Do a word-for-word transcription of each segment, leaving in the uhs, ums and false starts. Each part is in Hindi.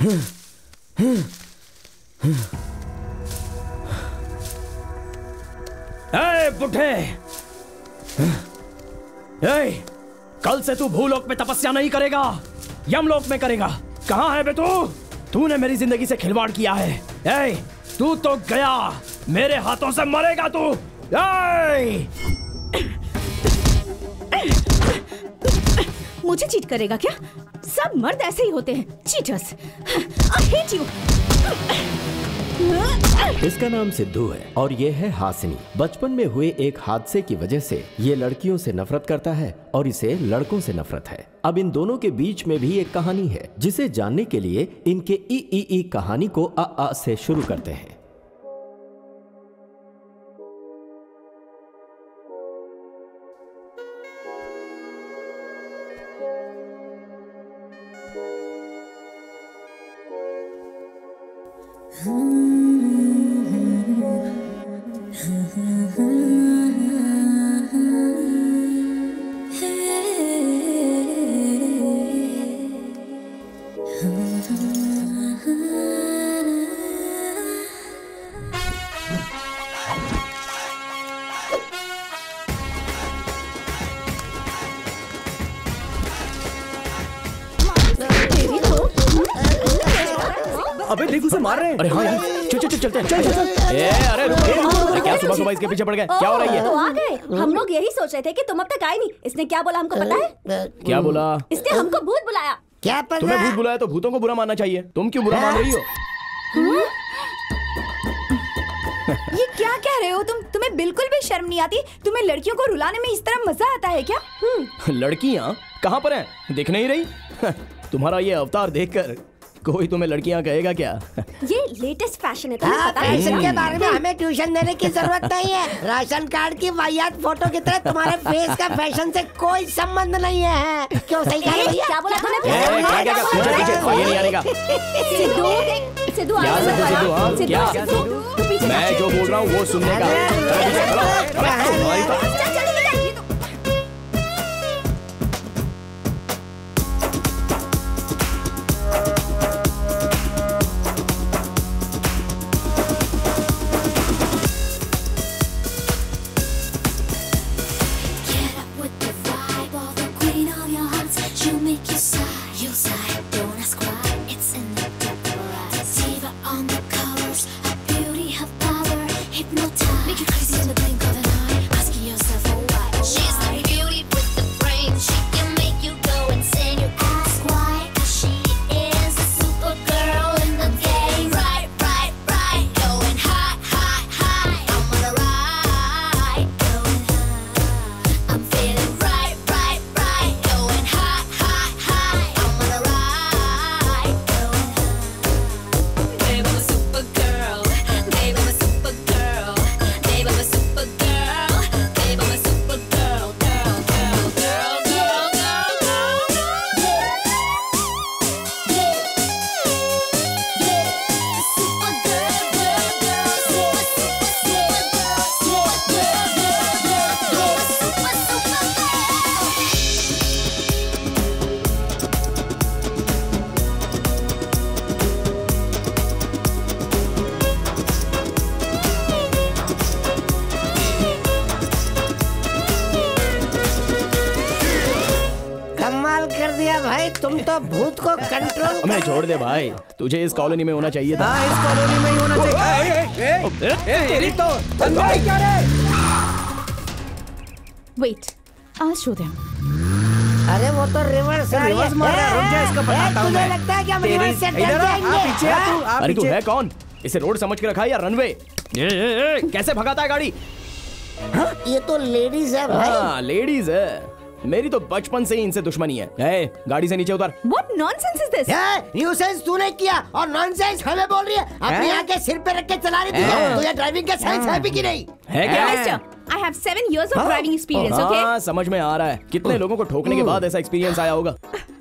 अरे बुढ़े, कल से तू भूलोक में तपस्या नहीं करेगा, यमलोक में करेगा। कहाँ है बे तू? तूने मेरी जिंदगी से खिलवाड़ किया है। ऐ, तू तो गया, मेरे हाथों से मरेगा तू। मुझे चीट करेगा क्या? सब मर्द ऐसे ही होते हैं, चीटर्स। I hate you। इसका नाम सिद्धू है और ये है हासिनी। बचपन में हुए एक हादसे की वजह से ये लड़कियों से नफरत करता है और इसे लड़कों से नफरत है। अब इन दोनों के बीच में भी एक कहानी है जिसे जानने के लिए इनके ई ई ई कहानी को आ आ से शुरू करते हैं। अबे देखो उसे मार रहे हैं। अरे हाँ यार, चल चल चलते हैं। चल चल चल। ए अरे रुको, क्या सुबह सुबह इसके पीछे पड़ गए? क्या हो रही है? तो आ गए। हम लोग यही सोच रहे थे कि तुम अब तक आए नहीं। इसने क्या बोला हमको पता है? क्या बोला? इसने हमको भूत बुलाया। क्या पता? तुम्हें भूत बुलाया तो भूतों को बुरा मानना चाहिए, तुम क्यों बुरा मान रही हो? ये क्या कह रहे हो तुम? तुम्हें बिल्कुल भी शर्म नहीं आती? तुम्हें लड़कियों को रुलाने में इस तरह मजा आता है क्या? लड़कियाँ कहाँ पर है, दिख नहीं रही? तुम्हारा ये अवतार देख कर कोई तुम्हें लड़कियां कहेगा क्या? ये लेटेस्ट फैशन है। आ, फैशन के बारे में हमें ट्यूशन देने की जरूरत नहीं है। राशन कार्ड की वाहियात फोटो की तरह तुम्हारे फेस का फैशन से कोई संबंध नहीं है। क्यों सही कह रही है? क्या बोला तूने? मैं जो बोल रहा हूँ वो सुनने का। तुम तो भूत को कंट्रोल कर... छोड़ दे भाई, तुझे इस कॉलोनी में होना चाहिए था। इस कॉलोनी में ही होना चाहिए। तेरी तो भाई क्या रे? वेट, आज शो दे। अरे वो तो रिवर्स रिवर्स मार रहा है। रुक जा, इसको बताता हूं मैं। लगता है कि हम रिवर्स से डर जाएंगे। अरे तू है कौन? इसे रोड समझ के रखा है या रनवे? कैसे भगाता है गाड़ी? ये तो लेडीज है भाई, लेडीज है। मेरी तो बचपन से ही इनसे दुश्मनी है। ए, गाड़ी से नीचे उतर। What nonsense is this? Nuisance तूने किया और नॉनसेंस हमें बोल रही है। अपनी आंखें सिर पे रख के चला रही थी। तुझे ड्राइविंग का सेंस है भी कि नहीं? है क्या? I have seven years of driving experience, okay? हाँ, समझ में आ रहा है। कितने लोगों को ठोकने के बाद ऐसा एक्सपीरियंस आया होगा।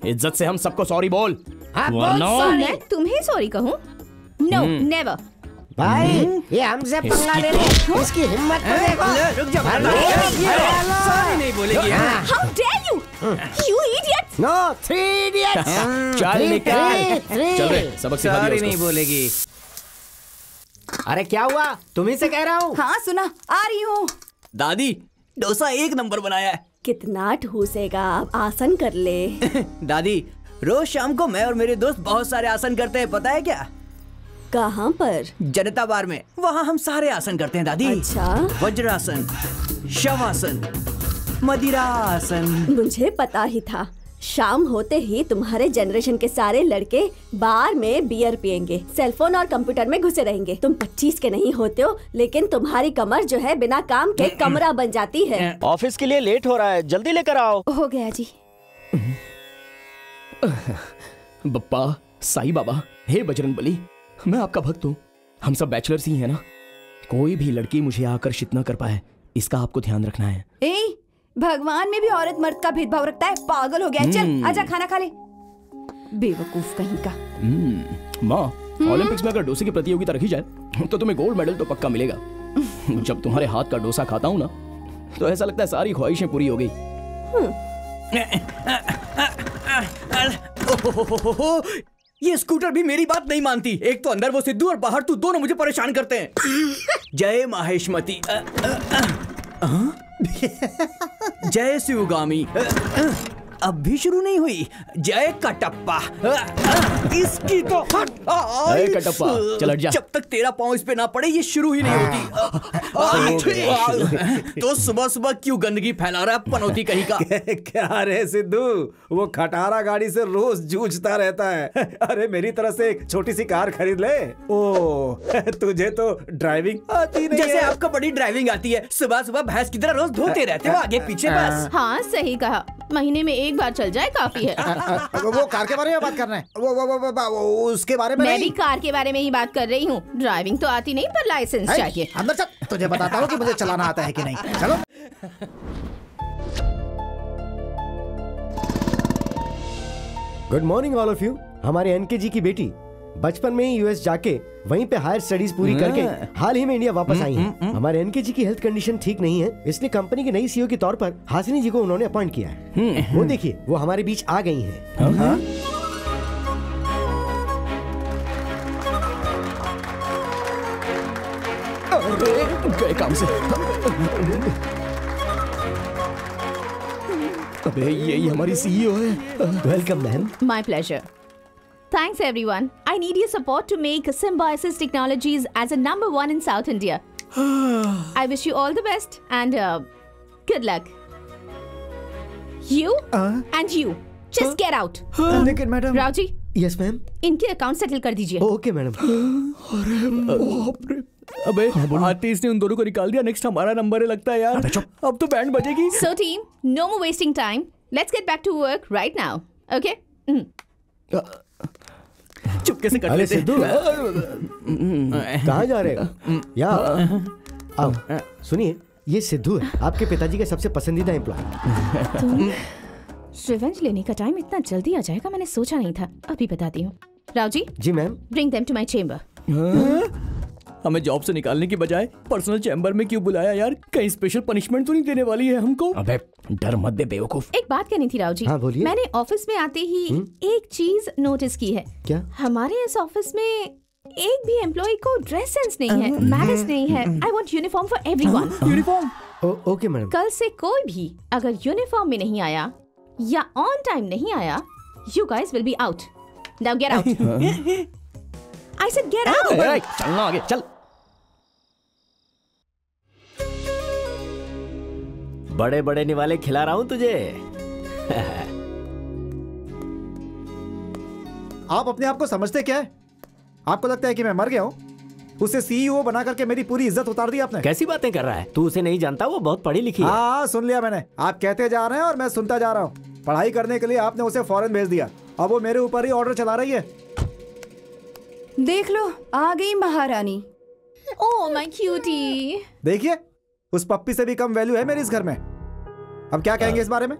इज्जत से हम सबको सॉरी बोल। हाँ, बोल सॉरी। तुम्हें सॉरी कहूँ? No, never। भाई ये हमसे पंगा ले ले, इसकी हिम्मत देखो। रुक जा, सॉरी नहीं बोलेगी। How dare you? You idiot! No, three idiots. चल निकल, चल रे, सबक सिखा दिया उसको। नहीं बोलेगी। अरे क्या हुआ? तुम्हीं से कह रहा हूँ। हाँ सुना, आ रही हूँ। दादी, डोसा एक नंबर बनाया है। कितना ठूसेगा? आसन कर ले। दादी, रोज शाम को मैं और मेरे दोस्त बहुत सारे आसन करते हैं, पता है क्या? कहाँ पर? जनता बार में, वहाँ हम सारे आसन करते हैं दादी। अच्छा। वज्रासन, शवासन, मदिरासन। मुझे पता ही था, शाम होते ही तुम्हारे जनरेशन के सारे लड़के बार में बियर पियेंगे, सेलफोन और कंप्यूटर में घुसे रहेंगे। तुम पच्चीस के नहीं होते हो, लेकिन तुम्हारी कमर जो है बिना काम के कमरा बन जाती है। ऑफिस के लिए लेट हो रहा है, जल्दी लेकर आओ। हो गया जी। बप्पा, साईं बाबा, हे बजरंगबली, मैं आपका भक्त हूँ। हम सब बैचलर्स ही है ना, कोई भी लड़की मुझे आकर्षित न कर पाए, इसका आपको ध्यान रखना है। ए, भगवान में भी औरत मर्द का भेदभाव रखता है, पागल हो गया। चल आजा खाना खा ले, बेवकूफ कहीं का। माँ, ओलंपिक्स में अगर डोसे की प्रतियोगिता रखी जाए तो तुम्हें गोल्ड मेडल तो पक्का मिलेगा। जब तुम्हारे हाथ का डोसा खाता हूँ ना, तो ऐसा लगता है सारी ख्वाहिशें पूरी हो गई। ये स्कूटर भी मेरी बात नहीं मानती। एक तो अंदर वो सिद्धू और बाहर तू, दोनों मुझे परेशान करते हैं। जय माहेशमती, जय शिवगामी, अब भी शुरू नहीं हुई। जय कटप्पा, इसकी तो कटप्पा, चल हट जा। जब तक तेरा पाँव इस पे ना पड़े ये शुरू ही नहीं होती। तो सुबह सुबह क्यों गंदगी फैला रहा है, पनौती कहीं का। क्या रे सिद्धू, वो खटारा गाड़ी से रोज जूझता रहता है। अरे मेरी तरह से एक छोटी सी कार खरीद ले। ओ, तुझे तो ड्राइविंग आती नहीं। जैसे आपको बड़ी ड्राइविंग आती है, सुबह सुबह भैंस की तरह रोज धोते रहते हो आगे पीछे बस। हाँ सही कहा, महीने में एक बार चल जाए काफी है। वो कार के बारे में बात कर रहे हैं। वो, वो, वो, वो, वो उसके बारे में मैं भी कार के बारे में ही बात कर रही हूँ। ड्राइविंग तो आती नहीं, पर लाइसेंस चाहिए। अंदर चल, तुझे बताता हूँ कि मुझे चलाना आता है कि नहीं। चलो। Good morning all of you. हमारे एनके जी की बेटी बचपन में ही यूएस जाके वहीं पे हायर स्टडीज पूरी करके हाल ही में इंडिया वापस आई है। हमारे एनके जी की हेल्थ कंडीशन ठीक नहीं है, इसलिए कंपनी के नई सीईओ के तौर पर हासिनी जी को उन्होंने अपॉइंट किया है। वो देखिए, वो हमारे बीच आ गई हैं। गए काम से। अबे यही हमारी सीईओ है। Welcome ma'am. My pleasure. Thanks everyone. I need your support to make Symbiosis Technologies as a number one in South India. I wish you all the best and uh, good luck. You uh, and you just uh, get out. लेकिन madam. Rao ji. Yes ma'am. इनके अकाउंट सेटल कर दीजिए। Okay madam. अरे अबे आतिश ने उन दोनों को निकाल दिया, नेक्स्ट हमारा नंबर है लगता है यार। अब तो बैंड बजेगी। So team, no more wasting time. Let's get back to work right now. Okay? Mm. Uh, चुपके से कर लेते। कहाँ जा रहे हो यार? आओ सुनिए, ये सिद्धू है, आपके पिताजी का सबसे पसंदीदा एम्प्लॉय। रिवेंज लेने का टाइम इतना जल्दी आ जाएगा, मैंने सोचा नहीं था। अभी बताती हूँ। राव जी। जी ma'am. Bring them to my chamber. हमें जॉब से निकालने की बजाय पर्सनल चैम्बर में क्यों बुलाया यार? कहीं स्पेशल पनिशमेंट तो नहीं देने वाली है हमको? अबे डर मत दे बेवकूफ। एक बात कहनी थी राव जी। हाँ, बोलिए। मैंने ऑफिस में आते ही हुँ? एक चीज नोटिस की है। क्या? हमारे इस ऑफिस में एक भी एम्प्लॉय को ड्रेस सेंस नहीं है, मैनर्स नहीं है। I want uniform for everyone. Uniform? Okay madam. कल से कोई भी अगर यूनिफॉर्म में नहीं आया या ऑन टाइम नहीं आया, you guys will be out. Now get out. I said get out. चलना आगे चल। बड़े बड़े निवाले खिला रहा हूँ तुझे। आप अपने आप को समझते क्या है? आपको लगता है कि मैं मर गया हूँ? उसे सीईओ बना करके मेरी पूरी इज्जत उतार दी आपने। कैसी बातें कर रहा है तू? उसे नहीं जानता, वो बहुत पढ़ी लिखी है। हाँ सुन लिया मैंने, आप कहते जा रहे हैं और मैं सुनता जा रहा हूँ। पढ़ाई करने के लिए आपने उसे फॉरेन भेज दिया, अब वो मेरे ऊपर ही ऑर्डर चला रही है। देख लो आ गई महारानी। Oh my cutie. देखिए, उस पप्पी से भी कम वैल्यू है मेरे इस घर में। अब क्या कहेंगे इस बारे में?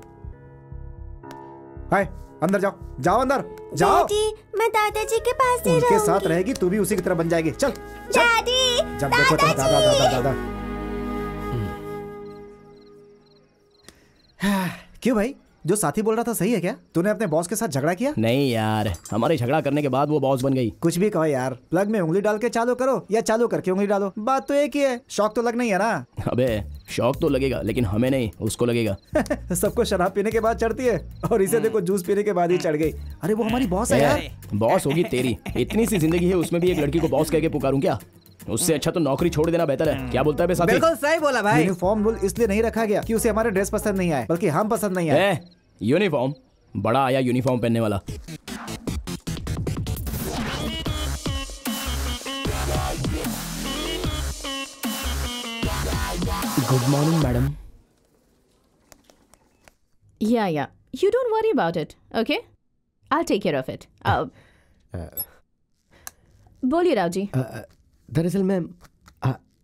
हाय, अंदर जाओ, जाओ अंदर जाओ। दादी, मैं दादाजी के पास ही रहूंगी। उनके साथ रहेगी, तू भी उसी की तरह बन जाएगी। चल, चल। दादी, जब देखो दादा दादा दादा। क्यों भाई, जो साथी बोल रहा था सही है क्या? तूने अपने बॉस के साथ झगड़ा किया? नहीं यार, हमारे झगड़ा करने के बाद वो बॉस बन गई। कुछ भी कहो यार, प्लग में उंगली डाल के चालू करो या चालू करके उंगली डालो, बात तो एक ही है। शौक तो लगना ही है ना। अबे शौक तो लगेगा, लेकिन हमें नहीं, उसको लगेगा। सबको शराब पीने के बाद चढ़ती है और इसे देखो जूस पीने के बाद ही चढ़ गई। अरे वो हमारी बॉस है यार। बॉस होगी तेरी, इतनी सी जिंदगी है उसमें भी एक लड़की को बॉस कह के पुकारूं क्या? उससे अच्छा तो नौकरी छोड़ देना बेहतर है। क्या बोलता है बे साथी? बिल्कुल सही बोला भाई। यूनिफॉर्म रूल इसलिए नहीं रखा गया कि उसे हमारे ड्रेस पसंद नहीं आए, बल्कि हम पसंद नहीं आए। यूनिफॉर्म बड़ा आया, यूनिफॉर्म पहनने वाला। Good morning madam. Yeah yeah, you don't worry about it, okay? I will take care of it. बोलिए राव जी। uh, uh, दरअसल मैम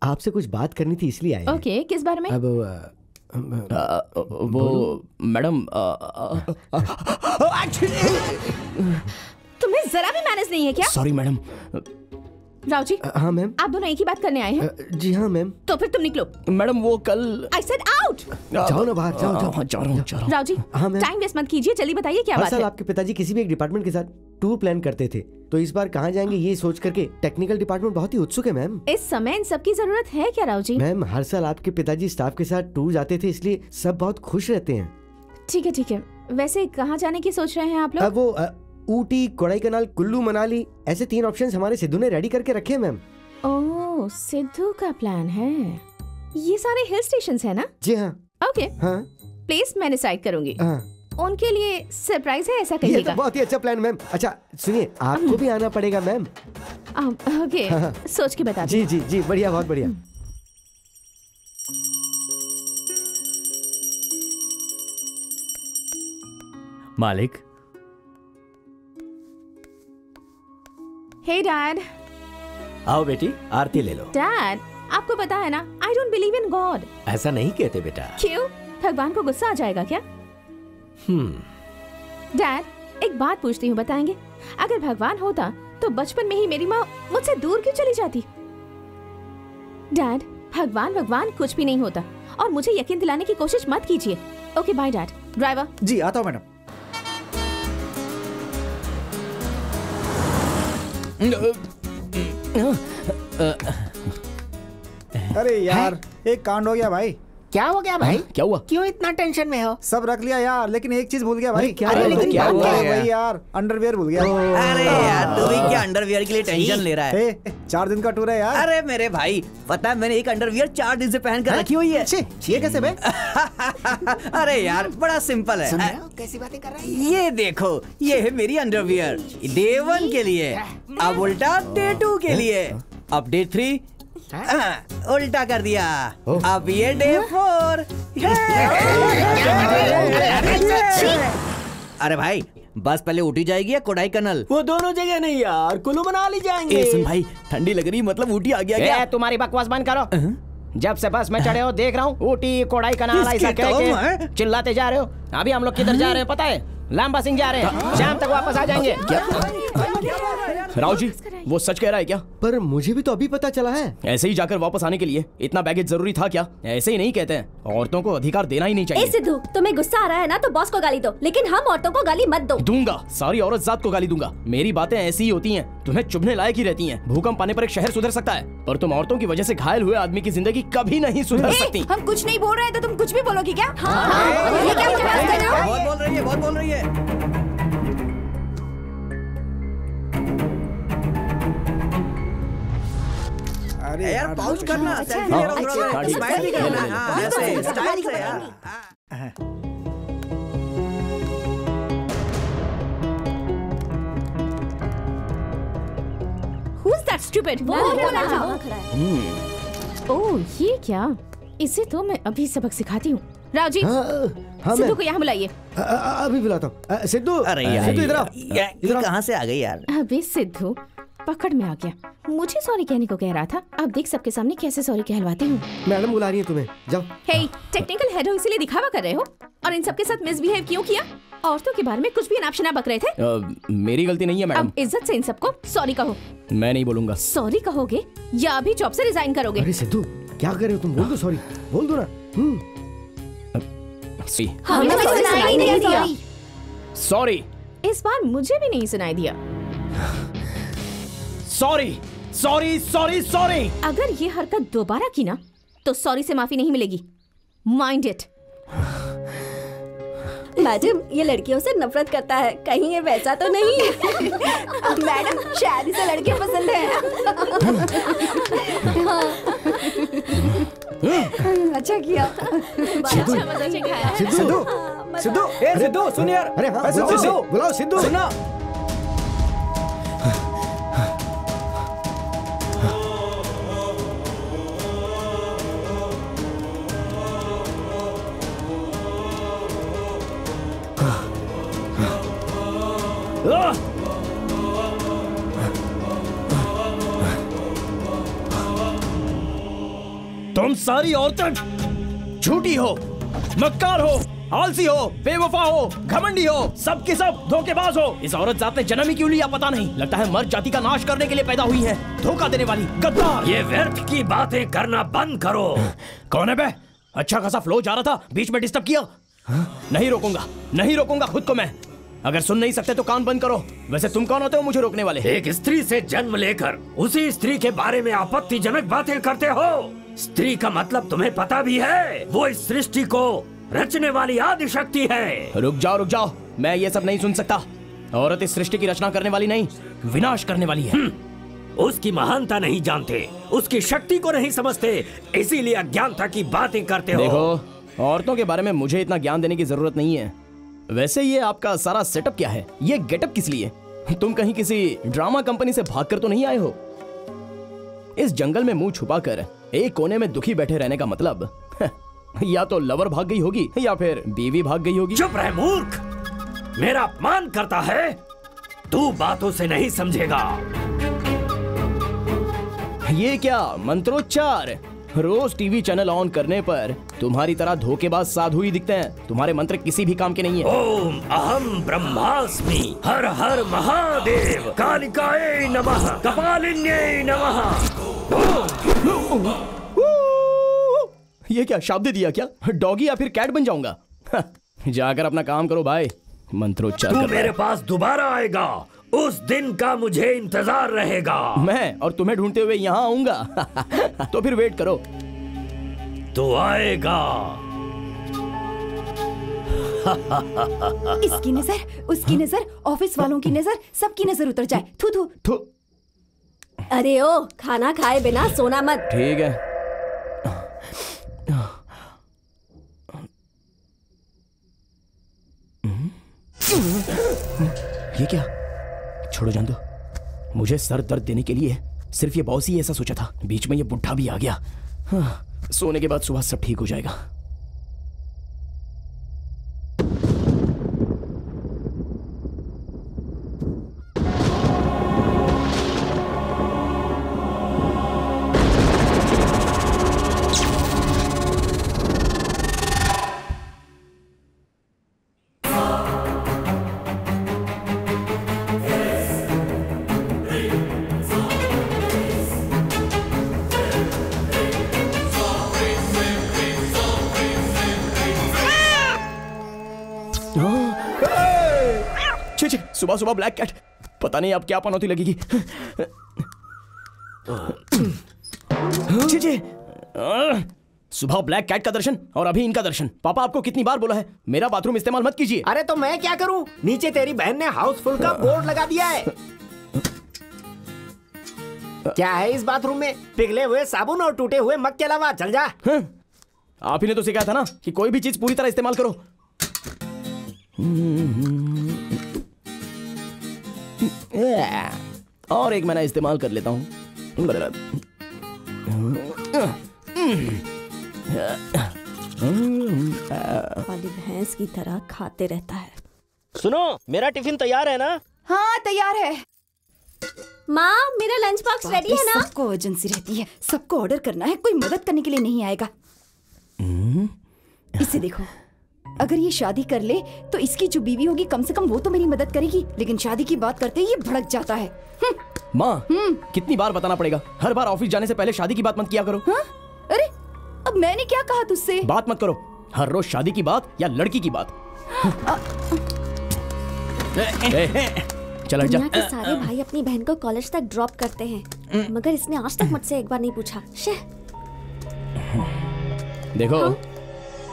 आपसे कुछ बात करनी थी, इसलिए आए। ओके okay, किस बारे में? अब वो मैडम तुम्हें जरा भी मैनेज नहीं है क्या? Sorry madam. राव जी। हाँ मैम। आप दोनों एक ही बात करने आए हैं? जी हाँ मैम। तो फिर तुम निकलो। मैडम वो कल। I said out. जाओ ना बाहर, जाओ जाओ। जा रहा हूँ जा रहा हूँ। राव जी टाइम वेस्ट मत कीजिए, जल्दी बताइए क्या बात है। आपके पिताजी किसी भी एक डिपार्टमेंट के साथ टूर प्लान करते थे, तो इस बार कहाँ जाएंगे ये सोच करके टेक्निकल डिपार्टमेंट बहुत ही उत्सुक है मैम। इस समय इन सब की जरूरत है क्या राव जी? मैम हर साल आपके पिताजी स्टाफ के साथ टूर जाते थे, इसलिए सब बहुत खुश रहते हैं। ठीक है ठीक है, वैसे कहाँ जाने की सोच रहे हैं आप लोग? वो ऊटी, कोडाईकनाल, कुल्लू मनाली, ऐसे तीन ऑप्शंस हमारे सिद्धू ने रेडी करके रखे हैं मैम। ओह सिद्धू का प्लान है। ये सारे हिल स्टेशंस है ना? जी हाँ। ओके हाँ, प्लेस मैं डिसाइड करूंगी। हाँ। उनके लिए सरप्राइज है ऐसा कहिएगा। ये तो बहुत ही अच्छा प्लान मैम। अच्छा सुनिए, आपको भी आना पड़ेगा मैम। ओके हाँ। सोच के बता। जी जी जी बढ़िया, बहुत बढ़िया। मालिक। Hey dad. आओ बेटी, आरती ले लो। डैड आपको पता है ना I don't believe in God. ऐसा नहीं कहते बेटा। क्यों, भगवान को गुस्सा आ जाएगा क्या? हम्म। डैड एक बात पूछती हूँ, बताएंगे? अगर भगवान होता तो बचपन में ही मेरी माँ मुझसे दूर क्यों चली जाती? डैड भगवान भगवान कुछ भी नहीं होता, और मुझे यकीन दिलाने की कोशिश मत कीजिए। Okay bye dad. ड्राइवर। जी आता हूँ मैडम। अरे यार है? एक कांड हो गया भाई। क्या हो गया भाई? क्या हुआ? क्यों इतना टेंशन में हो? सब रख लिया यार, लेकिन एक चीज भूल गया भाई। क्या? अरे लेकिन क्या हुआ भाई यार? अंडरवियर भूल गया। अरे यार तू भी क्या अंडरवियर के लिए टेंशन ले रहा है? चार दिन का टूर है यार। अरे मेरे भाई पता है, मैंने एक अंडरवियर चार दिन से पहन कर रखी हुई है। ये कैसे भाई? अरे यार बड़ा सिंपल है। कैसी बातें कर रहा है? ये देखो ये है मेरी अंडरवियर। डे वन के लिए, अब उल्टा डे टू के लिए, अब डे थ्री उल्टा कर दिया, अब ये डे फोर। अरे भाई बस पहले ऊटी जाएगी या कोडाईकनाल? वो दोनों जगह नहीं यार, कुल्लू मनाली जाएंगे। ए, सुन भाई ठंडी लग रही, मतलब ऊटी आ गया क्या? तुम्हारी बकवास बंद करो। जब से बस में चढ़े हो देख रहा हूँ ऊटी कोडाईकनाल ऐसा कह के चिल्लाते जा रहे हो। अभी हम लोग किधर जा रहे हो पता है? लांबा सिंह जा रहे हैं, शाम तक वापस आ जाएंगे। राव जी वो सच कह रहा है क्या? पर मुझे भी तो अभी पता चला है। ऐसे ही जाकर वापस आने के लिए इतना बैगेज जरूरी था क्या? ऐसे ही नहीं कहते हैं, औरतों को अधिकार देना ही नहीं चाहिए। ए सिद्धू तुम्हें गुस्सा आ रहा है ना, तो बॉस को गाली दो, लेकिन हम औरतों को गाली मत दो। दूंगा, सारी औरत जात को गाली दूंगा। मेरी बातें ऐसी ही होती है, तुम्हें चुभने लायक ही रहती है। भूकंप आने पर एक शहर सुधर सकता है, पर तुम औरतों की वजह से घायल हुए आदमी की जिंदगी कभी नहीं सुधर सकती। हम कुछ नहीं बोल रहे, तो तुम कुछ भी बोलोगी क्या? बहुत बोल रही है। अरे यार पाउच करना, सेल्फी भी करना, ऐसे स्टाइल से यार। Who's that stupid? वो खड़ा है। ओह ये क्या? इसे तो मैं अभी सबक सिखाती हूँ। राव जी सिद्धू को यहाँ बुलाइए। अभी बुलाता हूँ। सिद्धू। अरे यार सिद्धू इधर आ। इधर कहाँ से आ गई यार? अभी सिद्धू पकड़ में आ गया, मुझे सॉरी कहने को कह रहा था, अब देख सबके सामने कैसे सॉरी कहलवाती हूँ। मैडम बुला रही है तुम्हें, जाओ। हे टेक्निकल हेड हो इसीलिए दिखावा कर रहे हो, और इन सबके साथ मिसबिहेव क्यों किया? औरतों के बारे में कुछ भी अनापशना बक रहे थे। आ, मेरी गलती नहीं है मैडम। अब इज्जत से इन सबको सॉरी कहो। मैं नहीं बोलूंगा। सॉरी कहोगे या अभी जॉब से रिजाइन करोगे? अरे सिद्धू क्या कर रहे हो तुम? बोल दो सॉरी, बोल दो ना। हमें भी सुनाई नहीं दिया। सॉरी। इस बार मुझे भी नहीं सुनाई दिया। Sorry sorry sorry sorry. अगर ये हरकत दोबारा की ना तो सॉरी से माफी नहीं मिलेगी। Mind it. मैडम ये लड़कियों से नफरत करता है, कहीं ये वैसा तो नहीं है। मैडम शादी से लड़के पसंद है। अच्छा किया। सिद्धू सिद्धू सिद्धू सिद्धू सुन यार। अरे हाँ सिद्धू बुलाओ सिद्धू सुना। तुम सारी औरतें झूठी हो, मक्कार हो, आलसी हो, बेवफा हो, घमंडी हो, सब की सब धोखेबाज हो। इस औरत जात ने जन्म ही क्यों लिया पता नहीं, लगता है मर्द जाति का नाश करने के लिए पैदा हुई है। धोखा देने वाली गद्दार। ये व्यर्थ की बातें करना बंद करो। कौन है बे? अच्छा खासा फ्लो जा रहा था, बीच में डिस्टर्ब किया। नहीं रोकूंगा, नहीं रोकूंगा खुद को मैं। अगर सुन नहीं सकते तो कान बंद करो। वैसे तुम कौन होते हो मुझे रोकने वाले? एक स्त्री से जन्म लेकर उसी स्त्री के बारे में आपत्तिजनक बातें करते हो। स्त्री का मतलब तुम्हें पता भी है? वो इस सृष्टि को रचने वाली आदिशक्ति है। रुक जाओ रुक जाओ, मैं ये सब नहीं सुन सकता। औरत इस सृष्टि की रचना करने वाली नहीं, विनाश करने वाली है। उसकी महानता नहीं जानते, उसकी शक्ति को नहीं समझते, इसीलिए अज्ञानता की बातें करते हो। देखो, औरतों के बारे में मुझे इतना ज्ञान देने की जरूरत नहीं है। वैसे ये आपका सारा सेटअप क्या है? ये गेटअप किस लिए? तुम कहीं किसी ड्रामा कंपनी से भागकर तो नहीं आए हो? इस जंगल में मुंह छुपाकर एक कोने में दुखी बैठे रहने का मतलब या तो लवर भाग गई होगी या फिर बीवी भाग गई होगी। चुप रह मूर्ख, मेरा अपमान करता है। तू बातों से नहीं समझेगा। ये क्या मंत्रोच्चार? रोज टीवी चैनल ऑन करने पर तुम्हारी तरह धोखेबाज साधु ही दिखते हैं। तुम्हारे मंत्र किसी भी काम के नहीं है। ओम अहम ब्रह्मास्मि, हर हर महादेव, कालिकाये नमः, कपालिन्ये नमः। ये क्या शब्द दिया? क्या डॉगी या फिर कैट बन जाऊंगा? जाकर अपना काम करो भाई। मंत्रोच्चार तू मेरे पास दोबारा आएगा उस दिन का मुझे इंतजार रहेगा। मैं और तुम्हें ढूंढते हुए यहाँ आऊंगा। तो फिर वेट करो। तो आएगा। इसकी नजर, उसकी नजर, ऑफिस वालों की नजर, सबकी नजर उतर जाए। थू थू थू। अरे ओ, खाना खाए बिना सोना मत। ठीक है। ये क्या? छोड़ो जान दो। मुझे सर दर्द देने के लिए सिर्फ ये बॉस ही ऐसा सोचा था, बीच में ये बुढ़ा भी आ गया। हाँ, सोने के बाद सुबह सब ठीक हो जाएगा। सुबह सुबह ब्लैक कैट, पता नहीं आप क्या पनौती लगेगी। जी जी। सुबह ब्लैक कैट का दर्शन और अभी इनका दर्शन। पापा आपको कितनी बार बोला है मेरा बाथरूम इस्तेमाल मत कीजिए। अरे तो मैं क्या करूं? नीचे तेरी बहन ने हाउसफुल का बोर्ड लगा दिया है। क्या है इस बाथरूम में? पिघले हुए साबुन और टूटे हुए मग के अलावा। चल जा। आप ही ने तो सिखाया था ना कि कोई भी चीज पूरी तरह इस्तेमाल करो। और एक महीना इस्तेमाल कर लेता हूँ। काली भैंस की तरह खाते रहता है। सुनो, मेरा टिफिन तैयार है ना? हाँ तैयार है। माँ मेरा लंच बॉक्स रेडी है ना? सबको एजेंसी रहती है, सबको ऑर्डर करना है, कोई मदद करने के लिए नहीं आएगा। इसे देखो, अगर ये शादी कर ले तो इसकी जो बीवी होगी कम से कम वो तो मेरी मदद करेगी, लेकिन शादी की बात करते ही ये भड़क जाता है। माँ कितनी बार बताना पड़ेगा? हर बार ऑफिस जाने से पहले शादी की बात मत किया करो। हा? अरे अब मैंने क्या कहा तुझसे? बात मत करो। हर रोज शादी की बात या लड़की की बात। चल जा। के सारे भाई अपनी बहन को कॉलेज तक ड्रॉप करते हैं, मगर इसने आज तक मुझसे एक बार नहीं पूछा। देखो हाँ?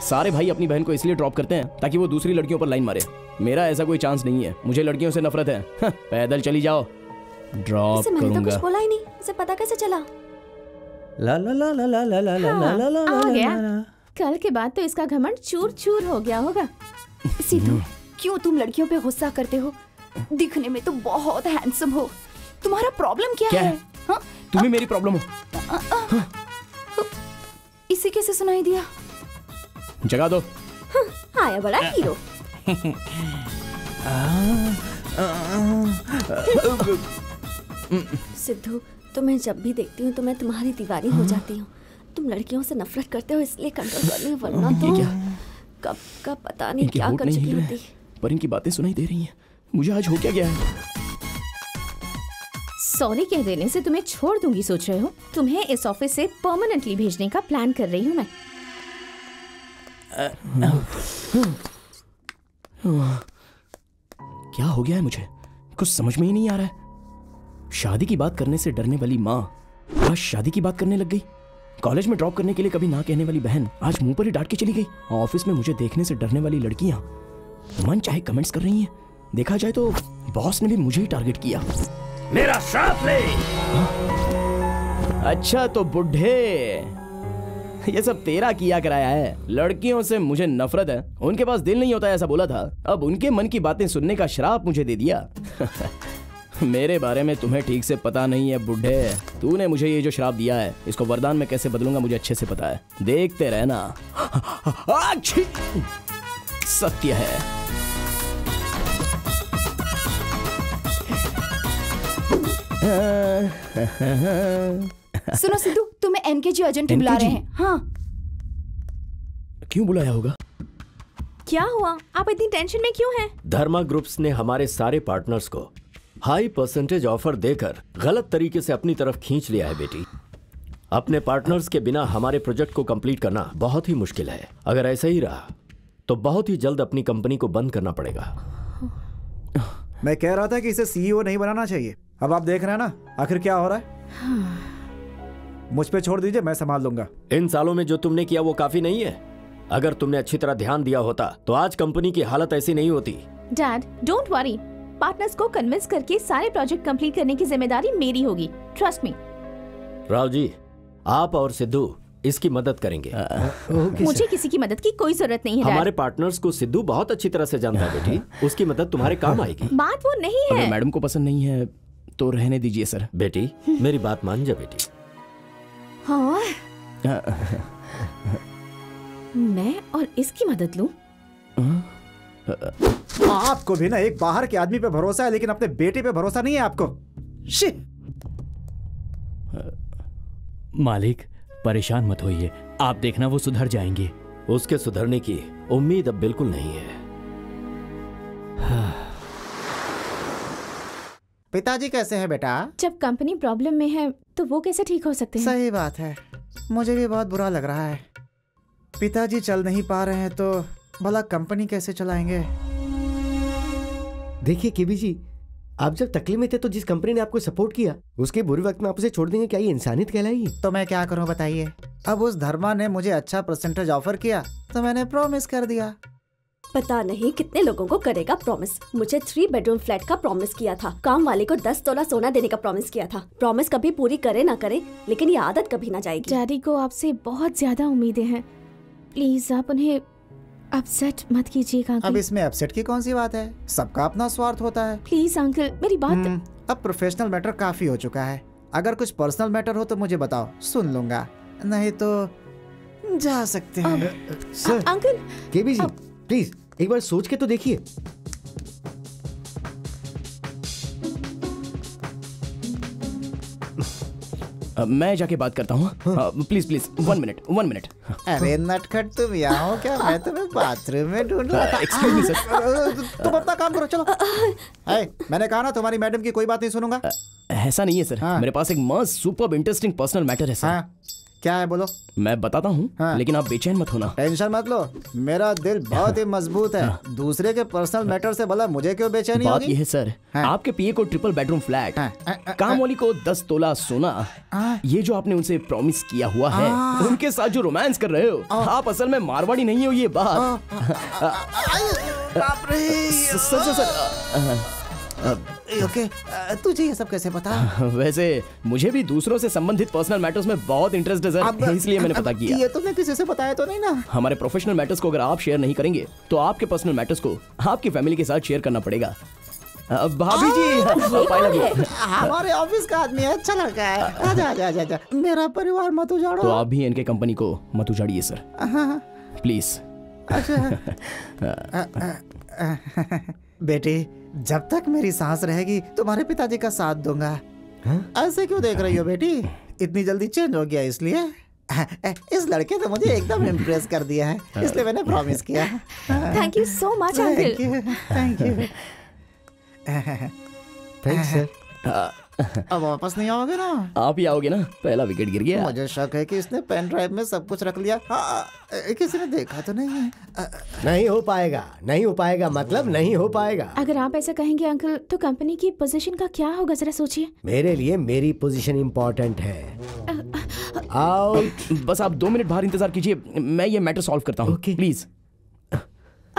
सारे भाई अपनी बहन को इसलिए ड्रॉप करते हैं ताकि वो दूसरी लड़कियों पर लाइन मारे। मेरा ऐसा कोई चांस नहीं है, मुझे लड़कियों से नफरत है। हाँ, पैदल चली जाओ, ड्रॉप करूंगा। मैंने तो कुछ बोला ही नहीं, इसे पता कैसे चला? ला ला ला ला ला ला ला ला ला ला आ गया। कल के बाद तो इसका घमंड चूर चूर हो गया होगा। सिद्धू, क्यों तुम लड़कियों पे गुस्सा करते हो? दिखने में तो बहुत हैंडसम हो, तुम्हारा प्रॉब्लम क्या, क्या है? है? तुम्हें मेरी प्रॉब्लम हो? इसे कैसे सुनाई दिया? जगा दो। आया बड़ा हीरो। सिद्धू, तुम्हें जब भी देखती हूँ तो मैं तुम्हारी दीवानी हो जाती हूँ। तुम लड़कियों से नफरत करते हो इसलिए कंट्रोल कर रही, वरना तो कब का पता नहीं क्या कर चुकी होती। पर इनकी बातें सुनाई दे रही हैं मुझे। आज हो क्या गया है? सॉरी कह देने से तुम्हें छोड़ दूंगी सोच रहे हो? तुम्हें इस ऑफिस से परमानेंटली भेजने का प्लान कर रही हूँ मैं। क्या हो गया है मुझे, कुछ समझ में ही नहीं आ रहा है। शादी की बात करने से डरने वाली माँ आज शादी की बात करने लग गई। कॉलेज में ड्रॉप करने के लिए कभी ना कहने वाली बहन आज मुंह पर ही डांट के चली गई। ऑफिस में मुझे देखने से डरने वाली लड़कियाँ मन चाहे कमेंट्स कर रही हैं। देखा जाए तो बॉस ने भी मुझे ही टारगेट किया। मेरा श्राप ले। अच्छा तो बुढ़े, ये सब तेरा किया कराया है। लड़कियों से मुझे नफरत है, उनके पास दिल नहीं होता ऐसा बोला था। अब उनके मन की बातें सुनने का श्राप मुझे दे दिया। मेरे बारे में तुम्हें ठीक से पता नहीं है बुढ़े। तूने मुझे ये जो श्राप दिया है इसको वरदान में कैसे बदलूंगा मुझे अच्छे से पता है, देखते रहना। सत्य है। सुनो सिद्धू, तुम्हें एनके जी एजेंट बुला रहे हैं। हाँ, क्यों बुलाया होगा? क्या हुआ, आप इतनी टेंशन में क्यों हैं? धर्मा ग्रुप्स ने हमारे सारे पार्टनर्स को हाई परसेंटेज ऑफर देकर गलत तरीके से अपनी तरफ खींच लिया है बेटी। अपने पार्टनर्स के बिना हमारे प्रोजेक्ट को कंप्लीट करना बहुत ही मुश्किल है। अगर ऐसा ही रहा तो बहुत ही जल्द अपनी कंपनी को बंद करना पड़ेगा। मैं कह रहा था कि इसे सीईओ नहीं बनाना चाहिए। अब आप देख रहे हैं ना आखिर क्या हो रहा है। मुझ पे छोड़ दीजिए, मैं संभाल लूंगा। इन सालों में जो तुमने किया वो काफी नहीं है। अगर तुमने अच्छी तरह ध्यान दिया होता तो आज कंपनी की हालत ऐसी नहीं होती। डैड, डोंट वरी, पार्टनर्स को कन्विंस करके सारे प्रोजेक्ट कंप्लीट करने की जिम्मेदारी मेरी होगी, ट्रस्ट मी। राव जी, आप और सिद्धू इसकी मदद करेंगे। आ, okay, मुझे किसी की मदद की कोई जरूरत नहीं है। हमारे पार्टनर्स को सिद्धू बहुत अच्छी तरह से जानता है बेटी, उसकी मदद तुम्हारे काम आएगी। बात वो नहीं है। अगर मैडम को पसंद नहीं है तो रहने दीजिए सर। बेटी मेरी बात मान जा बेटी। हाँ, मैं और इसकी मदद लूं? आपको भी ना एक बाहर के आदमी पे भरोसा है लेकिन अपने बेटे पे भरोसा नहीं है आपको। मालिक परेशान मत होइए, आप देखना वो सुधर जाएंगे। उसके सुधरने की उम्मीद अब बिल्कुल नहीं है। हाँ। पिताजी कैसे हैं बेटा? जब कंपनी प्रॉब्लम में है तो वो कैसे ठीक हो सकते हैं? सही बात है, मुझे भी बहुत बुरा लग रहा है। पिताजी चल नहीं पा रहे हैं तो भला कंपनी कैसे चलाएंगे? देखिए केबी जी, आप जब तकलीफ में थे तो जिस कंपनी ने आपको सपोर्ट किया उसके बुरे वक्त में आप उसे छोड़ देंगे, क्या ये इंसानियत कहलाएगी? तो मैं क्या करूँ बताइए। अब उस धर्मा ने मुझे अच्छा परसेंटेज ऑफर किया तो मैंने प्रॉमिस कर दिया। पता नहीं कितने लोगों को करेगा प्रॉमिस। मुझे थ्री बेडरूम फ्लैट का प्रॉमिस किया था, काम वाले को दस तोला सोना देने का प्रॉमिस किया था। प्रॉमिस कभी पूरी करे ना करे लेकिन ये आदत कभी ना जाएगी। डैडी को आपसे बहुत ज्यादा उम्मीदें हैं, प्लीज आप उन्हें अपसेट मत कीजिएगा। अब इसमें अपसेट की कौन सी बात है, सबका अपना स्वार्थ होता है। प्लीज अंकल मेरी बात। अब प्रोफेशनल मैटर काफी हो चुका है, अगर कुछ पर्सनल मैटर हो तो मुझे बताओ, सुन लूंगा, नहीं तो जा सकते हैं। अंकल केबी जी प्लीज एक बार सोच के तो देखिए। मैं जाके बात करता हूँ। Please please one minute one minute. अरे नटखट तुम यहाँ हो क्या? मैं तुम्हें बाथरूम में ढूंढूंगा। Excuse me sir. तुम अपना काम करो चलो। हाय, मैंने कहा ना तुम्हारी मैडम की कोई बात नहीं सुनूंगा। ऐसा नहीं है सर, मेरे पास एक मस्त सुपर इंटरेस्टिंग पर्सनल मैटर है सर। क्या है बोलो? मैं बताता हूँ हाँ। लेकिन आप बेचैन मत होना। टेंशन मत लो, मेरा दिल बहुत ही मजबूत है हाँ। दूसरे के पर्सनल मैटर से भला मुझे क्यों बेचैनी होगी? बात ये है सर हाँ। आपके पीए को ट्रिपल बेडरूम फ्लैट हाँ। काम वाली को दस तोला सोना हाँ। ये जो आपने उनसे प्रॉमिस किया हुआ है हाँ। उनके साथ जो रोमांस कर रहे हो हाँ। आप असल में मारवाड़ी नहीं हो ये बात। सर सर ओके, तुझे ये सब कैसे पता? वैसे मुझे भी दूसरों से संबंधित पर्सनल मैटर्स में बहुत इंटरेस्ट है सर, इसलिए मैंने पता किया। ये तुमने किसी से बताया तो नहीं ना? हमारे प्रोफेशनल मैटर्स को अगर आप शेयर नहीं करेंगे तो आपके पर्सनल मैटर्स को आपकी फैमिली के साथ शेयर करना पड़ेगा। भाभी जी हमारे ऑफिस का आदमी है, अच्छा लड़का है। आजा आजा आजा, मेरा परिवार मत उजाड़ो। तो आप भी इनके कंपनी को मत उजाड़िए सर, प्लीज। बेटे, जब तक मेरी सांस रहेगी तुम्हारे पिताजी का साथ दूंगा। ऐसे क्यों देख रही हो बेटी? इतनी जल्दी चेंज हो गया इसलिए? इस लड़के ने मुझे एकदम इम्प्रेस कर दिया है, इसलिए मैंने प्रॉमिस किया। Thank you so much uncle. Thank you, thanks sir. अब वापस नहीं आओगे ना? आप ही आओगे ना? पहला विकेट गिर गया। मुझे शक है कि इसने पेन ड्राइव में सब कुछ रख लिया। हाँ, किसी ने देखा तो नहीं है? नहीं हो पाएगा, नहीं हो पाएगा, मतलब नहीं हो पाएगा। अगर आप ऐसा कहेंगे अंकल तो कंपनी की पोजीशन का क्या होगा, जरा सोचिए। मेरे लिए मेरी पोजीशन इम्पोर्टेंट है। आउट। बस आप दो मिनट बाहर इंतजार कीजिए, मैं ये मैटर सॉल्व करता हूँ, प्लीज।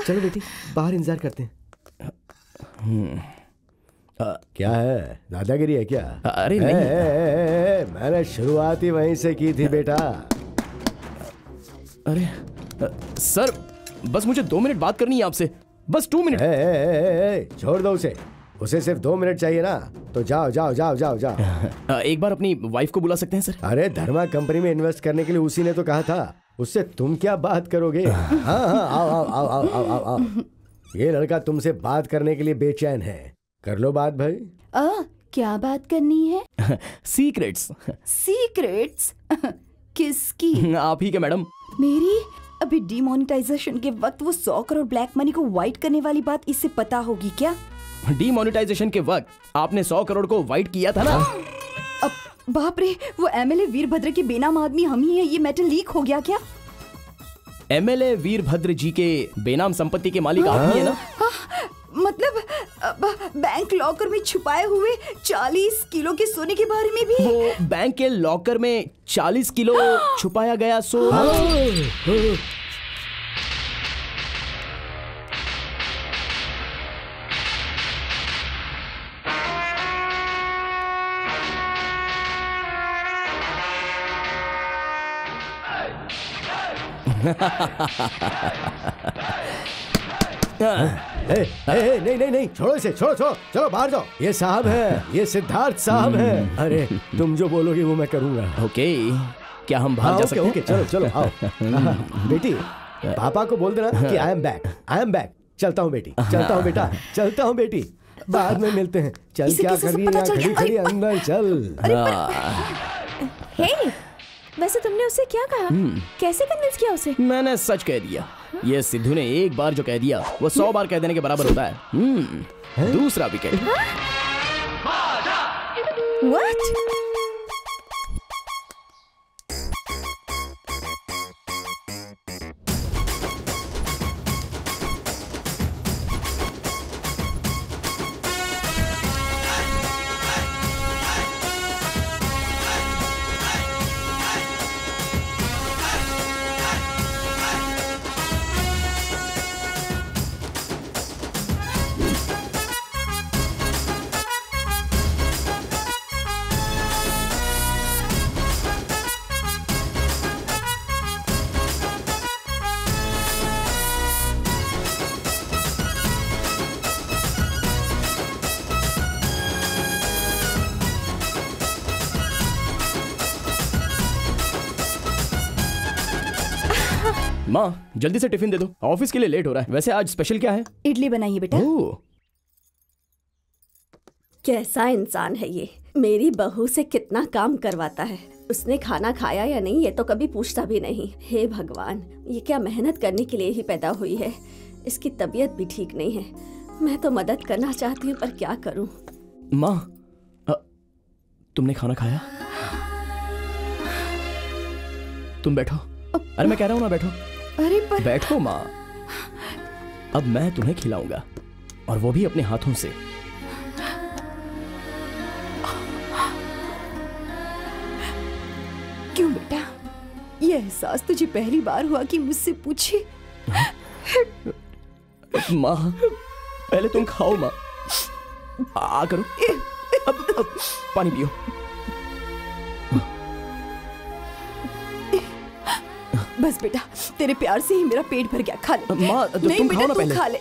चलो बेटी, बाहर इंतजार करते हैं। आ, क्या है, दादागिरी है क्या? अरे नहीं, ए, ए, ए, मैंने शुरुआत ही वहीं से की थी बेटा। अरे आ, सर बस मुझे दो मिनट बात करनी है आपसे, बस टू मिनट। ए, ए, ए, ए, छोड़ दो उसे, उसे सिर्फ दो मिनट चाहिए ना, तो जाओ जाओ जाओ जाओ जाओ। एक बार अपनी वाइफ को बुला सकते हैं सर? अरे धर्मा कंपनी में इन्वेस्ट करने के लिए उसी ने तो कहा था, उससे तुम क्या बात करोगे? हाँ हाँ, आओ आओ आओ आओ आओ आओ आओ। ये लड़का तुमसे बात करने के लिए बेचैन है, कर लो बात भाई। आ, क्या बात करनी है? सीक्रेट्स। सीक्रेट्स? किसकी? आप ही के मैडम। मेरी? अभी डीमोनेटाइजेशन के वक्त वो सौ करोड़ ब्लैक मनी को वाइट करने वाली बात इससे पता होगी क्या? डीमोनेटाइजेशन के वक्त आपने सौ करोड़ को वाइट किया था ना? अब बाप रे, वो एमएलए वीरभद्र के बेनाम आदमी हम ही है, ये मैटर लीक हो गया क्या? एमएलए वीरभद्र जी के बेनाम संपत्ति के मालिक आप ही है ना? मतलब बैंक लॉकर में छुपाए हुए चालीस किलो के सोने के बारे में भी? वो बैंक के लॉकर में चालीस किलो छुपाया गया सोना। ए, ए, नहीं नहीं नहीं, छोड़ो इसे, छोड़ो छोड़ो, चलो बाहर जाओ। ये साहब है, ये सिद्धार्थ साहब है। अरे तुम जो बोलोगे वो मैं करूंगा। ओके, क्या हम बाहर जा सकते हैं? ओके चलो चलो आओ। बेटी, पापा को बोल देना कि I am back, I am back. चलता हूँ बेटी, चलता हूँ बेटा, चलता हूँ बेटी, बाद में मिलते हैं। चल, क्या कर रही है? खड़ी खड़ी अंदर चल। वैसे तुमने उसे क्या कहा? कैसे कन्विंस किया उसे? मैंने सच कह दिया। ये सिद्धू ने एक बार जो कह दिया वो सौ बार कह देने के बराबर होता है। है? दूसरा विकेट। What? माँ, जल्दी से टिफिन दे दो, ऑफिस के लिए लेट हो रहा है। वैसे आज स्पेशल क्या है? इडली बनाई है बेटा। कैसा इंसान है ये, मेरी बहू से कितना काम करवाता है। उसने खाना खाया या नहीं ये तो कभी पूछता भी नहीं। हे भगवान, ये क्या मेहनत करने के लिए ही पैदा हुई है। इसकी तबीयत भी ठीक नहीं है। मैं तो मदद करना चाहती हूँ पर क्या करूँ। माँ, तुमने खाना खाया? तुम बैठो। अरे मैं कह रहा हूँ ना बैठो। अरे पर... बैठो माँ। अब मैं तुम्हें खिलाऊंगा और वो भी अपने हाथों से। क्यों बेटा, ये एहसास तुझे पहली बार हुआ कि मुझसे पूछे? माँ पहले तुम खाओ माँ। आ करो, अब, अब पानी पियो। बस बेटा, तेरे प्यार से ही मेरा पेट भर गया। खा ले। माँ तुम खाओ ना पहले। खा ले।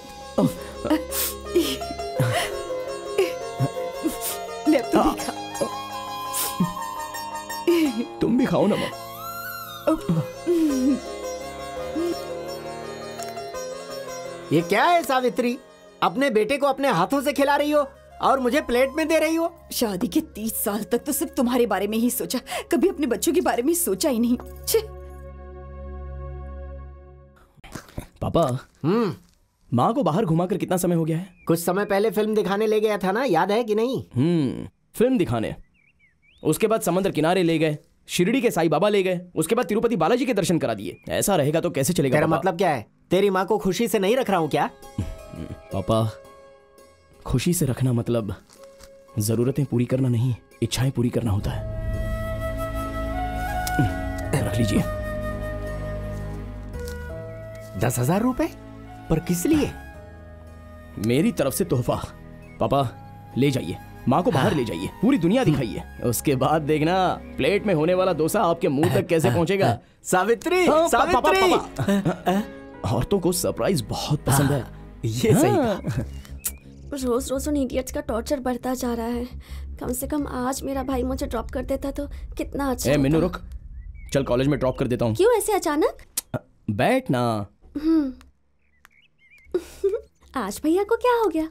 ले तू भी खा। तुम भी खाओ ना माँ। ये क्या है सावित्री, अपने बेटे को अपने हाथों से खिला रही हो और मुझे प्लेट में दे रही हो? शादी के तीस साल तक तो सिर्फ तुम्हारे बारे में ही सोचा, कभी अपने बच्चों के बारे में सोचा ही नहीं। छे। पापा, हम्म, माँ को बाहर घुमाकर कितना समय हो गया है? कुछ समय पहले फिल्म दिखाने ले गया था ना, याद है कि नहीं? हम्म, फिल्म दिखाने, उसके बाद समंदर किनारे ले गए, शिरडी के साईं बाबा ले गए, उसके बाद तिरुपति बालाजी के दर्शन करा दिए। ऐसा रहेगा तो कैसे चलेगा? तेरा मतलब क्या है, तेरी माँ को खुशी से नहीं रख रहा हूँ क्या? पापा, खुशी से रखना मतलब जरूरतें पूरी करना नहीं, इच्छाएं पूरी करना होता है। रख लीजिए। दस हजार रुपए? पर किस लिए? मेरी तरफ से तोहफा। पापा ले जाइए, माँ को बाहर हाँ। ले जाइए, पूरी दुनिया दिखाइए, उसके बाद देखना प्लेट में होने वाला डोसा आपके मुंह तक कैसे पहुंचेगा। सावित्री, हाँ, सावित्री। पापा, पापा, पापा। हाँ। औरतों को सरप्राइज बहुत पसंद हाँ। है। ये हाँ। सही था। रोज रोज उन इडियट्स का टॉर्चर बढ़ता जा रहा है। कम से कम आज मेरा भाई मुझे ड्रॉप कर देता तो कितना अच्छा। ए, मिन्नू रुक, चल कॉलेज में ड्रॉप कर देता हूँ। क्यों ऐसे अचानक? बैठ ना। आज भैया को क्या हो गया?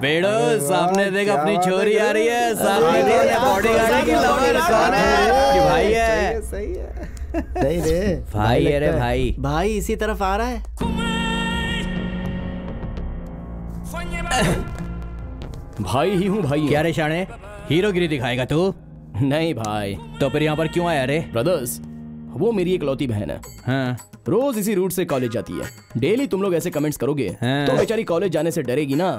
बेड़ो सामने देख, अपनी छोरी आ रही है। सामने देख, बॉडीगार्ड की लवर कौन है? कि भाई है। सही है, सही रे भाई है रे भाई। भाई इसी तरफ आ रहा है। भाई ही हूँ भाई। क्या रे शाणे, हीरोगिरी दिखाएगा तू? नहीं भाई। तो फिर यहाँ पर क्यों आया रे? ब्रदर्स, वो मेरी इकलौती बहन है। हाँ। रोज इसी रूट से कॉलेज जाती है। डेली तुम लोग ऐसे कमेंट्स करोगे हाँ। तो बेचारी कॉलेज जाने से डरेगी ना।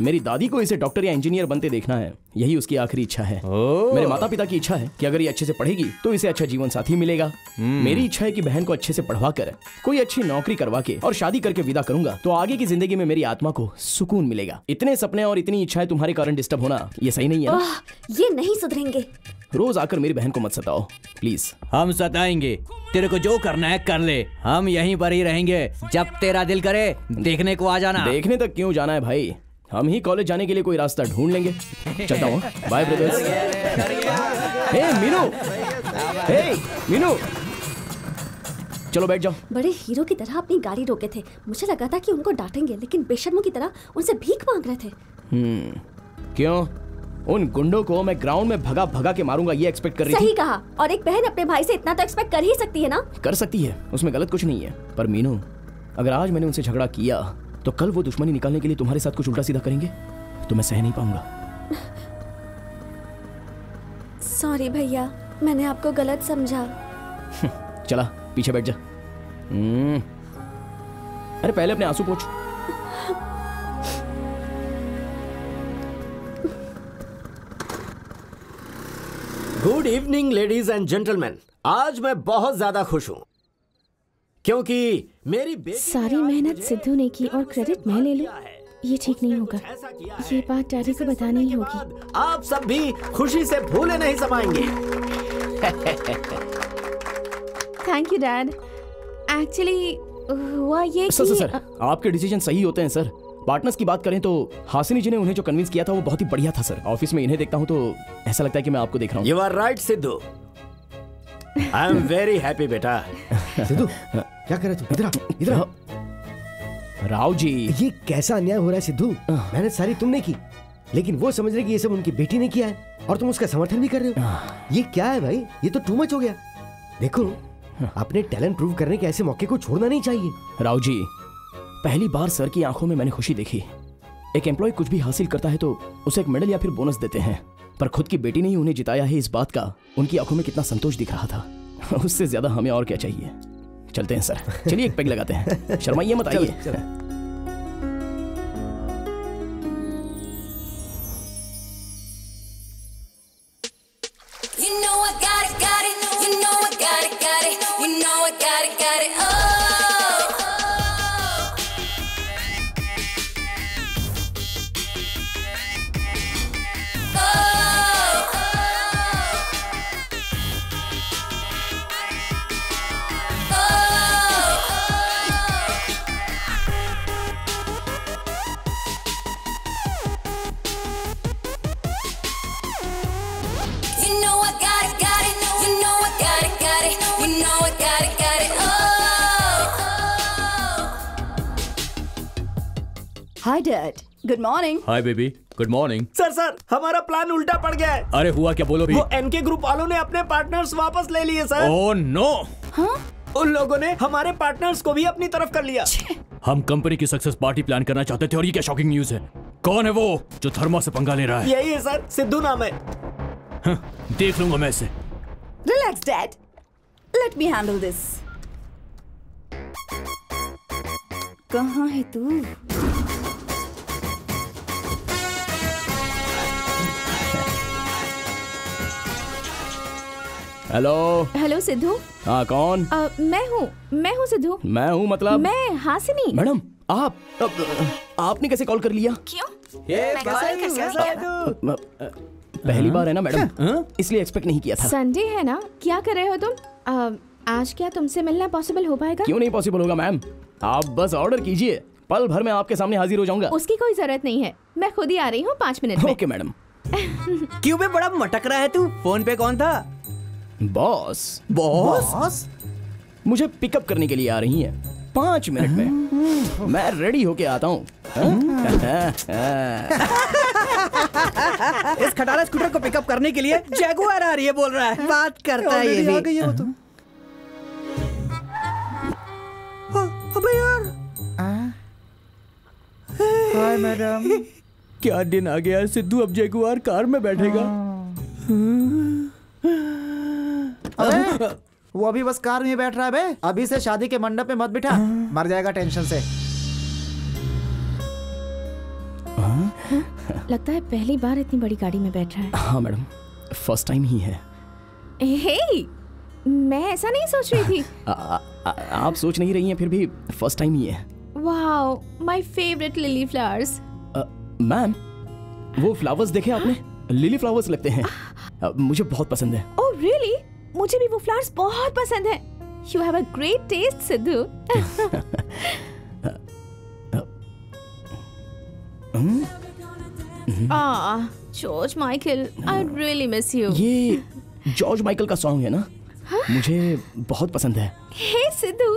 मेरी दादी को इसे डॉक्टर या इंजीनियर बनते देखना है, यही उसकी आखिरी इच्छा है। मेरे माता पिता की इच्छा है कि अगर ये अच्छे से पढ़ेगी तो इसे अच्छा जीवन साथी मिलेगा। मेरी इच्छा है कि बहन को अच्छे से पढ़वा कर कोई अच्छी नौकरी करवा के और शादी करके विदा करूंगा तो आगे की जिंदगी में मेरी आत्मा को सुकून मिलेगा। इतने सपने और इतनी इच्छाएं तुम्हारे कारण डिस्टर्ब होना, ये सही नहीं है। ये नहीं सुधरेंगे। रोज आकर मेरी बहन को मत सताओ प्लीज। हम सताएंगे, तेरे को जो करना है कर ले, हम यहीं पर ही रहेंगे। जब तेरा दिल करे देखने को आ जाना। देखने तक क्यों जाना है भाई, हम ही कॉलेज जाने के लिए कोई रास्ता ढूंढ लेंगे। चलता हूँ, bye brothers. Hey Meenu, hey Meenu, चलो बैठ जाओ। बड़े हीरो की तरह अपनी गाड़ी रोके थे, मुझे लगा था कि उनको डांटेंगे, लेकिन बेशर्मों की तरह उनसे भीख मांग रहे थे। हम्म, क्यों? उन गुंडों को मैं ग्राउंड में भगा भगा के मारूंगा ये एक्सपेक्ट कर रही थी? सही कहा, और एक बहन अपने भाई से इतना तो एक्सपेक्ट कर ही सकती है ना। कर सकती है, उसमें गलत कुछ नहीं है। पर मीनू, अगर आज मैंने उनसे झगड़ा किया तो कल वो दुश्मनी निकालने के लिए तुम्हारे साथ कुछ उल्टा सीधा करेंगे तो मैं सह नहीं पाऊंगा। सॉरी भैया, मैंने आपको गलत समझा। चला पीछे बैठ जा। अरे पहले अपने आंसू पोंछ। Good evening ladies and gentleman. आज मैं बहुत ज्यादा खुश हूँ क्योंकि मेरी बेटी सारी मेहनत सिद्धू ने की और क्रेडिट मैं ले लूं, ये ठीक नहीं होगा। ये बात डैडी को बतानी ही होगी। आप सब भी खुशी से भूले नहीं समाएंगे। Thank you dad. एक्चुअली हुआ ये सर, कि... सर, सर, आपके डिसीजन सही होते हैं सर। पार्टनर्स की बात करें तो हासिनी जी ने उन्हें जो कन्विंस किया था वो बहुत ही बढ़िया था सर। ऑफिस में इन्हें देखता हूँ तो ऐसा लगता है कि मैं आपको देख रहा हूँ। You are right Sidhu, I am very happy. बेटा सिद्धू, क्या कर रहे तू? इधर इधर। राव जी, ये कैसा अन्याय हो रहा है सिद्धू। मेहनत सारी तुमने की, लेकिन वो समझ रहे कि ये सब उनकी बेटी ने किया है और तुम उसका समर्थन भी कर रहे हो। ये क्या है भाई, ये तो टू मच हो गया। देखो, अपने टैलेंट प्रूव करने के ऐसे मौके को छोड़ना नहीं चाहिए। राव जी, पहली बार सर की आंखों में मैंने खुशी देखी, एक एम्प्लॉय कुछ भी हासिल करता है तो उसे एक मेडल या फिर बोनस देते हैं, पर खुद की बेटी ने उन्हें जिताया है, इस बात का उनकी आंखों में कितना संतोष दिख रहा था। उससे ज्यादा हमें और क्या चाहिए। चलते हैं सर, चलिए एक पैग लगाते हैं। शर्माइए मत, आइए। Hi Dad. Good morning. Hi baby. Good morning. Sir sir हमारा प्लान उल्टा पड़ गया है। अरे हुआ क्या, बोलो भी। वो एनके ग्रुप वालों ने अपने पार्टनर्स वापस ले लिए सर। Oh no. हाँ? उन लोगों ने हमारे पार्टनर्स को भी अपनी तरफ कर लिया। हम कंपनी की सक्सेस पार्टी प्लान करना चाहते थे और ये क्या शॉकिंग न्यूज है। कौन है वो जो थर्मा से पंगा ले रहा है? यही है सर, सिद्धू नाम है। हाँ, देख लूंगा मैं इसे। Relax Dad. Let me handle this. कहाँ है तू? Hello hello Sidhu. हाँ कौन? आ, मैं हूँ मैं हूँ सिद्धू। मैं हूँ मतलब? मैं हासिनी। मैडम आप आ, आपने कैसे कॉल कर लिया? क्यों? ये पहली बार है ना मैडम, इसलिए एक्सपेक्ट नहीं किया था। संडे है ना, क्या कर रहे हो तुम? आ, आज क्या तुमसे मिलना पॉसिबल हो पाएगा? क्यों नहीं पॉसिबल होगा मैम, आप बस ऑर्डर कीजिए, पल भर में आपके सामने हाजिर हो जाऊंगा। उसकी कोई जरूरत नहीं है, मैं खुद ही आ रही हूँ पाँच मिनट में। Okay madam. क्यों बे बड़ा मटक रहा है तू? फोन पे कौन था? बॉस। बॉस मुझे पिकअप करने के लिए आ रही है पाँच मिनट में, मैं रेडी होके आता हूँ। इस खटारा स्कूटर को पिकअप करने के लिए जगुआर आ रही है बोल रहा है, बात करता है ये भी। अबे यार हाय मैडम, क्या दिन आ गया। सिद्धू अब जगुआर कार में बैठेगा। अबे वो अभी बस कार में बैठ रहा है बे, अभी से शादी के मंडप में मत बिठा, मर जाएगा टेंशन से। हाँ? लगता है पहली बार इतनी बड़ी गाड़ी में बैठ रहा है। हाँ मैडम, फर्स्ट टाइम ही है। हे, मैं ऐसा नहीं सोच रही थी। आ, आ, आ, आप सोच नहीं रही हैं फिर भी फर्स्ट टाइम ही है। Wow, my favourite lily flowers. Ma'am वो फ्लावर्स देखे आपने? लिली फ्लावर्स लगते हैं, मुझे बहुत पसंद है। Oh really? मुझे भी वो फ्लावर्स बहुत पसंद है। You have a great taste, Sidhu. Ah, George Michael, I really miss you. ये जॉर्ज माइकल का सॉन्ग है ना? मुझे बहुत पसंद है। हे सिद्धू,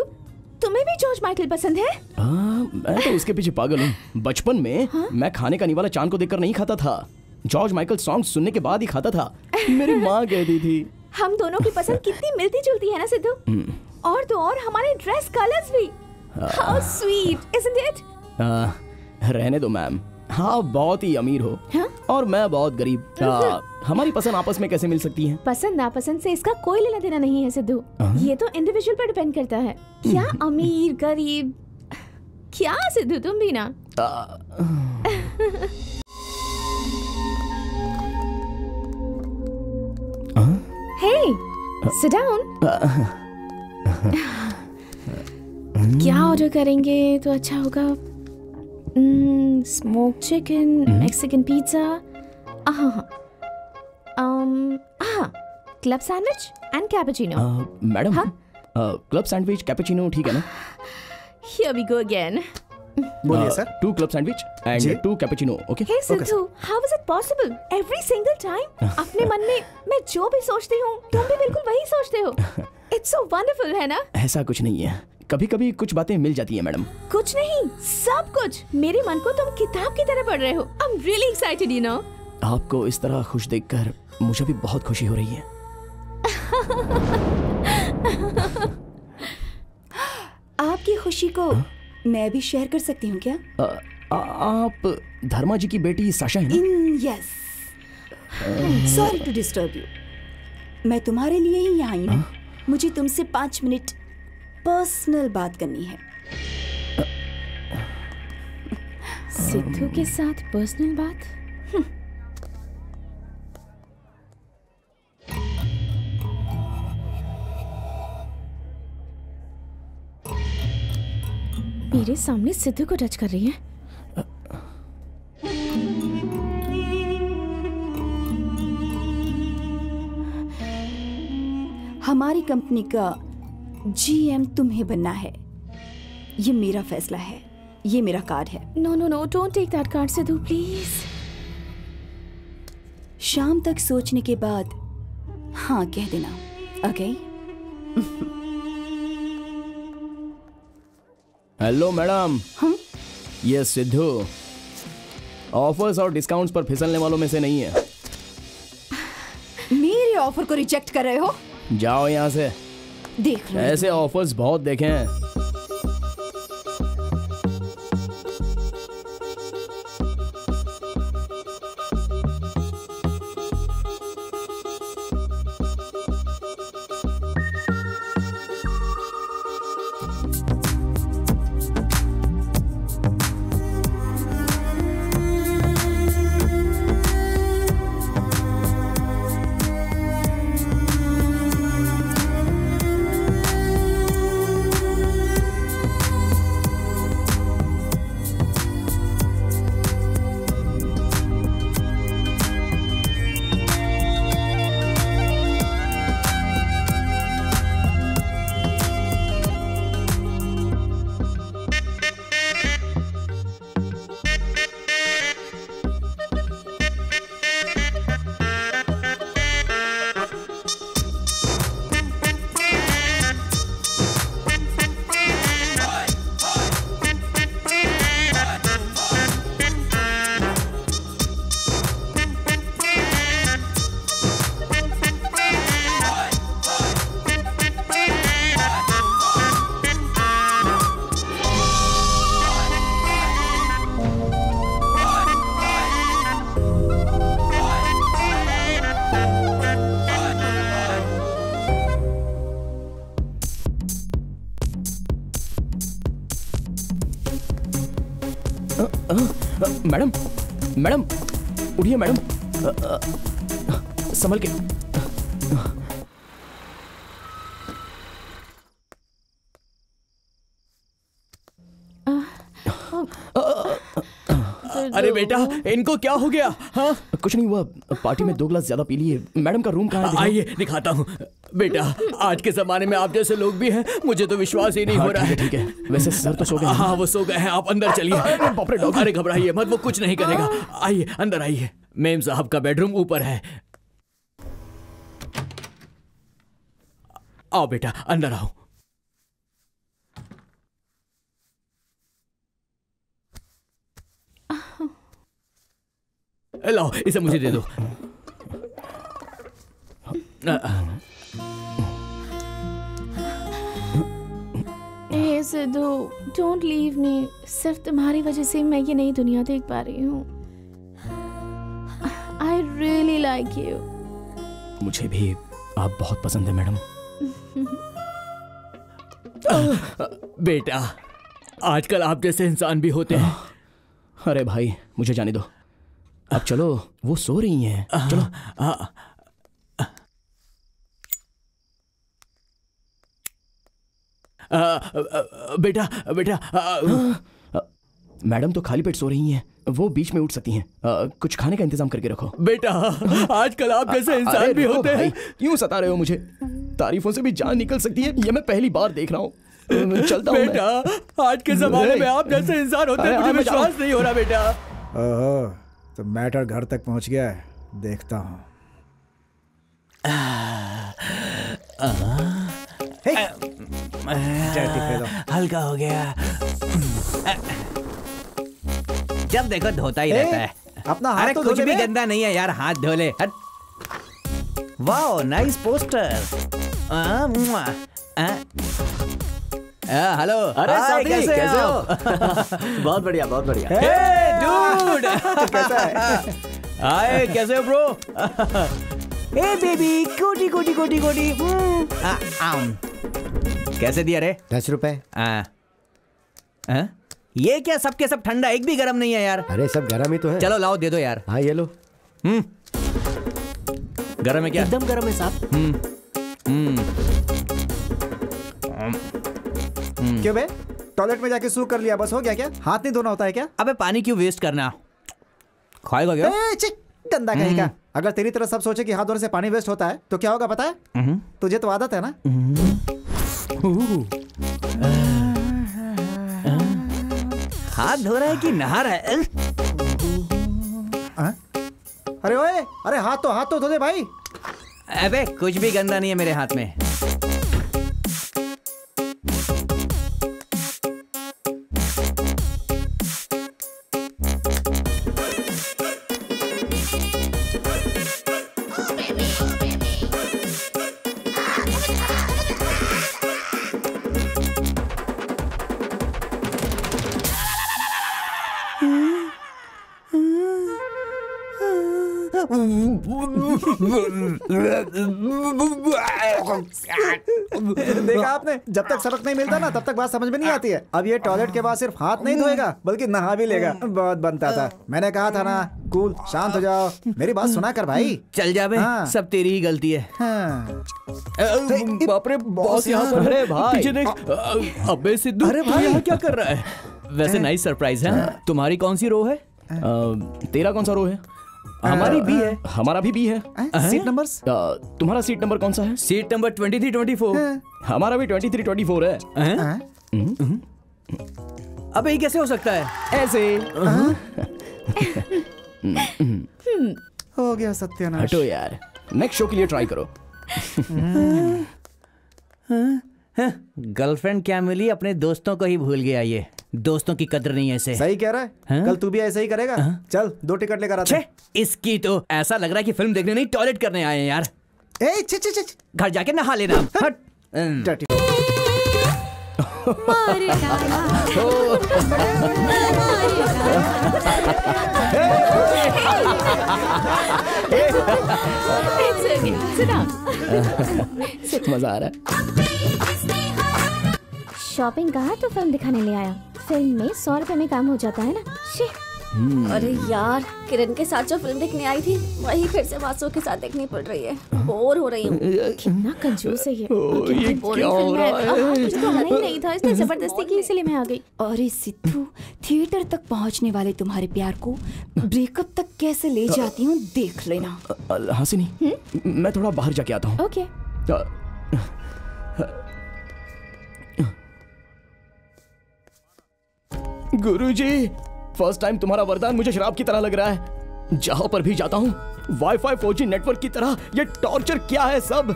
तुम्हें भी जॉर्ज माइकल पसंद है? हाँ, मैं तो उसके पीछे पागल हूँ। बचपन में मैं खाने का निवाला चांद को देखकर नहीं खाता था, जॉर्ज माइकल सॉन्ग सुनने के बाद ही खाता था, मेरी माँ कहती थी। हम दोनों की पसंद कितनी मिलती जुलती है ना सिद्धू। mm. और तो और हमारे ड्रेस कलर्स भी। How sweet, isn't it? uh, रहने दो मैम, हाँ बहुत ही अमीर हो। huh? और मैं बहुत गरीब। uh, हमारी पसंद आपस में कैसे मिल सकती है? पसंद नापसंद से इसका कोई लेना देना नहीं है सिद्धू। uh? ये तो इंडिविजुअल पर डिपेंड करता है, क्या अमीर गरीब। क्या सिद्धू तुम भी ना। uh. Hey, sit down. क्या ऑर्डर करेंगे तो अच्छा होगा? स्मोक्ड चिकन, मैक्सिकन पिज्जा, हाँ club sandwich and cappuccino. Madam club sandwich cappuccino ठीक है ना? Here we go again. बोलिए sir, two club sandwich and two cappuccino. Okay hey Siddhu, how is it possible? Every single time अपने मन में मैं जो भी सोचती हूँ तुम भी बिल्कुल वही सोचते हो। इट्स सो वंडरफुल है ना? ऐसा कुछ नहीं है, कभी कभी कुछ बातें मिल जाती है मैडम। कुछ नहीं, सब कुछ। मेरे मन को तुम किताब की तरह पढ़ रहे हो। I am really excited you know. आपको इस तरह खुश देख कर मुझे भी बहुत खुशी हो रही है। आपकी खुशी को मैं भी शेयर कर सकती हूँ क्या? आ, आप धर्मा जी की बेटी साशा हैं ना? Yes. Sorry to disturb you. मैं तुम्हारे लिए ही यहाँ आई हूँ। मुझे तुमसे पाँच मिनट पर्सनल बात करनी है। सिद्धू के साथ पर्सनल बात? मेरे सामने सिद्धू को टच कर रही है। हमारी कंपनी का जीएम तुम्हें बनना है, ये मेरा फैसला है, ये मेरा कार्ड है। No no no, don't take that card Sidhu, please. शाम तक सोचने के बाद हाँ कह देना, ओके? Hello madam. हम ये सिद्धू ऑफर्स और डिस्काउंट्स पर फिसलने वालों में से नहीं है। मेरे ऑफर को रिजेक्ट कर रहे हो? जाओ यहाँ से। देख रहे ऐसे ऑफर्स बहुत देखे हैं। मैडम मैडम उठिए मैडम, संभल के। अरे बेटा इनको क्या हो गया? हाँ कुछ नहीं हुआ, पार्टी में दो ग्लास ज्यादा पी लिए। मैडम का रूम कहाँ है? आइए दिखाता हूँ। बेटा आज के जमाने में आप जैसे लोग भी हैं, मुझे तो विश्वास ही नहीं हो रहा है। ठीक है, वैसे सर तो सो गए हैं। हाँ वो सो गए हैं, आप अंदर चलिए। अरे घबराइए मत, वो कुछ नहीं करेगा। आइए अंदर आइए। मेम साहब का बेडरूम ऊपर है। आओ बेटा अंदर आओ। लाओ इसे मुझे दे दो। ए सिद्धू डोंट लीव मी। सिर्फ तुम्हारी वजह से मैं ये नई दुनिया देख पा रही हूँ। I really like you. मुझे भी आप बहुत पसंद है मैडम। बेटा आजकल आप जैसे इंसान भी होते हैं। अरे भाई मुझे जाने दो, अब चलो वो सो रही हैं। चलो। आ, आ, आ, आ, आ, बेटा बेटा मैडम तो खाली पेट सो रही हैं, वो बीच में उठ सकती हैं। आ, कुछ खाने का इंतजाम करके रखो। बेटा आजकल आप जैसे इंसान भी होते हैं। क्यों सता रहे हो मुझे? तारीफों से भी जान निकल सकती है, ये मैं पहली बार देख रहा हूँ। चलता हूँ बेटा, आज के जमाने में आप जैसे इंसान होते हैं, मुझे विश्वास नहीं हो रहा बेटा। तो मैटर घर तक पहुंच गया है, देखता हूँ। हल्का हो गया, जब देखो धोता ही रहता है अपना हाथ। अरे तो कुछ भी गंदा नहीं है यार, हाथ धो ले। Wow nice poster. हेलो अरे हाय कैसे कैसे हो? बहुत बढ़िया बहुत बढ़िया। हे डूड कैसा है? हाय कैसे हो ब्रो? हे बेबी कोटी कोटी कोटी कोटी कैसे दिया रे? दस रुपए। ये क्या सबके सब ठंडा, एक भी गर्म नहीं है यार। अरे सब गर्म ही तो है। चलो लाओ दे दो यार। हाँ ये लो। हम्म गर्म है क्या? एकदम गर्म है साहब। हम्म हम्म क्यों बे? टॉयलेट में जाके सू कर लिया बस हो गया क्या? हाथ नहीं धोना होता है क्या? अबे पानी क्यों वेस्ट करना, खाएगा क्या? गंदा कहेगा। अगर तेरी तरह सब सोचे कि हाथ धोने से पानी वेस्ट होता है तो क्या होगा पता है? तुझे तो आदत है ना। हाथ धो रहा है कि नहा रहा है? आ? अरे ओए, अरे हाथ तो हाथ तो धो दे भाई। अबे कुछ भी गंदा नहीं है मेरे हाथ में। देखा आपने, जब तक सबक नहीं मिलता ना तब तक बात समझ में नहीं आती है। अब ये टॉयलेट के बाद सिर्फ हाथ नहीं धोएगा बल्कि नहा भी लेगा। बहुत बनता था, मैंने कहा था ना। कूल, शांत हो जाओ, मेरी बात सुना कर भाई। चल जा बे, हाँ। सब तेरी ही गलती है। हाँ। बाप रे बॉस यहाँ पर है भाई। अबे सिद्धू क्या कर रहा है? वैसे नाइस सरप्राइज है। तुम्हारी कौन सी रो है? तेरा कौन सा रो है? हमारी भी है। हमारा भी भी है। Seat numbers? तुम्हारा सीट नंबर कौन सा है? सीट नंबर तेईस चौबीस। हमारा भी तेईस चौबीस है। अबे ये कैसे हो सकता है? ऐसे हो गया सत्यानाश। हटो यार, नेक्स्ट शो के लिए ट्राई करो। गर्लफ्रेंड क्या मिली, अपने दोस्तों को ही भूल गया। ये दोस्तों की कदर नहीं है इसे। सही कह रहा है। हा? कल तू भी ऐसा ही करेगा। हा? चल दो टिकट लेकर आते हैं। इसकी तो ऐसा लग रहा है कि फिल्म देखने नहीं टॉयलेट करने आए हैं यार। ए छे छे छे, घर जाके नहा लेना। हट मजा आ रहा है। शॉपिंग कहा तो फिल्म दिखाने ले आया। फिल्म में सौ रुपए में काम हो जाता है ना। She hmm. अरे यार, किरण के साथ जो फिल्म देखने आई थी वही फिर से वासु के साथ देखनी पड़ रही है। बोर हो रही हूँ। कितना कंजूस है ये। नहीं था, इसने जबरदस्ती की इसलिए मैं आ गई। और इस सिद्धू, थिएटर तक पहुँचने वाले तुम्हारे प्यार को ब्रेकअप तक कैसे ले जाती हूँ देख लेना। हासिनी, मैं थोड़ा बाहर जाके आता हूँ। ओके। गुरुजी, फर्स्ट टाइम तुम्हारा वरदान मुझे शराब की तरह लग रहा है। जहां पर भी जाता हूं वाईफाई फोर जी नेटवर्क की तरह। ये टॉर्चर क्या है सब?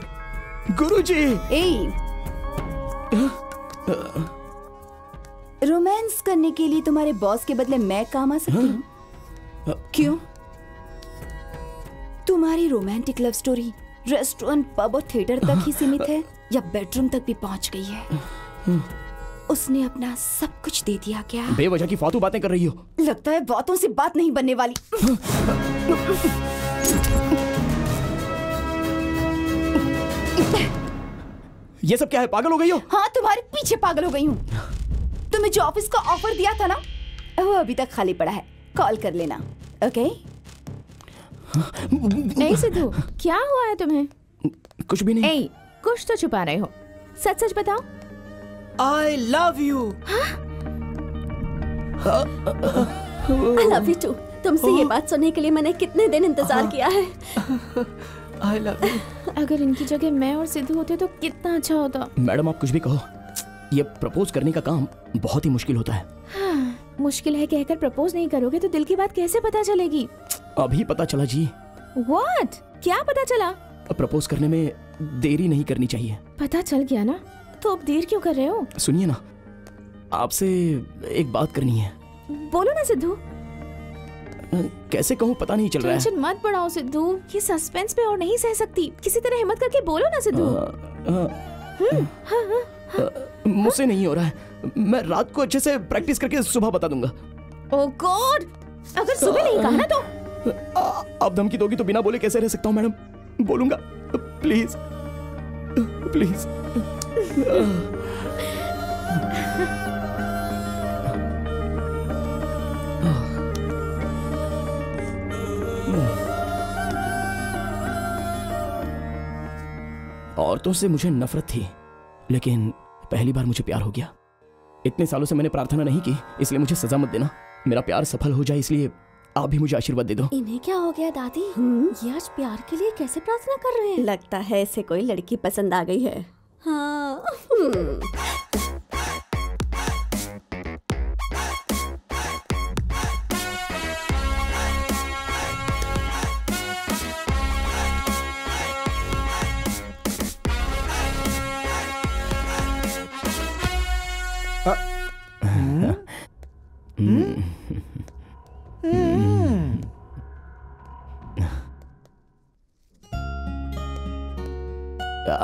गुरुजी, रोमांस करने के लिए तुम्हारे बॉस के बदले मैं काम आ सकती हूं? क्यों? तुम्हारी romantic love story restaurant, pub और थिएटर तक ही सीमित है या बेडरूम तक भी पहुंच गई है? उसने अपना सब कुछ दे दिया क्या? बेवजह की फालतू बातें कर रही हो। लगता है बातों से बात नहीं बनने वाली। ये सब क्या है? पागल हो गई हो? हाँ, तुम्हारे पीछे पागल हो गई हूँ। तुम्हें जो ऑफिस का ऑफर दिया था ना, वो अभी तक खाली पड़ा है। कॉल कर लेना, ओके? नहीं सिद्धू, क्या हुआ है तुम्हें? कुछ भी नहीं। कुछ तो छुपा रहे हो, सच सच बताओ। I love you. हाँ? I love you too. तुमसे ये बात सुनने के लिए मैंने कितने दिन इंतजार किया है। I love you. अगर इनकी जगह मैं और सिद्धू होते तो कितना अच्छा होता। मैडम आप कुछ भी कहो, ये प्रपोज करने का काम बहुत ही मुश्किल होता है। हाँ, मुश्किल है कहकर प्रपोज नहीं करोगे तो दिल की बात कैसे पता चलेगी? अभी पता चला जी। What? क्या पता चला? प्रपोज करने में देरी नहीं करनी चाहिए। पता चल गया ना, तो अब देर क्यों कर रहे हो? सुनिए ना, आपसे एक बात करनी है। बोलो ना सिद्धू। कैसे कहूँ पता नहीं चल रहा है। टेंशन मत बढ़ाओ सिद्धू, ये सस्पेंस पे और नहीं सह सकती। किसी तरह हिम्मत करके बोलो ना सिद्धू। हम्म, हाँ हाँ मुझसे नहीं हो रहा है, मैं रात को अच्छे से प्रैक्टिस करके सुबह बता दूंगा। ओह गॉड, अगर सुबह नहीं कहा ना तो? आप धमकी दोगी तो बिना बोले कैसे रह सकता हूँ मैडम? बोलूंगा, प्लीज प्लीज। औरतों से मुझे नफरत थी, लेकिन पहली बार मुझे प्यार हो गया। इतने सालों से मैंने प्रार्थना नहीं की, इसलिए मुझे सजा मत देना। मेरा प्यार सफल हो जाए, इसलिए आप भी मुझे आशीर्वाद दे दो। इन्हें क्या हो गया दादी? ये आज प्यार के लिए कैसे प्रार्थना कर रहे हैं? लगता है इसे कोई लड़की पसंद आ गई है। हाँ।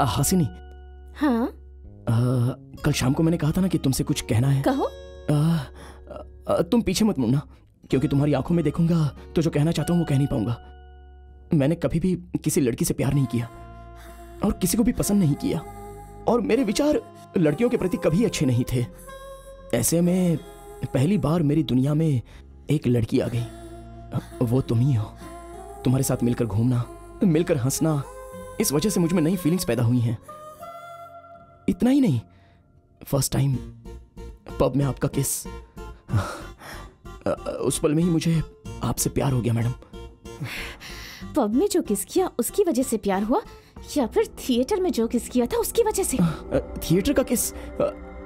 हासिनी। हाँ? आ, कल शाम को मैंने कहा था ना कि तुमसे कुछ कहना है। कहो। आ, आ, तुम पीछे मत मुड़ना, क्योंकि तुम्हारी आंखों में देखूंगा तो जो कहना चाहता हूँ वो कह नहीं पाऊंगा। मैंने कभी भी किसी लड़की से प्यार नहीं किया और किसी को भी पसंद नहीं किया, और मेरे विचार लड़कियों के प्रति कभी अच्छे नहीं थे। ऐसे में पहली बार मेरी दुनिया में एक लड़की आ गई, वो तुम ही हो। तुम्हारे साथ मिलकर घूमना, मिलकर हंसना, इस वजह से मुझ में नई फीलिंग्स पैदा हुई हैं। इतना ही नहीं, फर्स्ट टाइम पब में आपका किस, उस पल में ही मुझे आपसे प्यार हो गया मैडम। पब में जो किस किया उसकी वजह से प्यार हुआ, या फिर थिएटर में जो किस किया था उसकी वजह से? थिएटर का किस,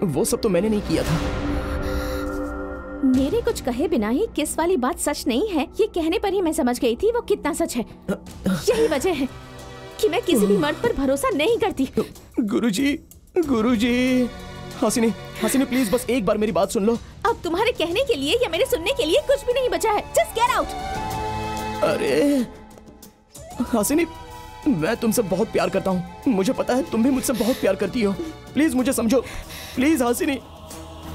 वो सब तो मैंने नहीं किया था। मेरे कुछ कहे बिना ही किस वाली बात सच नहीं है, ये कहने पर ही मैं समझ गई थी वो कितना सच है। यही वजह है कि मैं किसी भी मर्द पर भरोसा नहीं करती। गुरुजी, गुरुजी। हासिनी, हासिनी प्लीज बस एक बार मेरी बात सुन लो। अब तुम्हारे कहने के लिए या मेरे सुनने के लिए कुछ भी नहीं बचा है। Just get out. अरे हासिनी, मैं तुमसे बहुत प्यार करता हूँ, मुझे पता है तुम भी मुझसे बहुत प्यार करती हो। प्लीज मुझे समझो, please Hasini,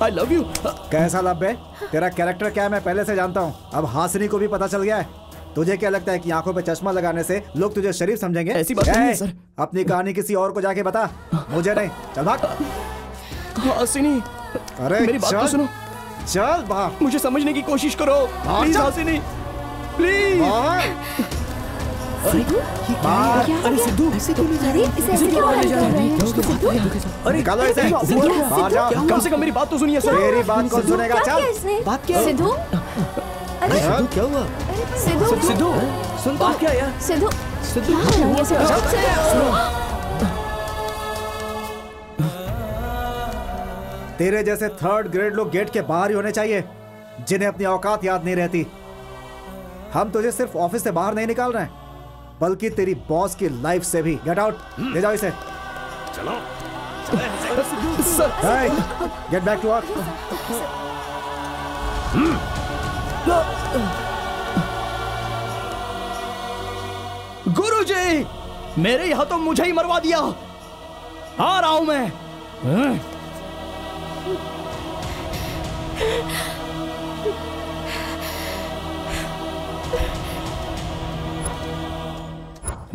I love you. कैसा लब्बे, तेरा कैरेक्टर क्या है मैं पहले से जानता हूँ। अब हासिनी को भी पता चल गया है। तुझे क्या लगता है कि आंखों पे चश्मा लगाने से लोग तुझे शरीफ समझेंगे? ऐसी बात नहीं सर। अपनी कहानी किसी और को जाके बता, मुझे नहीं। चल भाग। हासिनी, अरे मेरी बात तो सुनो। चल भाग। मुझे समझने की कोशिश करो प्लीज हासिनी, प्लीज। अरे सिद्धू, ऐसे क्यों ले जा रहे हैं? अरे निकालो इसे, बाहर जाओ। कम से कम मेरी बात तो सुनिए सर। मेरी बात कौन सुनेगा? चल। बात क्या है सिद्धू? अरे सिद्धू क्या हुआ? सिद्धू सिद्धू सुन, बात क्या यार? सिद्धू सिद्धू तेरे जैसे थर्ड ग्रेड लोग गेट के बाहर ही होने चाहिए, जिन्हें अपनी औकात याद नहीं रहती। हम तुझे सिर्फ ऑफिस से बाहर नहीं निकाल रहे हैं, बल्कि तेरी बॉस की लाइफ से भी। गेट आउट, ले जाओ इसे। चलो गेट बैक टू वर्क। गुरुजी, मेरे यहाँ तो मुझे ही मरवा दिया। आ रहा हूं मैं।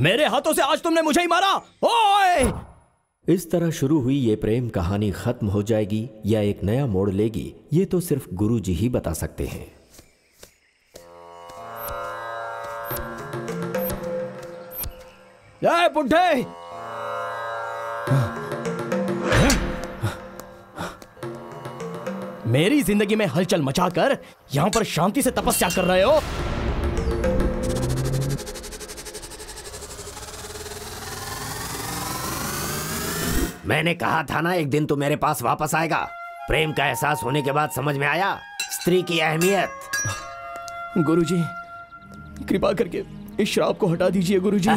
मेरे हाथों से आज तुमने मुझे ही मारा। ओए! इस तरह शुरू हुई ये प्रेम कहानी खत्म हो जाएगी या एक नया मोड़ लेगी, ये तो सिर्फ गुरुजी ही बता सकते हैं। ए बुड्ढे, मेरी जिंदगी में हलचल मचाकर यहां पर शांति से तपस्या कर रहे हो। मैंने कहा था ना एक दिन तू मेरे पास वापस आएगा। प्रेम का एहसास होने के बाद समझ में आया स्त्री की अहमियत। गुरुजी, कृपा करके इस श्राप को हटा दीजिए गुरुजी।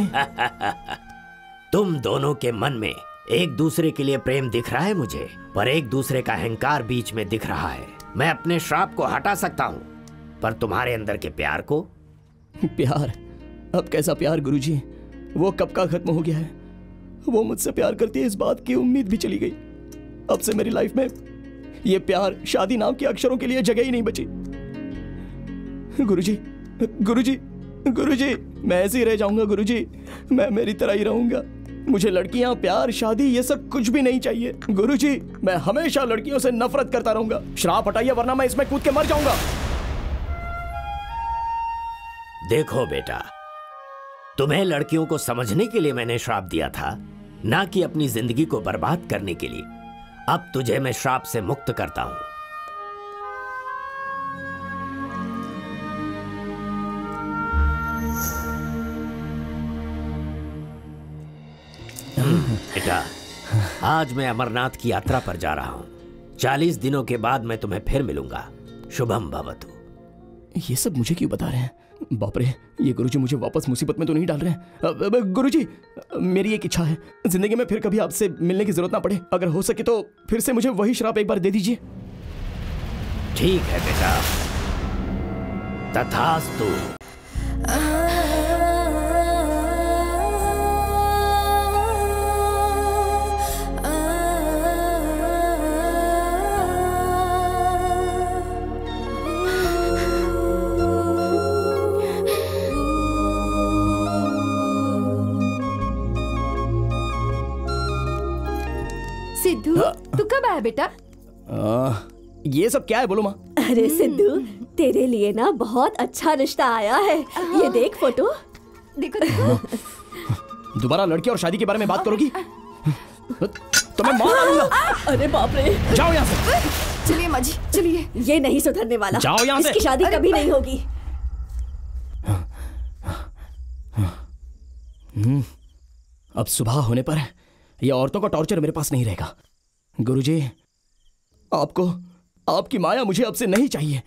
तुम दोनों के मन में एक दूसरे के लिए प्रेम दिख रहा है मुझे, पर एक दूसरे का अहंकार बीच में दिख रहा है। मैं अपने श्राप को हटा सकता हूँ, पर तुम्हारे अंदर के प्यार को। प्यार? अब कैसा प्यार गुरुजी? वो कब का खत्म हो गया है। वो मुझसे प्यार करती है इस बात की उम्मीद भी चली गई। अब से मेरी लाइफ में ये प्यार शादी नाम के अक्षरों के लिए जगह ही नहीं बची। गुरुजी, गुरुजी, गुरुजी, मैं ऐसे ही रह जाऊंगा गुरुजी, मैं मेरी तरह ही रहूंगा। मुझे लड़कियां, प्यार, शादी ये सब कुछ भी नहीं चाहिए गुरुजी। मैं हमेशा लड़कियों से नफरत करता रहूंगा। श्राप हटाइए वरना मैं इसमें कूद के मर जाऊंगा। देखो बेटा, तुम्हें लड़कियों को समझने के लिए मैंने श्राप दिया था, ना कि अपनी जिंदगी को बर्बाद करने के लिए। अब तुझे मैं श्राप से मुक्त करता हूं। बेटा, आज मैं अमरनाथ की यात्रा पर जा रहा हूँ। चालीस दिनों के बाद मैं तुम्हें फिर मिलूंगा। शुभम भवतु। ये सब मुझे क्यों बता रहे हैं? बाप रे, ये गुरुजी मुझे वापस मुसीबत में तो नहीं डाल रहे हैं? गुरुजी, मेरी एक इच्छा है, जिंदगी में फिर कभी आपसे मिलने की जरूरत ना पड़े। अगर हो सके तो फिर से मुझे वही श्राप एक बार दे दीजिए। ठीक है बेटा, तथास्तु। तू कब आया बेटा? आ, ये सब क्या है बोलो माँ? अरे सिद्धू, तेरे लिए ना बहुत अच्छा रिश्ता आया है। ये देख फोटो। देखो, देखो। दोबारा लड़की और शादी के बारे में बात करोगी तो मैं मार डालूंगा। अरे बाप रे, जाओ यहाँ से। चलिए माँ जी, चलिए। ये नहीं सुधरने वाला, जाओ यहाँ से। इसकी शादी कभी नहीं होगी। अब सुबह होने पर ये औरतों का टॉर्चर मेरे पास नहीं रहेगा। गुरुजी, आपको, आपकी माया मुझे अब से नहीं चाहिए।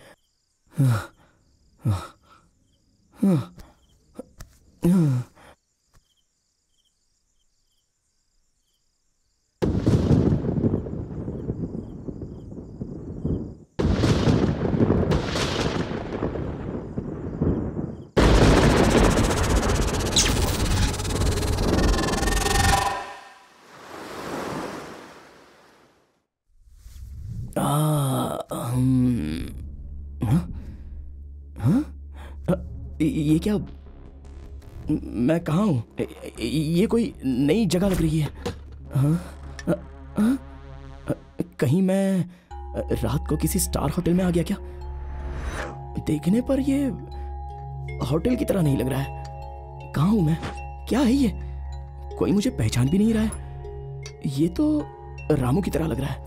ये क्या, मैं कहाँ हूँ? ये कोई नई जगह लग रही है। हाँ? हाँ? कहीं मैं रात को किसी स्टार होटल में आ गया क्या? देखने पर ये होटल की तरह नहीं लग रहा है। कहाँ हूँ मैं? क्या है ये? कोई मुझे पहचान भी नहीं रहा है। ये तो रामू की तरह लग रहा है।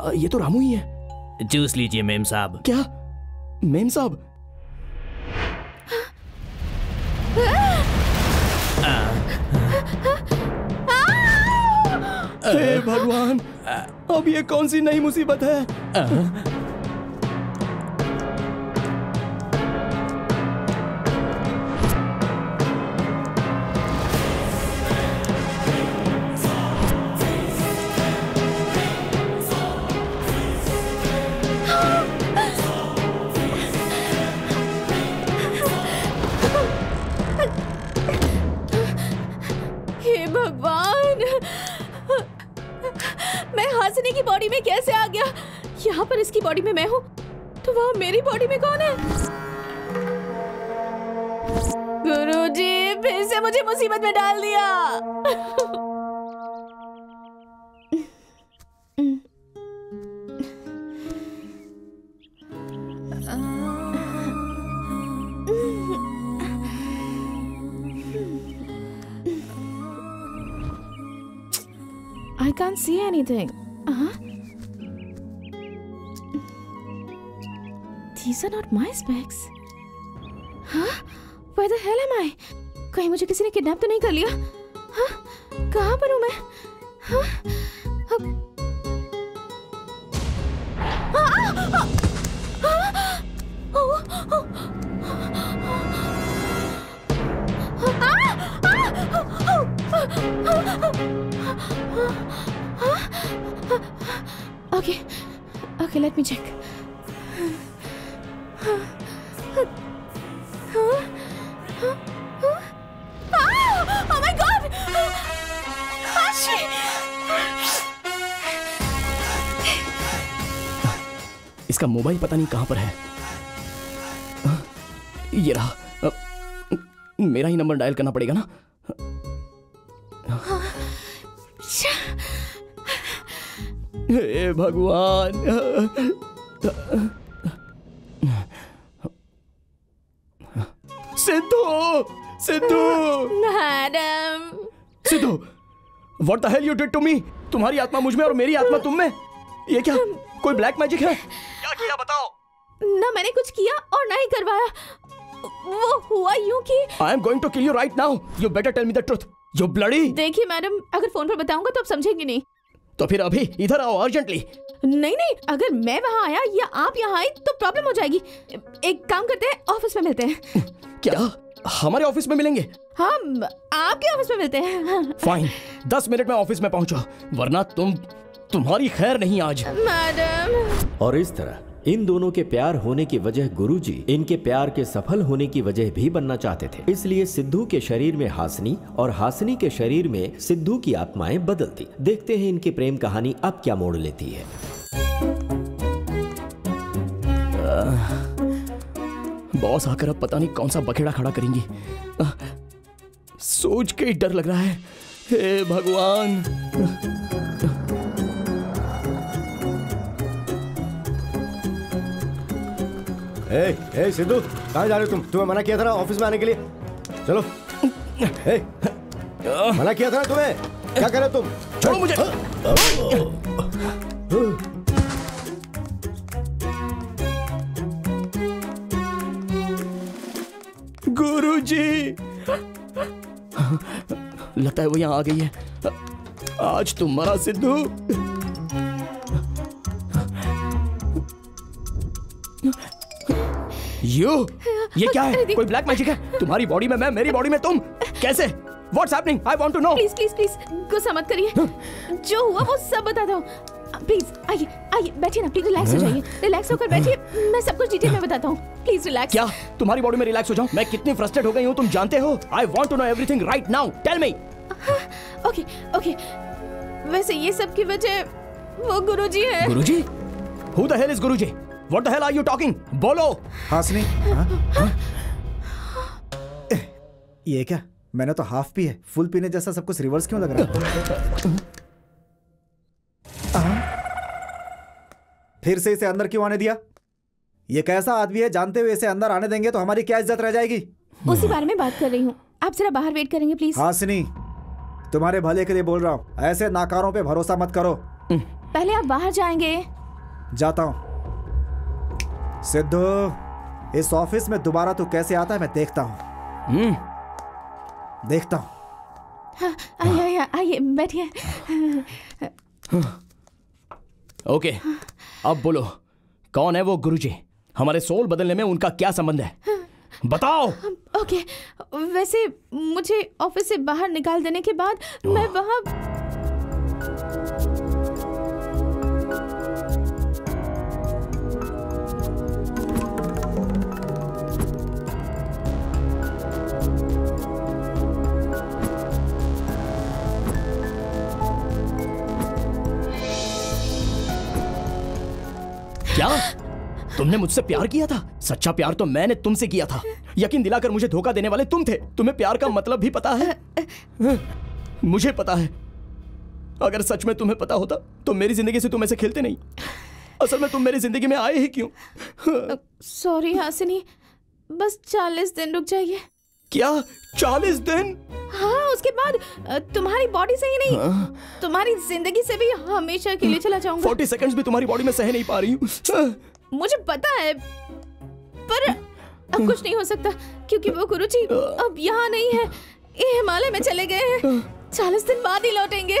आ, ये तो रामू ही है। जूस लीजिए मेम साहब। क्या मेम साहब? हे भगवान, अब ये कौन सी नई मुसीबत है? हे भगवान, मैं हासने की बॉडी में कैसे आ गया? यहाँ पर इसकी बॉडी में मैं हूँ, तो वहाँ मेरी बॉडी में कौन है? गुरुजी, फिर से मुझे मुसीबत में डाल दिया। I can't see anything. Uh-huh. These are not my specs. Huh? Where the hell am I? कहीं मुझे किसी ने किडनैप तो नहीं कर लिया? Huh? कहाँ पर हूँ मैं? Huh? Okay, okay, let me check. Oh my God! Hashi! इसका मोबाइल पता नहीं कहां पर है। ये रहा, मेरा ही नंबर डायल करना पड़ेगा ना। हे भगवान, Sidhu, Sidhu, madam, Sidhu, what the hell you did to me? तुम्हारी आत्मा मुझ में और मेरी आत्मा तुम में। ये क्या, कोई ब्लैक मैजिक है? क्या किया बताओ? ना मैंने कुछ किया और ना ही करवाया। वो हुआ यूं कि I am going to kill you right now. You better tell me the truth. You bloody। देखिए मैडम, अगर फोन पर बताऊंगा तो आप समझेंगे नहीं। तो फिर अभी इधर आओ अर्जेंटली। नहीं नहीं, अगर मैं वहाँ आया या आप यहाँ आए तो प्रॉब्लम हो जाएगी। एक काम करते हैं, ऑफिस में मिलते हैं। क्या हमारे ऑफिस में मिलेंगे? हम आपके ऑफिस में मिलते हैं। फाइन, दस मिनट में ऑफिस में पहुँचो, वरना तुम तुम्हारी खैर नहीं आज। मैडम, और इस तरह इन दोनों के प्यार होने की वजह गुरुजी इनके प्यार के सफल होने की वजह भी बनना चाहते थे, इसलिए सिद्धू के शरीर में हासिनी और हासिनी के शरीर में सिद्धू की आत्माएं बदलती। देखते हैं इनकी प्रेम कहानी अब क्या मोड़ लेती है। बॉस आकर अब पता नहीं कौन सा बखेड़ा खड़ा करेंगी, सोच के ही डर लग रहा है। हे भगवान, हे हे सिद्धू, कहाँ जा रहे हो तुम? तुम्हें मना किया था ना ऑफिस में आने के लिए। चलो, हे, मना किया था ना तुम्हें, क्या कर रहे हो तुम? छोड़ो मुझे। आ, आ, आ, गुरुजी, लगता है वो यहाँ आ गई है। आज तुम मरा सिद्धू। यू, ये क्या है? कोई ब्लैक मैजिक है? तुम्हारी बॉडी में मैं, मेरी बॉडी में तुम, कैसे? What's happening? I want to know. Please please please गुस्सा मत करिए, जो हुआ वो सब बता दो। प्लीज आइए आइए, बैठिए ना, प्लीज रिलैक्स हो जाइए, रिलैक्स होकर बैठिए, मैं सब कुछ डिटेल में बताता हूँ, प्लीज रिलैक्स। क्या तुम्हारी बॉडी में रिलैक्स हो जाऊँ? मैं कितनी फ्रस्ट्रेट हो गई हूँ तुम जानते हो। I want to know everything right now, tell me. Okay okay, वैसे ये सब की वजह वो गुरुजी है। गुरुजी? Who the hell is Guruji? What the hell are you talking? बोलो। हासनी, हाँ? हाँ? ये क्या, मैंने तो हाफ पी है, फुल पीने जैसा सब कुछ रिवर्स क्यों लग रहा है? फिर से इसे अंदर क्यों आने दिया? ये कैसा आदमी है, जानते हुए इसे अंदर आने देंगे तो हमारी क्या इज्जत रह जाएगी? उसी बारे में बात कर रही हूँ, आप जरा बाहर वेट करेंगे प्लीज। हासिनी, तुम्हारे भले के लिए बोल रहा हूँ, ऐसे नाकारों पे भरोसा मत करो। पहले आप बाहर जाएंगे। जाता हूँ। सिद्धू, इस ऑफिस में दोबारा तू कैसे आता है मैं देखता हूँ, देखता हूँ। आइए आइए, बैठिए। ओके, अब बोलो, कौन है वो गुरुजी? हमारे सोल बदलने में उनका क्या संबंध है, बताओ। ओके, वैसे मुझे ऑफिस से बाहर निकाल देने के बाद मैं वहाँ। क्या तुमने मुझसे प्यार किया था? सच्चा प्यार तो मैंने तुमसे किया था, यकीन दिलाकर मुझे धोखा देने वाले तुम थे। तुम्हें प्यार का मतलब भी पता है? मुझे पता है, अगर सच में तुम्हें पता होता तो मेरी जिंदगी से तुम ऐसे खेलते नहीं। असल में तुम मेरी जिंदगी में आए ही क्यों? सॉरी हासिनी, बस चालीस दिन रुक जाइए। क्या चालीस दिन? हाँ, उसके बाद तुम्हारी बॉडी से ही नहीं, हाँ? तुम्हारी जिंदगी से भी हमेशा के लिए चला जाऊंगा। फोर्टी सेकंड्स भी तुम्हारी बॉडी में सह नहीं पा रही हूँ। हाँ। मुझे पता है, पर अब कुछ नहीं हो सकता क्योंकि वो गुरुजी अब यहाँ नहीं है, ये हिमालय में चले गए हैं। चालीस दिन बाद ही लौटेंगे।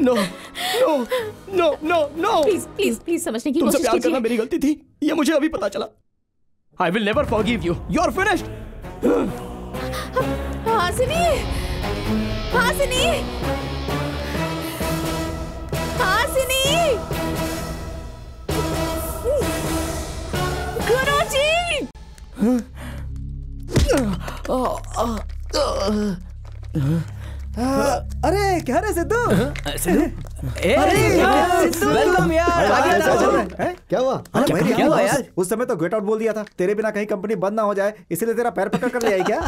No no no no no, please please please समझने की कोशिश कीजिए। करना मेरी गलती थी, ये मुझे अभी पता चला। I will never forgive you, you are finished. Hasini, Hasini, Hasini, गुरुजी। अरे क्या रे सिद्धू, वेलकम यार। क्या हुआ क्या हुआ यार? उस समय तो गेट आउट बोल दिया था तेरे बिना कहीं कंपनी बंद ना हो जाए, इसीलिए तेरा पैर पकड़ कर ले आई क्या?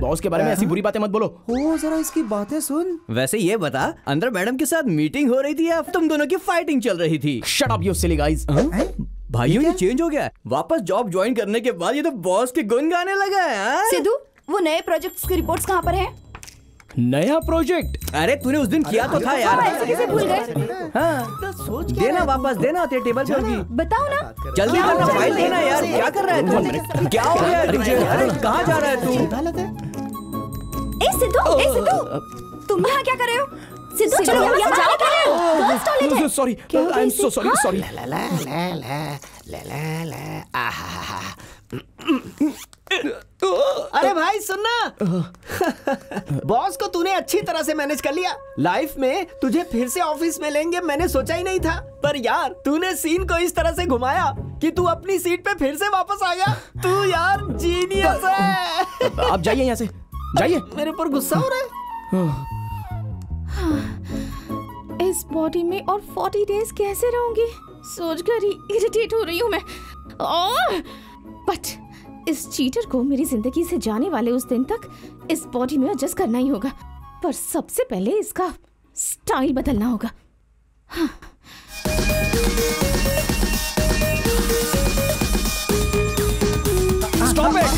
बॉस के बारे में ऐसी बुरी बातें मत बोलो। ओ जरा इसकी बातें सुन। वैसे ये बता, अंदर मैडम के साथ मीटिंग हो रही थी या तुम दोनों की फाइटिंग चल रही थी? Shut up you silly guys. भाइयों ये चेंज हो गया है, वापस जॉब ज्वाइन करने के बाद ये तो बॉस के गुण गाने लगा है। सिद्धू वो नए प्रोजेक्ट्स की रिपोर्ट्स कहाँ पर है? नया प्रोजेक्ट? अरे तूने उस दिन किया तो था यार, ऐसे कैसे भूल गए? हाँ सोच देना, वापस देना तेरे टेबल पे होगी। बताओ ना जल्दी करना, फाइल देना यार। क्या कर रहा है तू? क्या हो गया? अरे कहाँ जा रहा है तू? ए सिद्धू, ए सिद्धू तुम यहाँ क्या कर रहे हो? सिद्धू चलो यहाँ जाओ। क्या sorry I am so sorry sorry अरे भाई सुनना, बॉस को तूने अच्छी तरह से मैनेज कर लिया। लाइफ में तुझे फिर से ऑफिस में लेंगे मैंने सोचा ही नहीं था, पर यार तूने सीन को इस तरह से घुमाया कि तू अपनी सीट पे फिर से वापस आ गया। तू यार जीनियस है। आप जाइए यहाँ से, जाइए। मेरे पर गुस्सा हो रहा है। इस बॉडी में और फोर्टी डेज कैसे रहूंगी सोचकर ही इरिटेट हो रही हूँ मैं। बट इस चीटर को मेरी जिंदगी से जाने वाले उस दिन तक इस बॉडी में एडजस्ट करना ही होगा, पर सबसे पहले इसका स्टाइल बदलना होगा। हाँ। Stop it!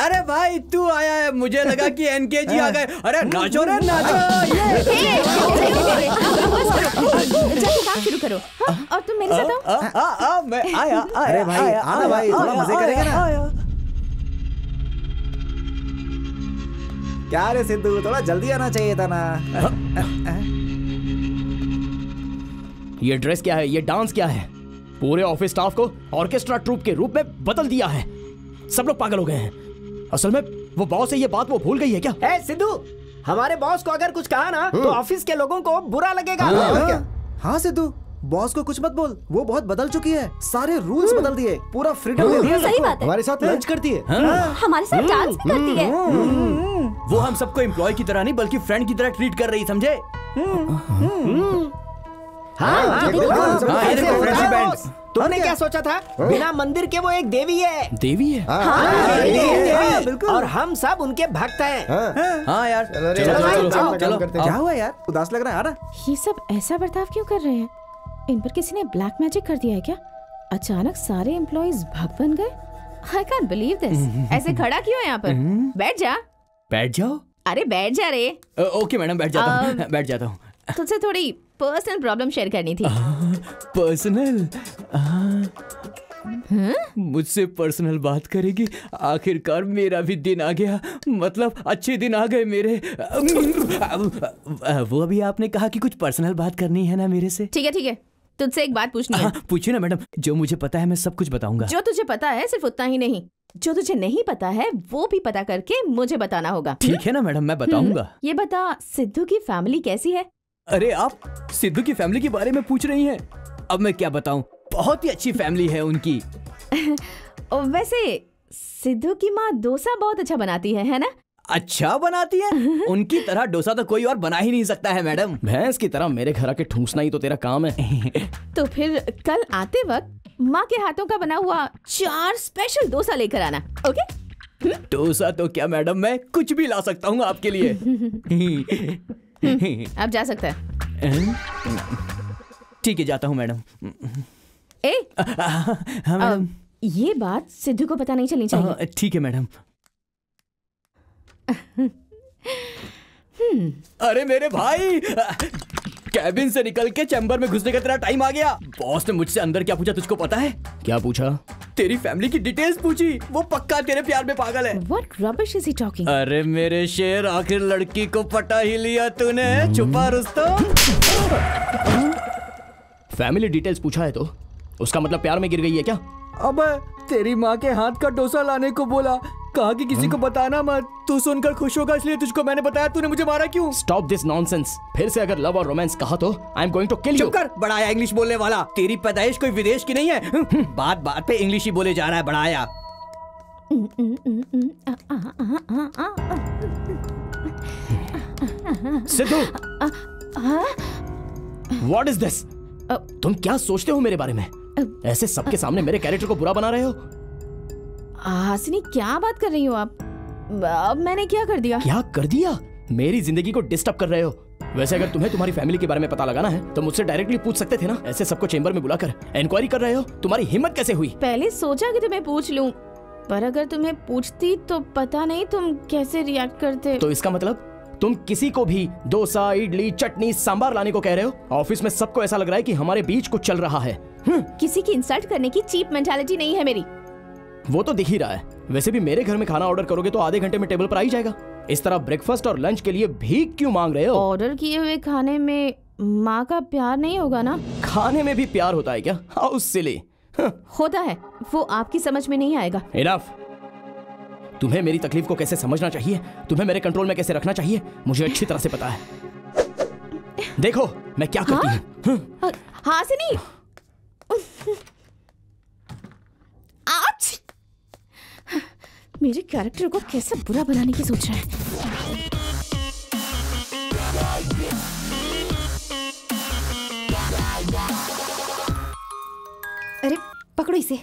अरे भाई तू आया है, मुझे लगा कि एनके जी आ गए। अरे नाचो रे नाचो, काम शुरू करो। हाँ, और तुम मेरे साथ आओ। आ, आ, आ, मैं आया, आया। अरे भाई आया, आया, भाई थोड़ा मजे करेंगे ना। क्या रे सिद्धू, थोड़ा जल्दी आना चाहिए था ना। ये ड्रेस क्या है? ये डांस क्या है? पूरे ऑफिस स्टाफ को ऑर्केस्ट्रा ट्रूप के रूप में बदल दिया है। सब लोग पागल हो गए हैं। असल में वो बॉस से ये बात वो भूल गई है क्या? ए सिद्धू, हमारे बॉस को अगर कुछ कहा ना तो ऑफिस के लोगों को बुरा लगेगा। हाँ, हाँ सिद्धू, बॉस को कुछ मत बोल, वो बहुत बदल चुकी है। सारे रूल्स बदल दिए, पूरा फ्रीडम दे दिया। सही बात है। हमारे साथ लंच करती है, हाँ। हमारे साथ डांस भी करती है। वो हम सबको एम्प्लॉय की तरह नहीं बल्कि फ्रेंड की तरह ट्रीट कर रही, समझे? तुमने क्या सोचा था? बिना मंदिर के वो एक देवी है। देवी है, हाँ, हाँ, देवी है। हाँ, बिल्कुल। और हम सब उनके भक्त हैं। हाँ, हाँ यार चलो चलो, चलो, चलो, चलो, चलो। क्या हुआ यार, उदास लग रहा है? ये सब ऐसा बर्ताव क्यों कर रहे हैं? इन पर किसी ने ब्लैक मैजिक कर दिया है क्या? अचानक सारे एम्प्लॉइज भक्त बन गए। I can't believe this. ऐसे खड़ा क्यों है यहाँ पर? बैठ जा, बैठ जाओ। अरे बैठ जा रे। ओके मैडम बैठ जाता हूँ, बैठ जाता हूँ। तुझसे थोड़ी पर्सनल प्रॉब्लम शेयर करनी थी। पर्सनल? मुझसे पर्सनल बात करेगी? आखिरकार मेरा भी दिन आ गया, मतलब अच्छे दिन आ गए मेरे। वो अभी आपने कहा कि कुछ पर्सनल बात करनी है ना मेरे से? ठीक है ठीक है, तुझसे एक बात पूछनी है। पूछिए ना मैडम, जो मुझे पता है मैं सब कुछ बताऊंगा। जो तुझे पता है सिर्फ उतना ही नहीं, जो तुझे नहीं पता है वो भी पता करके मुझे बताना होगा। ठीक है ना मैडम, मैं बताऊंगा। ये बता सिद्धू की फैमिली कैसी है? अरे आप सिद्धू की फैमिली के बारे में पूछ रही हैं? अब मैं क्या बताऊं, बहुत ही अच्छी फैमिली है उनकी। वैसे सिद्धू की माँ डोसा बहुत अच्छा बनाती है, है ना? अच्छा बनाती है? उनकी तरह डोसा तो कोई और बना ही नहीं सकता है मैडम। भैंस की तरह मेरे घर आके ठूसना ही तो तेरा काम है। तो फिर कल आते वक्त माँ के हाथों का बना हुआ चार स्पेशल डोसा लेकर आना। ओके? डोसा तो क्या मैडम, मैं कुछ भी ला सकता हूँ आपके लिए। अब जा सकता है। ठीक है जाता हूँ मैडम। ए हाँ मैडम, ये बात सिद्धू को पता नहीं चलनी चाहिए। ठीक है मैडम। अरे मेरे भाई, कैबिन से निकल के चैम्बर में घुसने का तेरा टाइम आ गया। बॉस ने मुझसे अंदर क्या पूछा तुझको पता है? क्या पूछा? तेरी फैमिली की डिटेल्स पूछी। वो पक्का तेरे प्यार में पागल है। What rubbish is he talking? अरे मेरे शेर, आखिर लड़की को पटा ही लिया तूने। hmm. छुपा रुस्तम। फैमिली डिटेल्स पूछा है तो उसका मतलब प्यार में गिर गई है क्या? अब तेरी माँ के हाथ का डोसा लाने को बोला, कहा कि किसी को बताना मत, तू सुनकर खुश होगा इसलिए तुझको मैंने बताया। तूने मुझे मारा क्यों? Stop this nonsense। फिर से अगर लव और रोमांस कहा तो I am going to kill you. चुप कर, बड़ाया इंग्लिश बोलने वाला। तेरी पैदाइश कोई विदेश की नहीं है, बात बात पे इंग्लिश ही बोले जा रहा है बड़ाया। Sidhu, what is this? तुम क्या सोचते हो मेरे बारे में? ऐसे सबके सामने मेरे कैरेक्टर को बुरा बना रहे हो। हासिनी, क्या बात कर रही हो आप? अब मैंने क्या कर दिया? क्या कर दिया? मेरी जिंदगी को डिस्टर्ब कर रहे हो। वैसे अगर तुम्हें तुम्हारी फैमिली के बारे में पता लगाना है तो मुझसे डायरेक्टली पूछ सकते थे ना। ऐसे सबको चेंबर में बुलाकर इंक्वायरी कर रहे हो, तुम्हारी हिम्मत कैसे हुई? पहले सोचा कि तुम्हें पूछ लूं, पर अगर तुम्हें पूछती तो पता नहीं तुम कैसे रिएक्ट करते। तो इसका मतलब तुम किसी को भी डोसा, इडली, चटनी, सांबार लाने को कह रहे हो? ऑफिस में सबको ऐसा लग रहा है कि हमारे बीच कुछ चल रहा है। किसी की इंसल्ट करने की चीप मेंटालिटी नहीं है मेरी। वो तो दिख ही रहा है। वैसे भी मेरे घर में खाना ऑर्डर करोगे तो आधे घंटे में टेबल पर आ ही जाएगा। इस तरह ब्रेकफास्ट और लंच के लिए भीख क्यों मांग रहे हो? ऑर्डर किए हुए खाने में माँ का प्यार नहीं होगा ना? खाने में भी प्यार होता है क्या? How silly. होता है, वो आपकी समझ में नहीं आएगा। इनफ। तुम्हें मेरी तकलीफ को कैसे समझना चाहिए, तुम्हें मेरे कंट्रोल में कैसे रखना चाहिए, मुझे अच्छी तरह से पता है। देखो मैं क्या करती हूँ। हासिनी, मेरे कैरेक्टर को कैसे बुरा बनाने की सोच रहा है। अरे पकड़ो इसे।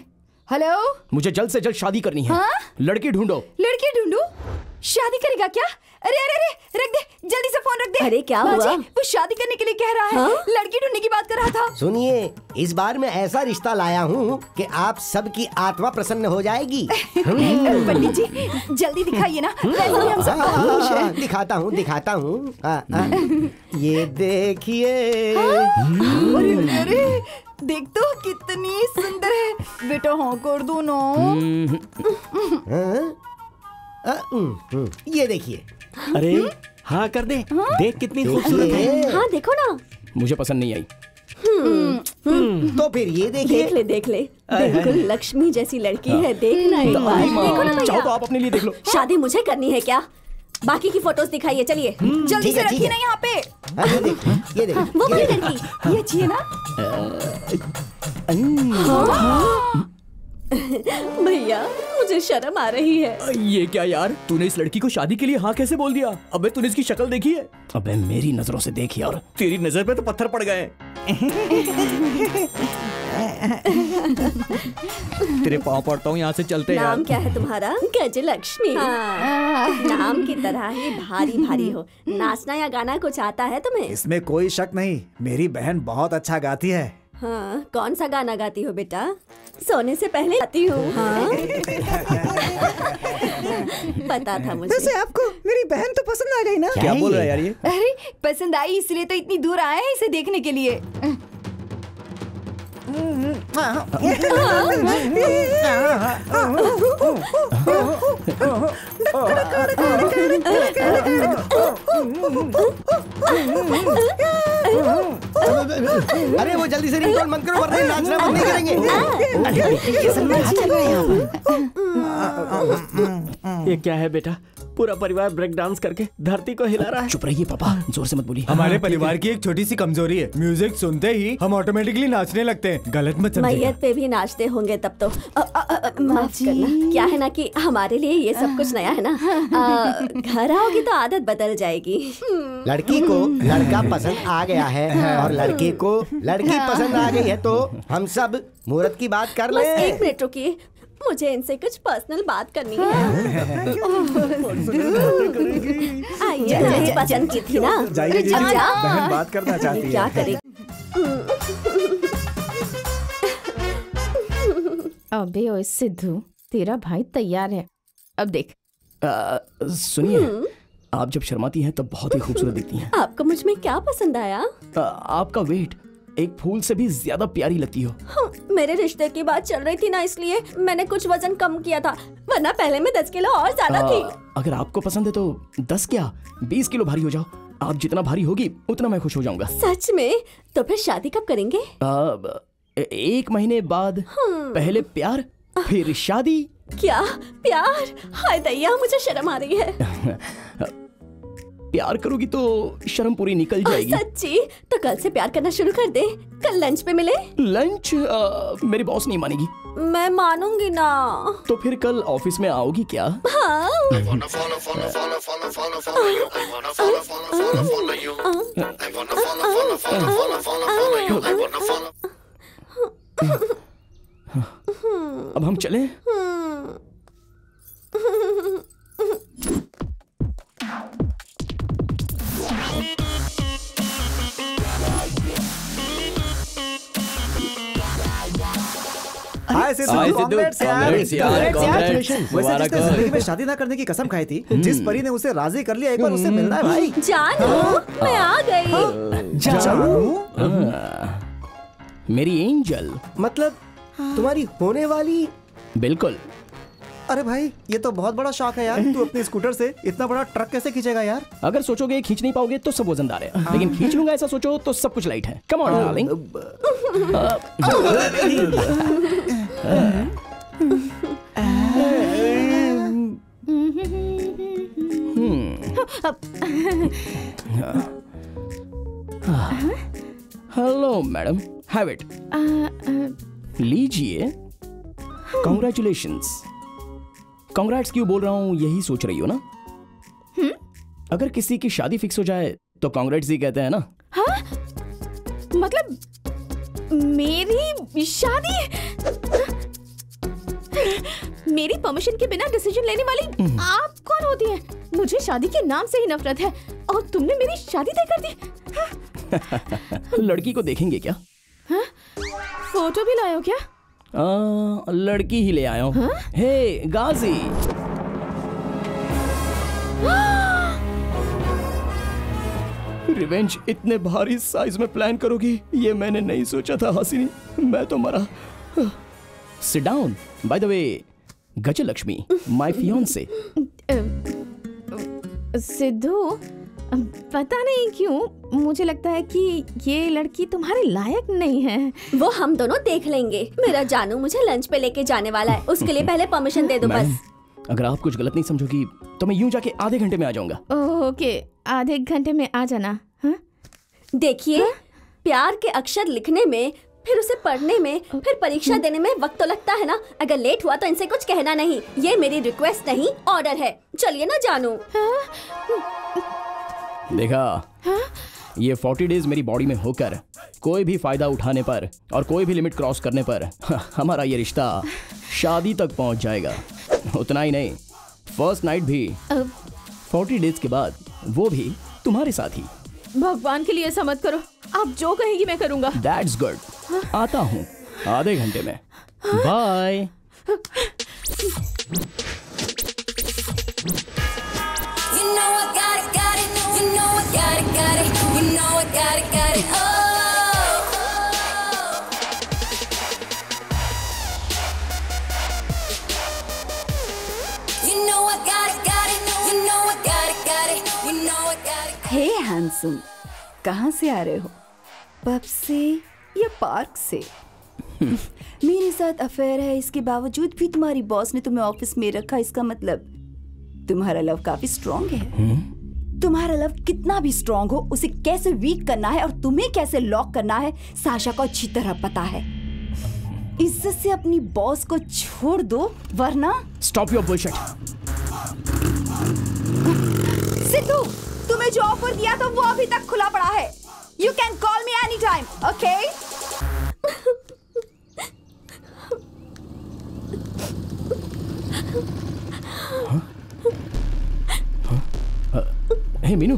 हेलो, मुझे जल्द से जल्द शादी करनी है। हाँ? लड़की ढूंढो। लड़की ढूंढो? शादी करेगा क्या? अरे अरे अरे, रख दे जल्दी से फोन, रख दे। अरे क्या हुआ? वो शादी करने के लिए कह रहा है। हाँ? लड़की ढूंढने की बात कर रहा था। सुनिए, इस बार मैं ऐसा रिश्ता लाया हूँ कि आप सबकी आत्मा प्रसन्न हो जाएगी। पंडित जी जल्दी दिखाइए ना। हम दिखाता हूँ दिखाता हूँ, ये देखिए। अरे अरे, देख तो कितनी सुंदर है। बेटा हाँ कर दो ना। आ, ये देखिए। अरे हाँ कर दे। हाँ? देख कितनी खूबसूरत है। हाँ देखो ना। मुझे पसंद नहीं आई। तो फिर ये देखिए। देख ले देख ले, बिल्कुल लक्ष्मी जैसी लड़की है। देखना एक बार। देखो ना, चाहो तो आप अपने लिए देख लो। शादी मुझे करनी है क्या? बाकी की फोटोज दिखाइए। चलिए जल्दी से, रखिए ना यहाँ पे। ये देख, ये देख, वो वाली लड़की, ये अच्छी है ना? भैया मुझे शर्म आ रही है। ये क्या यार, तूने इस लड़की को शादी के लिए हाँ कैसे बोल दिया? अबे तूने इसकी शक्ल देखी है? अबे मेरी नजरों से देखी, और तेरी नजर पे तो पत्थर पड़ गए। तेरे पाँव पड़ता हूँ, यहाँ से चलते हैं। नाम क्या है तुम्हारा? गजलक्ष्मी। हाँ। नाम की तरह ही भारी भारी हो। नाचना या गाना कुछ आता है तुम्हें? इसमें कोई शक नहीं, मेरी बहन बहुत अच्छा गाती है। हाँ, कौन सा गाना गाती हो बेटा? सोने से पहले गाती हूँ। हाँ? पता था मुझे। वैसे आपको मेरी बहन तो पसंद आ गई ना? क्या बोल रहा है यार ये? अरे पसंद आई इसलिए तो इतनी दूर आए हैं इसे देखने के लिए। अरे वो जल्दी से रिंगटोन बंद करो, वरना नाचना बंद नहीं करेंगे। ये क्या है बेटा, पूरा परिवार ब्रेक डांस करके धरती को हिला रहा है। चुप रहिए पापा, जोर से मत बोलिए। हमारे परिवार की एक छोटी सी कमजोरी है, म्यूजिक सुनते ही हम ऑटोमेटिकली नाचने लगते हैं। गलत मत समझिए। मैयत पे भी नाचते होंगे तब तो। आ, आ, आ, माफ करना। क्या है ना कि हमारे लिए ये सब कुछ नया है ना। आ, घर आओगी तो आदत बदल जाएगी। लड़की को लड़का पसंद आ गया है और लड़की को लड़की पसंद आ गई है, तो हम सब मुहूर्त की बात कर ले। एक मिनट रुकिए, मुझे इनसे कुछ पर्सनल बात करनी है। आइए ना, पसंद की थी ना। जाइए जी, बहन बात करना चाहती है। क्या करेगी? अबे ओ सिद्धू, तेरा भाई तैयार है। अब देख। सुनिए, आप जब शर्माती हैं तब बहुत ही खूबसूरत दिखती हैं। आपको मुझ में क्या पसंद आया? आपका वेट, एक फूल से भी ज्यादा प्यारी लगती हो। हाँ, मेरे रिश्ते की बात चल रही थी ना, इसलिए मैंने कुछ वजन कम किया था, वरना पहले मैं दस किलो और ज्यादा थी। अगर आपको पसंद है तो दस क्या बीस किलो भारी हो जाओ। आप जितना भारी होगी उतना मैं खुश हो जाऊंगा। सच में? तो फिर शादी कब करेंगे? आ, एक महीने बाद। पहले प्यार फिर शादी। क्या प्यार? हाय दैया, मुझे शर्म आ रही है। प्यार करोगी तो शर्म पूरी निकल जाएगी। सच्ची? तो कल से प्यार करना शुरू कर दे। कल लंच पे मिले। लंच? आ, मेरी बॉस नहीं मानेगी। मैं मानूंगी ना। तो फिर कल ऑफिस में आओगी क्या? हाँ। follow, follow, follow you. I wanna follow, follow, follow, follow you. I wanna follow, follow, follow, follow, follow, follow you. I wanna follow. अब हम चले? आए सिद्धू, कॉन्ग्रेट्स यार, कॉन्ग्रेट्स यार। वैसे जिसने जिंदगी में शादी ना करने की कसम खाई थी, जिस परी ने उसे राजी कर लिया, एक बार उससे मिलना है भाई। जानू, मैं आ गई। जानू, मेरी एंजल। मतलब तुम्हारी होने वाली? बिल्कुल। अरे भाई, ये तो बहुत बड़ा शौक है यार। तू अपने स्कूटर से इतना बड़ा ट्रक कैसे खींचेगा यार? अगर सोचोगे खींच नहीं पाओगे तो सब वजनदार है, लेकिन खींच लूंगा ऐसा सोचो तो सब कुछ लाइट है। Come on darling. Hello madam, have it, लीजिए। कांग्रेचुलेशंस। कांग्रेट्स क्यों बोल रहा हूँ, यही सोच रही हो ना? हुँ? अगर किसी की शादी फिक्स हो जाए तो कांग्रेट्स ही कहते हैं ना। हाँ? मतलब मेरी शादी, मेरी परमिशन के बिना डिसीजन लेने वाली आप कौन होती है? मुझे शादी के नाम से ही नफरत है और तुमने मेरी शादी तय कर दी। लड़की को देखेंगे क्या? हाँ? फोटो भी लाए हो क्या? आ, लड़की ही ले आया हूँ। हाँ? हे गाजी। हाँ! रिवेंज इतने भारी साइज में प्लान करोगी, ये मैंने नहीं सोचा था हासिनी। मैं तो मरा। Sit down. By the way, Gajalakshmi my fiancee. Sidhu, पता नहीं क्यों मुझे लगता है कि ये लड़की तुम्हारे लायक नहीं है। वो हम दोनों देख लेंगे। मेरा जानू मुझे लंच पे लेके जाने वाला है, उसके लिए पहले परमिशन दे दो बस। अगर आप कुछ गलत नहीं समझोगी तो मैं यूं जाके आधे घंटे में आ जाऊंगा। ओके, आधे घंटे में आ जाना। देखिए, प्यार के अक्षर लिखने में, फिर उसे पढ़ने में, फिर परीक्षा देने में वक्त तो लगता है ना। अगर लेट हुआ तो इनसे कुछ कहना नहीं। ये मेरी रिक्वेस्ट नहीं, ऑर्डर है। चलिए ना जानू। देखा? हाँ? ये चालीस डेज मेरी बॉडी में होकर कोई भी फायदा उठाने पर और कोई भी लिमिट क्रॉस करने पर हमारा ये रिश्ता शादी तक पहुंच जाएगा। उतना ही नहीं, फर्स्ट नाइट भी अब... चालीस डेज के बाद, वो भी तुम्हारे साथ ही। भगवान के लिए ऐसा मत करो। आप जो कहेंगी मैं करूंगा। That's good. हाँ? आता हूँ आधे घंटे में। हाँ? Bye. Got it, got it, oh, you know I got it, got it, you know I got it, got it, you know I got it. Hey handsome, कहाँ से आ रहे हो? पब से या पार्क से? मेरे साथ अफेयर है, इसके बावजूद भी तुम्हारी बॉस ने तुम्हें ऑफिस में रखा। इसका मतलब तुम्हारा लव काफी स्ट्रॉन्ग है। hmm? तुम्हारा लव कितना भी स्ट्रॉन्ग हो, उसे कैसे वीक करना है और तुम्हें कैसे लॉक करना है, साशा को अच्छी तरह पता है। इज्जत से अपनी बॉस को छोड़ दो, वरना। Stop your bullshit. सिद्धू, तुम्हें जो ऑफर दिया था वो अभी तक खुला पड़ा है। You can call me any time, okay? Hey Meenu,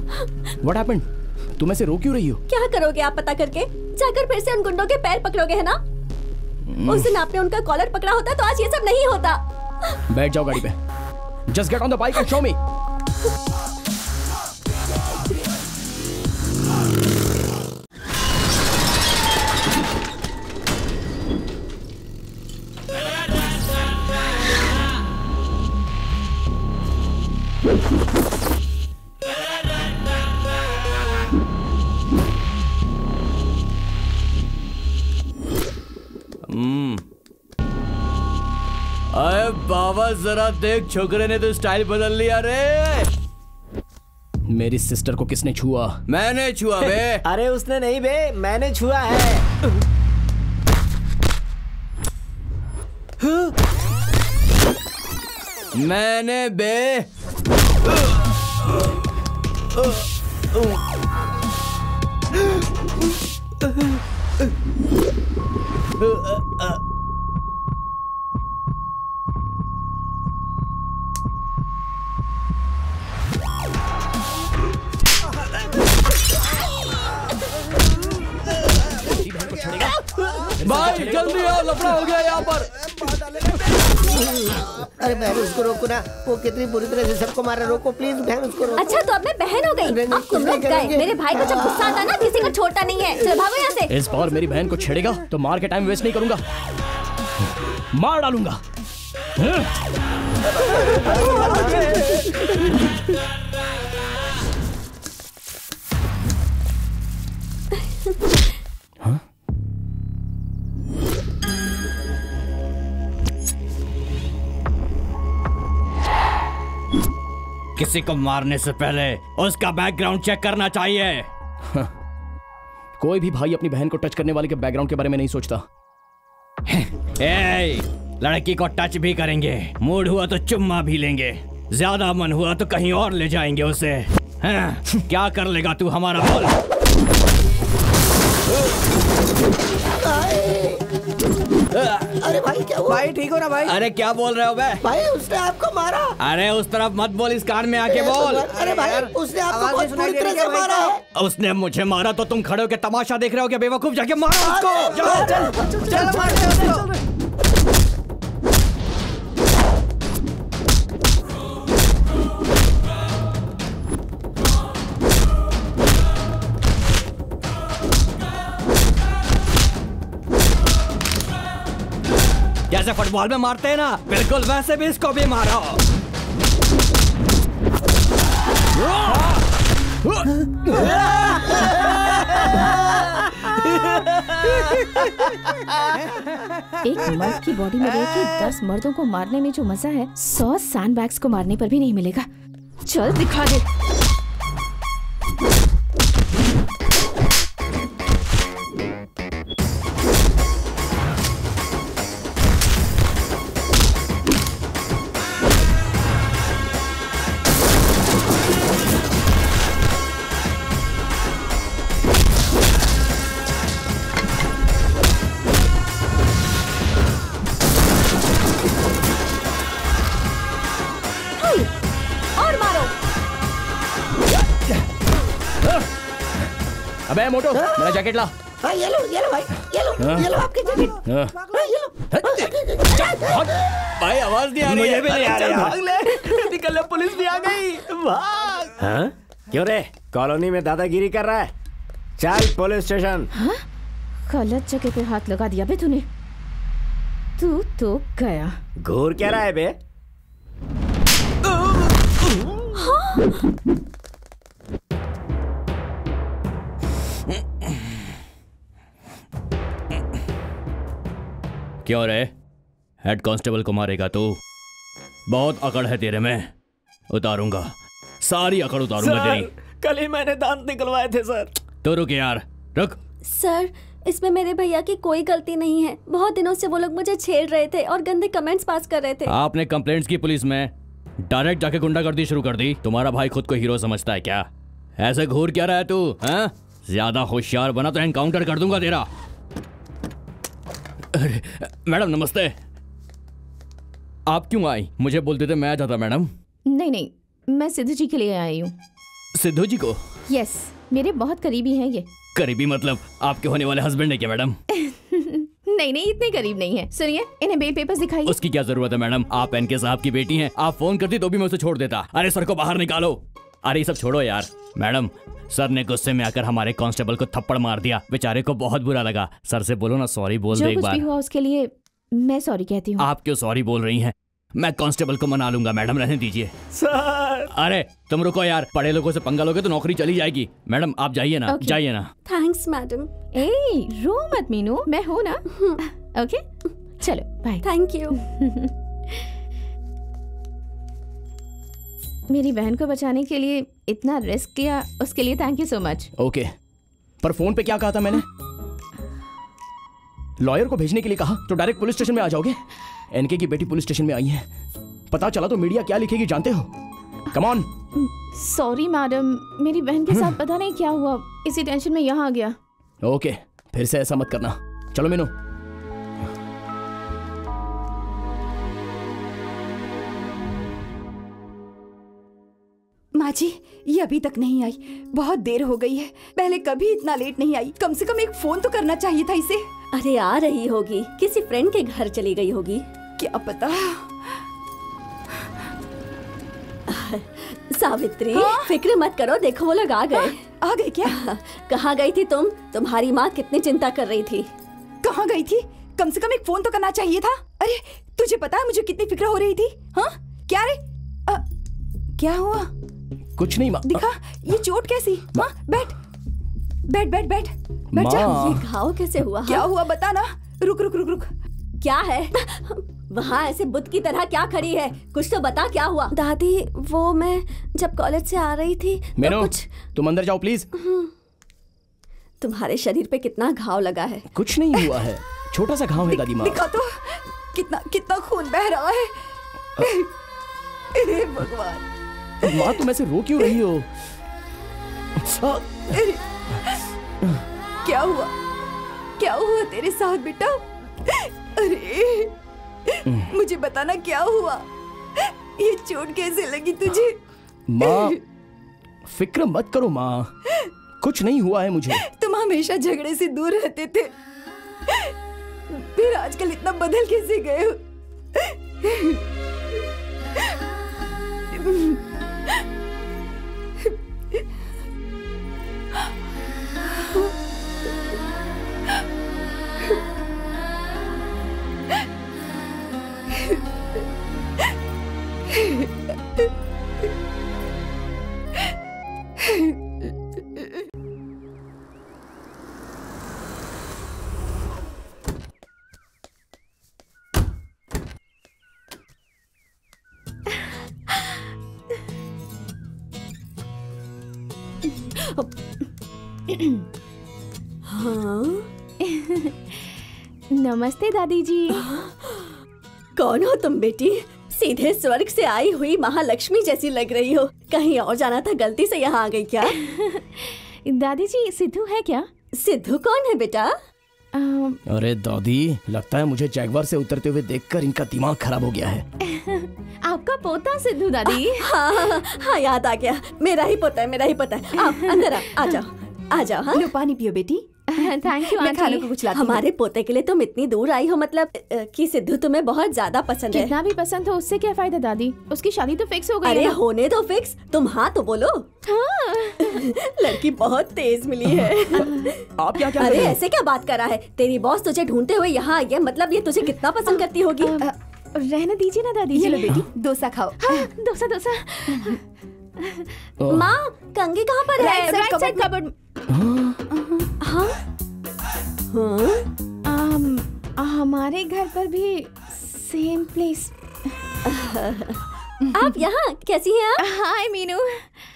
what happened? तुम ऐसे रो क्यों रही हो? क्या करोगे आप पता करके? जाकर फिर से उन गुंडों के पैर पकड़ोगे, है ना? mm. उस दिन आपने उनका कॉलर पकड़ा होता तो आज ये सब नहीं होता। बैठ जाओ गाड़ी पे। Just get on the bike and show me. जरा देख, छोकरे ने तो स्टाइल बदल लिया रे। मेरी सिस्टर को किसने छुआ? मैंने छुआ बे। अरे उसने नहीं बे, मैंने छुआ है। मैंने बे। भाई जल्दी आओ, लफड़ा हो गया यहाँ पर। अरे बहन उसको रोको ना, वो कितनी बुरी तरह से सबको मारा, रोको प्लीज बहन उसको रोको। अच्छा तो अब मैं बहन हो गई, अब तुम लोग गए। मेरे भाई को जब गुस्सा आता ना किसी को छोड़ता नहीं है। चलो भागो यहाँ से। इस बार मेरी बहन को छेड़ेगा तो मार के टाइम वेस्ट नहीं करूंगा, मार डालूंगा। किसी को मारने से पहले उसका बैकग्राउंड चेक करना चाहिए। हाँ। कोई भी भाई अपनी बहन को टच करने वाले के बैकग्राउंड के बारे में नहीं सोचता। ए, लड़की को टच भी करेंगे, मूड हुआ तो चुम्मा भी लेंगे, ज्यादा मन हुआ तो कहीं और ले जाएंगे उसे। हाँ। क्या कर लेगा तू हमारा बोल। अरे भाई क्या हुआ? भाई ठीक हो ना भाई? अरे क्या बोल रहे हो बे? भाई उसने आपको मारा। अरे उस तरफ मत बोल, इस कार में आके बोल। अरे भाई उसने आपको बहुत बुरी तरह से मारा है। उसने मुझे मारा तो तुम खड़े होकर तमाशा देख रहे हो क्या बेवकूफ? जाके मारो उसको। चलो चलो चलो मारते हैं उसको। जैसे फुटबॉल में मारते हैं ना, बिल्कुल वैसे भी इसको भी मारो। एक मर्द की बॉडी में रह के दस मर्दों को मारने में जो मजा है, सौ सैंडबैग्स को मारने पर भी नहीं मिलेगा। चल दिखा दे। अबे मोटो मेरा जैकेट ला। हाँ ये लो ये लो भाई, ये लो ये लो आपके जैकेट। हाँ ये लो। भाई आवाज नहीं आ रही है। भाग ले निकल ले, पुलिस भी आ गई, भाग। हाँ क्यों रे कॉलोनी में दादागिरी कर रहा है? चल पुलिस स्टेशन। हाँ गलत जगह पे हाथ लगा दिया बे तूने, तू तो गया। घूर क्या रहा है बे? हाँ क्यों रे? हेड कांस्टेबल को मारेगा तू? बहुत अकड़ है तेरे में, उतारूंगा सारी अकड़ उतारूंगा तेरी। कल ही मैंने दांत निकलवाए थे सर। तो रुक यार रुक। सर इसमें मेरे भैया की कोई गलती नहीं है, बहुत दिनों से वो लोग मुझे छेड़ रहे थे और गंदे कमेंट्स पास कर रहे थे। आपने कंप्लेंट्स की पुलिस में, डायरेक्ट जाके गुंडागर्दी शुरू कर दी। तुम्हारा भाई खुद को हीरो समझता है क्या? ऐसे घूर क्या रहा है तू? हाँ ज्यादा होशियार बना तो एनकाउंटर कर दूंगा तेरा। अरे मैडम नमस्ते, आप क्यों आई? मुझे बोलते थे मैं आ जाता मैडम। नहीं नहीं मैं सिद्धू जी के लिए आई हूँ। सिद्धू जी को? यस मेरे बहुत करीबी हैं ये। करीबी मतलब आपके होने वाले हस्बैंड है क्या मैडम? नहीं नहीं इतने करीब नहीं है। सुनिए इन्हें बेल पेपर्स दिखाइए। उसकी क्या जरूरत है मैडम, आप एनके साहब की बेटी हैं, आप फोन करती तो भी मैं उसे छोड़ देता। अरे सर को बाहर निकालो। अरे सब छोड़ो यार। मैडम सर ने गुस्से में आकर हमारे कांस्टेबल को थप्पड़ मार दिया, बेचारे को बहुत बुरा लगा। सर से बोलो ना सॉरी बोल दे एक बार। जो कुछ भी हुआ उसके लिए मैं सॉरी कहती हूँ। आप क्यों सॉरी बोल रही हैं? मैं कांस्टेबल को मना लूंगा मैडम, रहने दीजिए। सर अरे तुम रुको यार, पढ़े लोगों से पंगा लोगे तो नौकरी चली जाएगी। मैडम आप जाइए ना okay. जाइए ना। Thanks madam. ए रो मत मीनू, मैं हूँ ना। ओके चलो बाय। Thank you. मेरी बहन को बचाने के लिए इतना रिस्क लिया, उसके लिए thank you so much. Okay पर फोन पे क्या कहा था मैंने? लॉयर को भेजने के लिए कहा तो डायरेक्ट पुलिस स्टेशन में आ जाओगे। एनके की बेटी पुलिस स्टेशन में आई है, पता चला तो मीडिया क्या लिखेगी जानते हो। कम ऑन सॉरी मैडम, मेरी बहन के साथ पता नहीं क्या हुआ, इसी टेंशन में यहाँ आ गया। ओके, फिर से ऐसा मत करना। चलो मीनू। माँ जी, ये अभी तक नहीं आई, बहुत देर हो गई है। पहले कभी इतना लेट नहीं आई, कम से कम एक फोन तो करना चाहिए था इसे। अरे आ रही होगी, किसी फ्रेंड के घर चली गई होगी, क्या पता। सावित्री, हाँ? फिक्र मत करो, देखो वो लोग आ गए। हाँ? आ गए क्या? कहाँ गई थी तुम? तुम्हारी माँ कितनी चिंता कर रही थी। कहाँ गई थी? कम से कम एक फोन तो करना चाहिए था। अरे तुझे पता है मुझे कितनी फिक्र हो रही थी। हाँ? क्या रे? आ, क्या हुआ? कुछ नहीं माँ। दिखा ये चोट कैसी? माँ बैठ बैठ बैठ बैठ बैठ जा। ये घाव कैसे हुआ? क्या हुआ बता ना। रुक रुक रुक रुक, क्या है वहाँ ऐसे बुत की तरह क्या खड़ी है? कुछ तो बता, क्या हुआ? दादी वो मैं जब कॉलेज से आ रही थी तो कुछ। तुम अंदर जाओ प्लीज। तुम्हारे शरीर पे कितना घाव लगा है? कुछ नहीं हुआ है, छोटा सा घाव है दादी माँ। दिखा तो, कितना कितना खून बह रहा है। अरे भगवान माँ, तुम ऐसे रो क्यों रही हो? क्या हुआ, क्या हुआ तेरे साथ बेटा? अरे मुझे बताना क्या हुआ, ये चोट कैसे लगी तुझे? माँ फिक्र मत करो माँ, कुछ नहीं हुआ है मुझे। तुम हमेशा झगड़े से दूर रहते थे, फिर आजकल इतना बदल कैसे गए हो? हाँ? नमस्ते दादी जी। कौन हो तुम बेटी? सीधे स्वर्ग से आई हुई महालक्ष्मी जैसी लग रही हो। कहीं और जाना था, गलती से यहाँ आ गई क्या? दादी जी सिद्धू है क्या? सिद्धू कौन है बेटा? आ... अरे दादी, लगता है मुझे जैगवार से उतरते हुए देखकर इनका दिमाग खराब हो गया है। आपका पोता सिद्धू दादी? आ, हाँ, हाँ, हाँ याद आ गया, मेरा ही पोता है, मेरा ही पोता है। आप अंदर आ, आ जाओ आ जाओ। हाँ? लो पानी पियो बेटी। थैंक यू आंटी, खाने को कुछ लाती हूं। हमारे पोते के लिए तुम इतनी दूर आई हो, मतलब कि सिद्धू तुम्हें बहुत ज्यादा पसंद है। कितना भी पसंद हो उससे क्या फायदा दादी, उसकी शादी तो फिक्स हो गई है। अरे होने दो फिक्स, तुम हाँ तो बोलो। हाँ। लड़की बहुत तेज मिली है। आप क्या क्या? अरे ऐसे क्या बात कर रहा है, तेरी बॉस तुझे ढूंढते हुए यहाँ आई है, मतलब ये तुझे कितना पसंद करती होगी। रहने दीजिए ना दादी जी। लो बेटी डोसा खाओ। डोसा डोसा। माँ कंघी कहाँ पर है? Right side cupboard. हाँ? हाँ? हमारे घर पर भी सेम प्लेस। आप यहाँ कैसी हैं आप? हाय मीनू,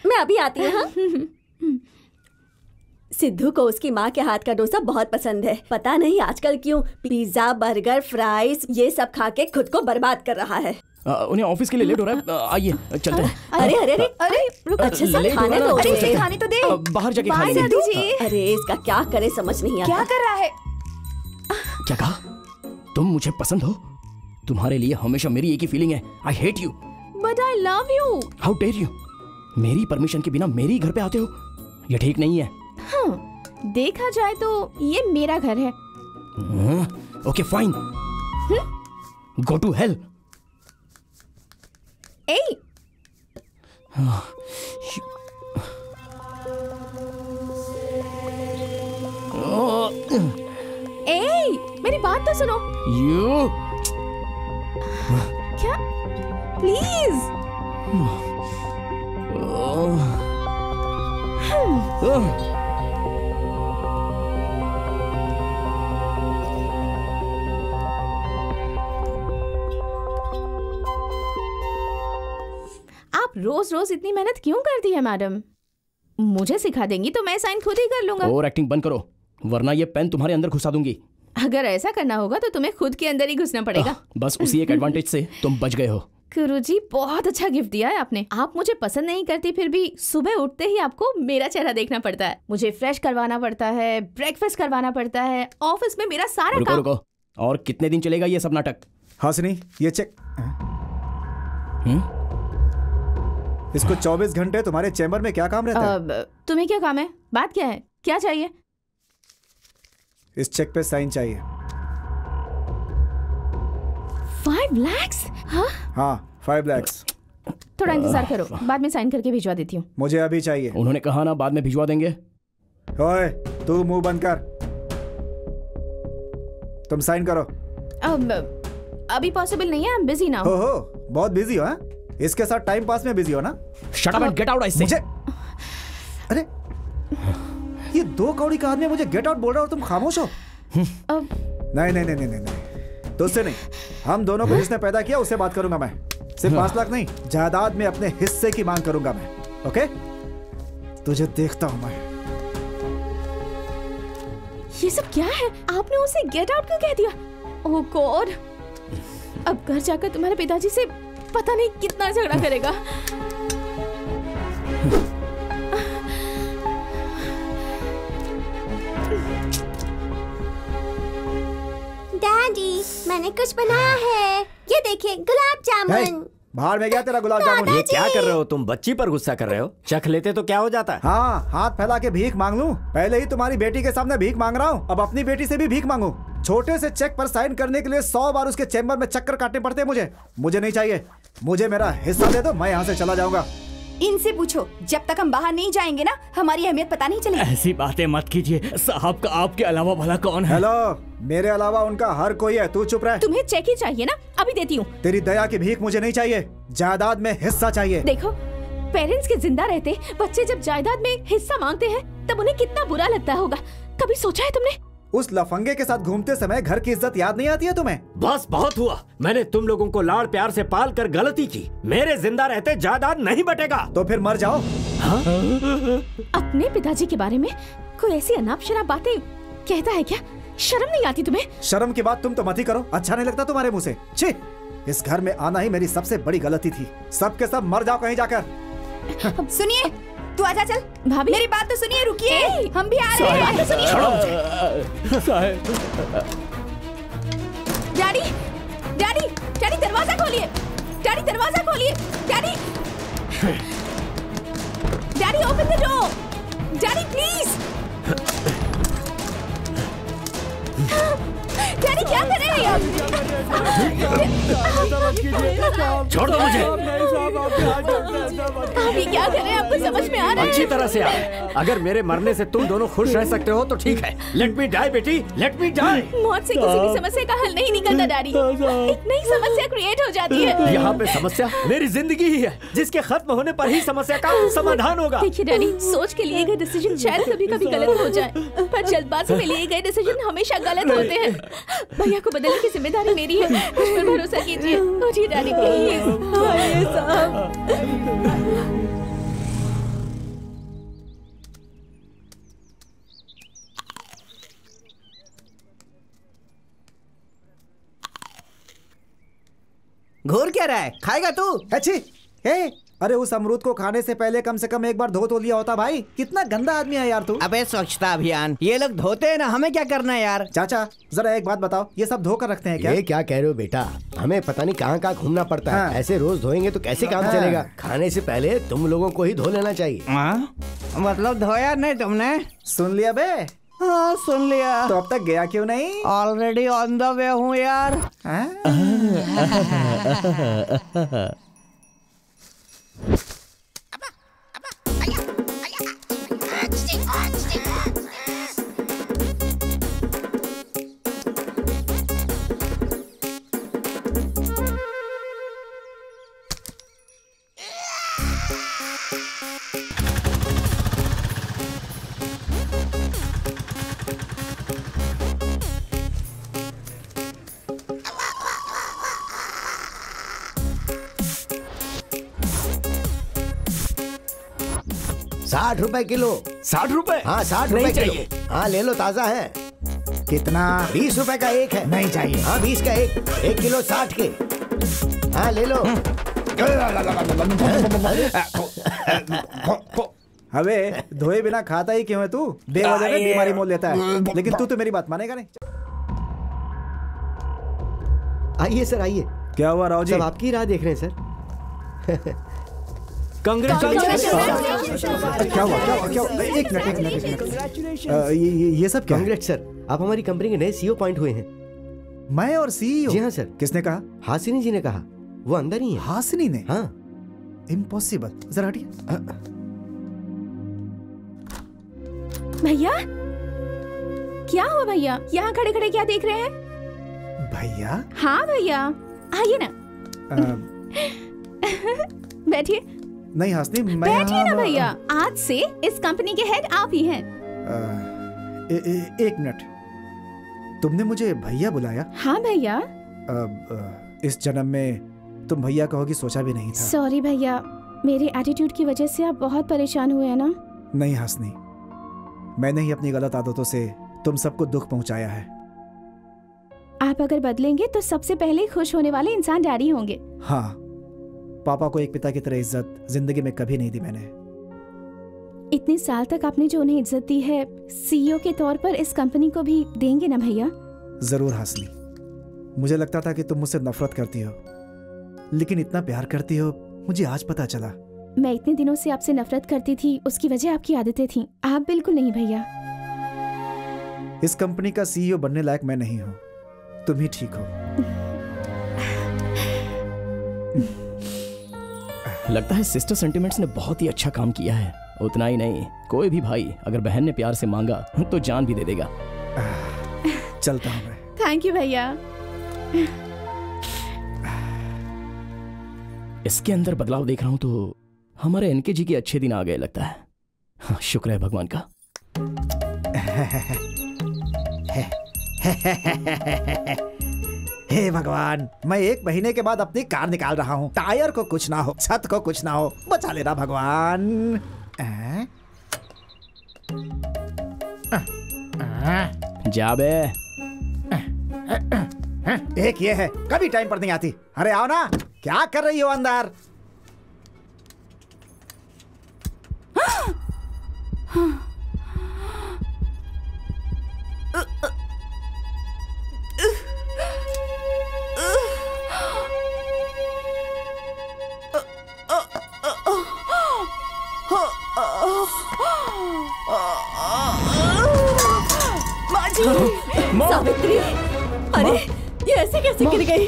मैं अभी आती हूँ। सिद्धू को उसकी माँ के हाथ का डोसा बहुत पसंद है, पता नहीं आजकल क्यों पिज्जा बर्गर फ्राइज ये सब खा के खुद को बर्बाद कर रहा है। आ, उन्हें ऑफिस के लिए लेट हो रहा है, आइए चलते हैं। अरे अरे अरे अरे रुक, अच्छे से खाने दो। अरे खाने तो दे, बाहर जाके खा लीजिए। अरे इसका क्या करे समझ नहीं आता, क्या कर रहा है। क्या कहा? तुम मुझे पसंद हो? तुम्हारे लिए हमेशा मेरी एक ही फीलिंग है, I hate you but I love you. How dare you, मेरी परमिशन के बिना मेरे घर पे आते हो, ये ठीक नहीं है। हाँ, देखा जाए तो ये मेरा घर है। Okay fine, go to hell. ए मेरी बात तो सुनो। यू क्या? प्लीज। आप रोज रोज इतनी मेहनत क्यों करती है मैडम? मुझे सिखा देंगी तो मैं साइन खुद ही कर लूंगा। और एक्टिंग बंद करो, वरना ये पेन तुम्हारे अंदर घुसा दूंगी। अगर ऐसा करना होगा तो तुम्हें खुद के अंदर ही घुसना पड़ेगा। आ, बस उसी एक एडवांटेज से तुम बच गए हो। गुरुजी बहुत अच्छा गिफ्ट दिया है आपने। आप मुझे पसंद नहीं करती फिर भी सुबह उठते ही आपको मेरा चेहरा देखना पड़ता है, मुझे फ्रेश करवाना पड़ता है, ब्रेकफास्ट करवाना पड़ता है, ऑफिस में मेरा सारा रुको, काम। रुको। और कितने दिन चलेगा ये सब नाटक? हाँ सुनी ये चेक हुँ? इसको चौबीस घंटे तुम्हारे चैम्बर में क्या काम रहता है? तुम्हें क्या काम है? बात क्या है? क्या चाहिए? इस चेक पे साइन चाहिए। फाइव लैक्स? हाँ हाँ फाइव लैक्स। थोड़ा इंतजार करो, बाद में साइन करके भिजवा देती हूँ। मुझे अभी चाहिए। उन्होंने कहा ना बाद में भिजवा देंगे। ओए तू मुंह बंद कर, तुम साइन करो। अब अभी पॉसिबल नहीं है, आई एम बिजी नाउ। हो हो बहुत बिजी हो, इसके साथ टाइम पास में बिजी हो ना। Shut up and get out. मुझे अरे ये दो कौड़ी का आदमी मुझे गेट आउट बोल रहा है और तुम खामोश हो। नहीं नहीं नहीं नहीं नहीं दोस्ते नहीं, हम दोनों को जिसने पैदा किया उससे बात करूंगा मैं। सिर्फ पांच लाख नहीं, जायदाद में अपने हिस्से की मांग करूंगा मैं। ओके तुझे देखता हूं मैं। ये सब क्या है? आपने उसे गेट आउट क्यों कह दिया? ओह गॉड, अब घर जाकर तुम्हारे पिताजी से पता नहीं कितना झगड़ा करेगा। डैडी मैंने कुछ बनाया है, ये देखिए गुलाब जामुन। बाहर में गया तेरा गुलाब जामुन। ये क्या कर रहे हो तुम? बच्ची पर गुस्सा कर रहे हो? चख लेते तो क्या हो जाता। हाँ हाथ फैला के भीख मांग लूं? पहले ही तुम्हारी बेटी के सामने भीख मांग रहा हूँ, अब अपनी बेटी से भी भीख मांगू? छोटे से चेक पर साइन करने के लिए सौ बार उसके चैम्बर में चक्कर काटने पड़ते हैं मुझे। मुझे नहीं चाहिए, मुझे मेरा हिस्सा दे दो, मैं यहाँ से चला जाऊंगा। इनसे पूछो, जब तक हम बाहर नहीं जाएंगे ना हमारी अहमियत पता नहीं चलेगी। ऐसी बातें मत कीजिए साहब, का आपके अलावा भला कौन है? हेलो मेरे अलावा उनका हर कोई है, तू चुप रह। तुम्हें चेक ही चाहिए ना, अभी देती हूँ। तेरी दया की भीख मुझे नहीं चाहिए, जायदाद में हिस्सा चाहिए। देखो पेरेंट्स के जिंदा रहते बच्चे जब जायदाद में हिस्सा मांगते हैं तब उन्हें कितना बुरा लगता होगा, कभी सोचा है तुमने? उस लफंगे के साथ घूमते समय घर की इज्जत याद नहीं आती है तुम्हें? बस बहुत हुआ, मैंने तुम लोगों को लाड़ प्यार से पाल कर गलती की। मेरे जिंदा रहते जायदाद नहीं बटेगा। तो फिर मर जाओ। हाँ? अपने पिताजी के बारे में कोई ऐसी अनाप शराब बातें कहता है क्या? शर्म नहीं आती तुम्हें? शर्म की बात तुम तो मत ही करो, अच्छा नहीं लगता तुम्हारे मुँह से। छी, इस घर में आना ही मेरी सबसे बड़ी गलती थी। सबके सब मर जाओ कहीं जाकर। सुनिए तू आजा चल। भाभी मेरी बात तो सुनिए, रुकिए हम भी आ रहे हैं। तो सुनिए डैडी, डैडी डैडी दरवाजा खोलिए, डैडी दरवाजा खोलिए, daddy daddy open the door, daddy please. Daddy क्या कर रहे हैं आप? छोड़ दो मुझे। भाभी क्या कर रहे हैं? आपको समझ में आ रहा है? अच्छी तरह से आ रहा है। अगर मेरे मरने से तुम दोनों खुश रह सकते हो तो ठीक है। लेट मी डाई बेटी, लेट मी डाई। मौत से किसी भी समस्या का हल नहीं निकलता डैडी, एक नई समस्या क्रिएट हो जाती है। यहाँ पे समस्या मेरी जिंदगी ही है जिसके खत्म होने पर ही समस्या का समाधान होगा। देखिए डैडी सोच के लिए गए डिसीजन शायद कभी कभी गलत हो जाए, पर जल्दबाजी में लिए गए डिसीजन हमेशा गलत होते हैं। भैया को बदलने की जिम्मेदारी मेरी है, मुझ पर भरोसा कीजिए। मुझे डैडी प्लीज। घोर क्या रहा है? खाएगा तू? अच्छी हे, अरे उस अमरूद को खाने से पहले कम से कम एक बार धो तो लिया होता भाई। कितना गंदा आदमी है यार तू। अबे स्वच्छता अभियान ये लोग धोते हैं ना, हमें क्या करना है यार? चाचा जरा एक बात बताओ, ये सब धो कर रखते हैं क्या? ये क्या कह रहे हो बेटा, हमें पता नहीं कहाँ कहाँ घूमना पड़ता है। हाँ। ऐसे रोज धोएंगे तो कैसे काम हाँ। चलेगा? खाने से पहले तुम लोगों को ही धो लेना चाहिए। हाँ? मतलब धोया नहीं तुमने? सुन लिया बे? हाँ सुन लिया। तो अब तक गया क्यों नहीं? ऑलरेडी ऑन द वे हूँ यार। साठ रुपए किलो। साठ रुपए? हाँ साठ रुपए किलो। हाँ ले लो ताजा है। कितना? बीस रुपए का एक है। नहीं चाहिए। हाँ बीस का एक, एक किलो साठ के। हाँ ले लो। अबे धोए बिना खाता ही क्यों है तू? बेवजह में बीमारी मोल लेता है। लेकिन तू तो मेरी बात मानेगा नहीं। आइए सर आइए। क्या हुआ राव जी? सब आपकी राह देख रहे हैं सर। कंग्रेचुलेशन। क्या हुआ क्या हुआ क्या हुआ? एक मिनट एक मिनट एक मिनट। ये ये सब क्या? कंग्रेट सर, आप हमारी कंपनी के नए सीईओ पॉइंट हुए हैं। मैं और सीईओ? जी हाँ सर। किसने कहा? हासिनी जी ने कहा, वो अंदर ही है। हासिनी ने? हाँ। इम्पॉसिबल। जरा हटिए। भैया क्या हुआ भैया? यहाँ खड़े खड़े क्या देख रहे हैं भैया? हाँ भैया आइए ना। बैठिए। नहीं हासिनी मैं। बैठिए ना भैया, आज से इस कंपनी के हेड आप ही हैं। एक मिनट, तुमने मुझे भैया बुलाया? हाँ भैया। इस जन्म में तुम भैया कहोगी सोचा भी नहीं था। सॉरी भैया, मेरे एटीट्यूड की वजह से आप बहुत परेशान हुए हैं ना? नहीं हासिनी, मैंने ही अपनी गलत आदतों से तुम सबको दुख पहुंचाया है। आप अगर बदलेंगे तो सबसे पहले खुश होने वाले इंसान डैडी होंगे। हाँ, पापा को एक पिता की तरह इज्जत जिंदगी में कभी नहीं दी मैंने। इतने साल तक आपने जो उन्हें इज्जत दी है, सीईओ के तौर पर इस कंपनी को भी देंगे ना भैया? जरूर हासिनी, मुझे लगता था कि तुम मुझसे नफरत करती हो, लेकिन इतना प्यार करती हो मुझे आज पता चला। मैं इतने दिनों से आपसे नफरत करती थी, उसकी वजह आपकी आदतें थीं। आप बिल्कुल नहीं भैया। इस कंपनी का सीईओ बनने लायक मैं नहीं हूँ, तुम ही ठीक हो। लगता है सिस्टर सेंटिमेंट्स ने बहुत ही अच्छा काम किया है। उतना ही नहीं, कोई भी भाई अगर बहन ने प्यार से मांगा तो जान भी दे देगा। चलता हूँ मैं। थैंक यू भैया। इसके अंदर बदलाव देख रहा हूँ तो हमारे एनके जी के अच्छे दिन आ गए लगता है। हाँ, शुक्र है भगवान का। हे भगवान, मैं एक महीने के बाद अपनी कार निकाल रहा हूँ। टायर को कुछ ना हो, छत को कुछ ना हो, बचा लेना भगवान। आ? आ? आ? जा बे। आ? आ? आ? आ? एक ये है, कभी टाइम पर नहीं आती। अरे आओ ना, क्या कर रही हो अंदर? सावित्री, अरे ये ऐसे कैसे गिर गई?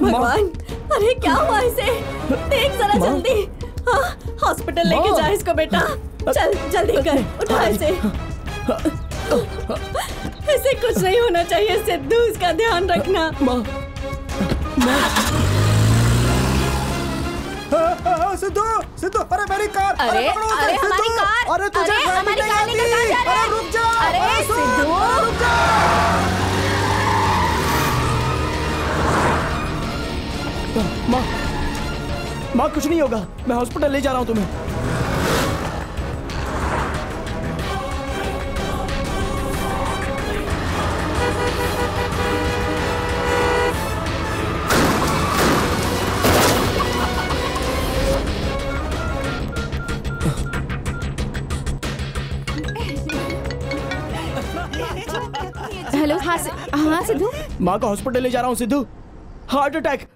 भगवान, अरे क्या हुआ इसे? देख जरा जल्दी। हॉस्पिटल लेके जा इसको बेटा। चल जल्दी कर, उठा इसे। इसे कुछ नहीं होना चाहिए सिद्धू, इसका ध्यान रखना। माँ, सिद्धू सिद्धू, अरे मेरी कार! अरे अरे हमारी कार! अरे तुझे हमारी कार लेकर कहाँ जा रहा है? रुक जा! अरे सिद्धू रुक जा! माँ माँ, कुछ नहीं होगा, मैं हॉस्पिटल ले जा रहा हूँ तुम्हें। हेलो। हाँ हाँ सिद्धू, माँ को हॉस्पिटल ले जा रहा हूँ सिद्धू। Heart attack.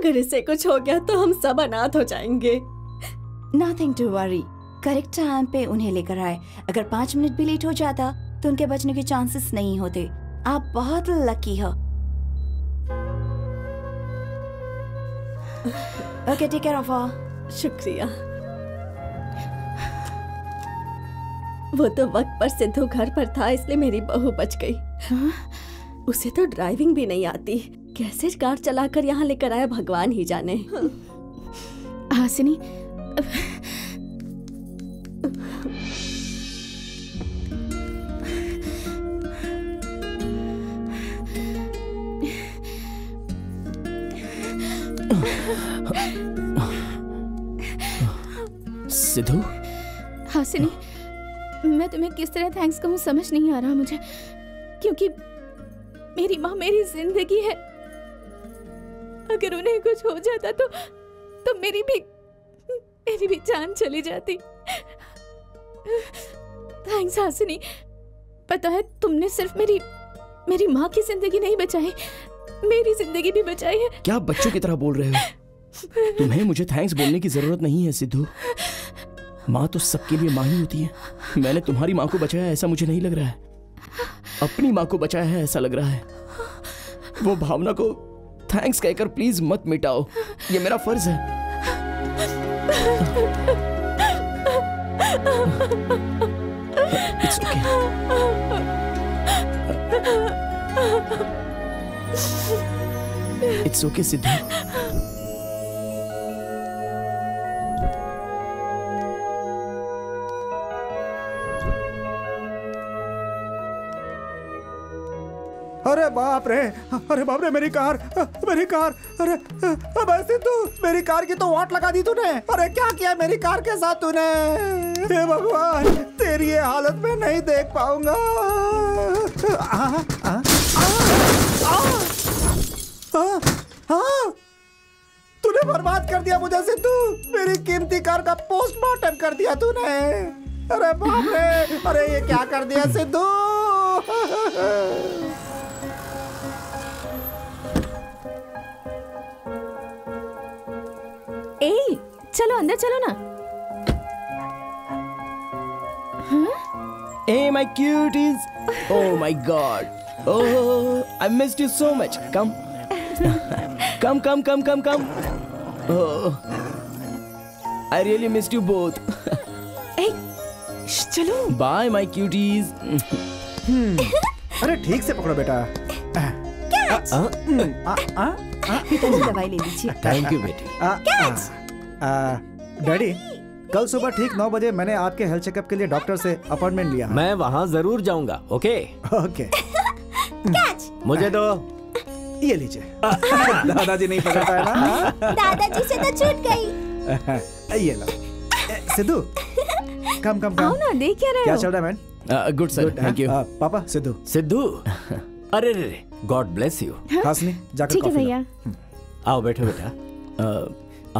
अगर इसे कुछ हो गया तो हम सब अनाथ हो जाएंगे। Nothing to worry। Correct time पे उन्हें लेकर आए। अगर पाँच मिनट भी लेट हो जाता तो उनके बचने के चांसेस नहीं होते। आप बहुत लकी हो। Okay, take care of all. शुक्रिया। वो तो वक्त पर सिद्धू घर पर था इसलिए मेरी बहू बच गई। हाँ? उसे तो ड्राइविंग भी नहीं आती, कैसे कार चलाकर यहाँ लेकर आया भगवान ही जाने। हासिनी, सिद्धू। हासिनी, मैं तुम्हें किस तरह थैंक्स कहूँ समझ नहीं आ रहा मुझे, क्योंकि मेरी माँ मेरी जिंदगी है। अगर उन्हें कुछ हो जाता तो तो मेरी भी मेरी भी जान चली जाती। थैंक्स हासिनी, पता है तुमने सिर्फ मेरी मेरी माँ की जिंदगी नहीं बचाई, मेरी जिंदगी भी बचाई है। क्या बच्चों की तरह बोल रहे हो? तुम्हें मुझे थैंक्स बोलने की जरूरत नहीं है सिद्धू। माँ तो सबके लिए माँ ही होती है। मैंने तुम्हारी माँ को बचाया ऐसा मुझे नहीं लग रहा है, अपनी माँ को बचाया है ऐसा लग रहा है। वो भावना को थैंक्स कहकर प्लीज मत मिटाओ, ये मेरा फर्ज है। It's okay. It's okay, Sidhu. अरे बाप रे, अरे बाप रे, मेरी कार, मेरी कार। अरे अबे सिद्धू, मेरी कार की तो वाट लगा दी तूने। अरे क्या किया मेरी कार के साथ तूने? हे भगवान, तेरी ये हालत में नहीं देख पाऊंगा। तूने बर्बाद कर दिया मुझे सिद्धू, मेरी कीमती कार का पोस्टमार्टम कर दिया तूने। अरे बाप रे, अरे ये क्या कर दिया सिद्धू? ए, चलो अंदर चलो ना। Hey my cuties, oh my god, oh I missed you so much. Come, come, come, come, come, come. Oh, I really missed you both. Hey, चलो। Bye my cuties. अरे ठीक से पकड़ो बेटा। दवाई ले लीजिए। थैंक यू बेटी। डैडी, कल सुबह ठीक नौ बजे मैंने आपके हेल्थ चेकअप के लिए डॉक्टर से अपॉइंटमेंट लिया। मैं वहाँ जरूर जाऊँगा। Okay okay. मुझे दो, ये लीजिए। दादाजी नहीं पकड़ पाया ना? दादाजी से तो छूट गई। ये लो सिद्धू, कम कम कम ना, देख क्या रहे हो? क्या चल रहा है man? Good sir, thank you. पापा, सिद्धू सिद्धू, अरे रे, गॉड ब्लेस यू। हासनी, जाकर कॉफी लो। आओ बैठो बेटा।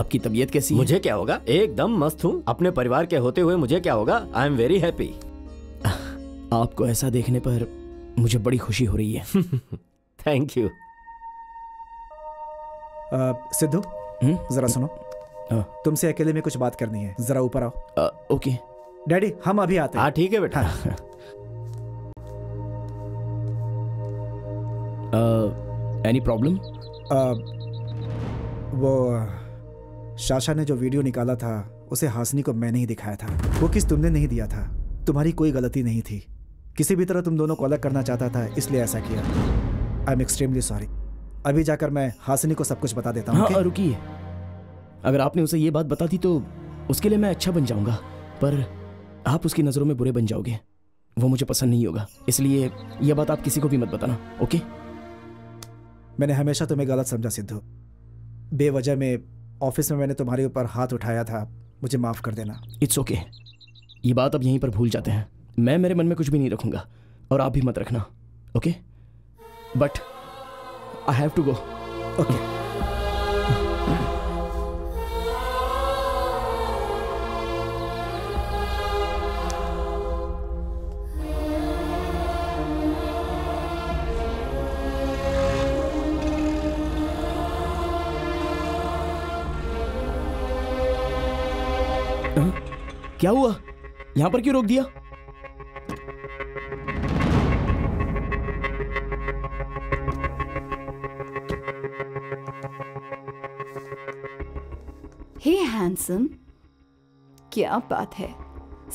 आपकी तबीयत कैसी है? मुझे क्या होगा, एकदम मस्त हूँ। अपने परिवार के होते हुए मुझे क्या होगा? I am very happy. आपको ऐसा देखने पर मुझे बड़ी खुशी हो रही है। Thank you. सिद्धू, जरा सुनो, तुमसे अकेले में कुछ बात करनी है, जरा ऊपर आओ। ओके डैडी, हम अभी आते हैं। हाँ ठीक है बेटा। Any problem? वो शाशा ने जो वीडियो निकाला था उसे हासिनी को मैंने ही दिखाया था। वो किस तुमने नहीं दिया था, तुम्हारी कोई गलती नहीं थी। किसी भी तरह तुम दोनों को अलग करना चाहता था इसलिए ऐसा किया। I am extremely sorry. अभी जाकर मैं हासिनी को सब कुछ बता देता हूँ। हाँ, रुकिए, अगर आपने उसे ये बात बता दी तो उसके लिए मैं अच्छा बन जाऊँगा, पर आप उसकी नज़रों में बुरे बन जाओगे। वो मुझे पसंद नहीं होगा, इसलिए यह बात आप किसी को भी मत बताना। ओके? मैंने हमेशा तुम्हें गलत समझा सिद्धू। बेवजह में ऑफिस में मैंने तुम्हारे ऊपर हाथ उठाया था, मुझे माफ कर देना। It's okay. ये बात अब यहीं पर भूल जाते हैं। मैं मेरे मन में कुछ भी नहीं रखूंगा और आप भी मत रखना। Okay, but I have to go. Okay. आ? क्या हुआ? यहाँ पर क्यों रोक दिया? हे हैंडसम, क्या बात है,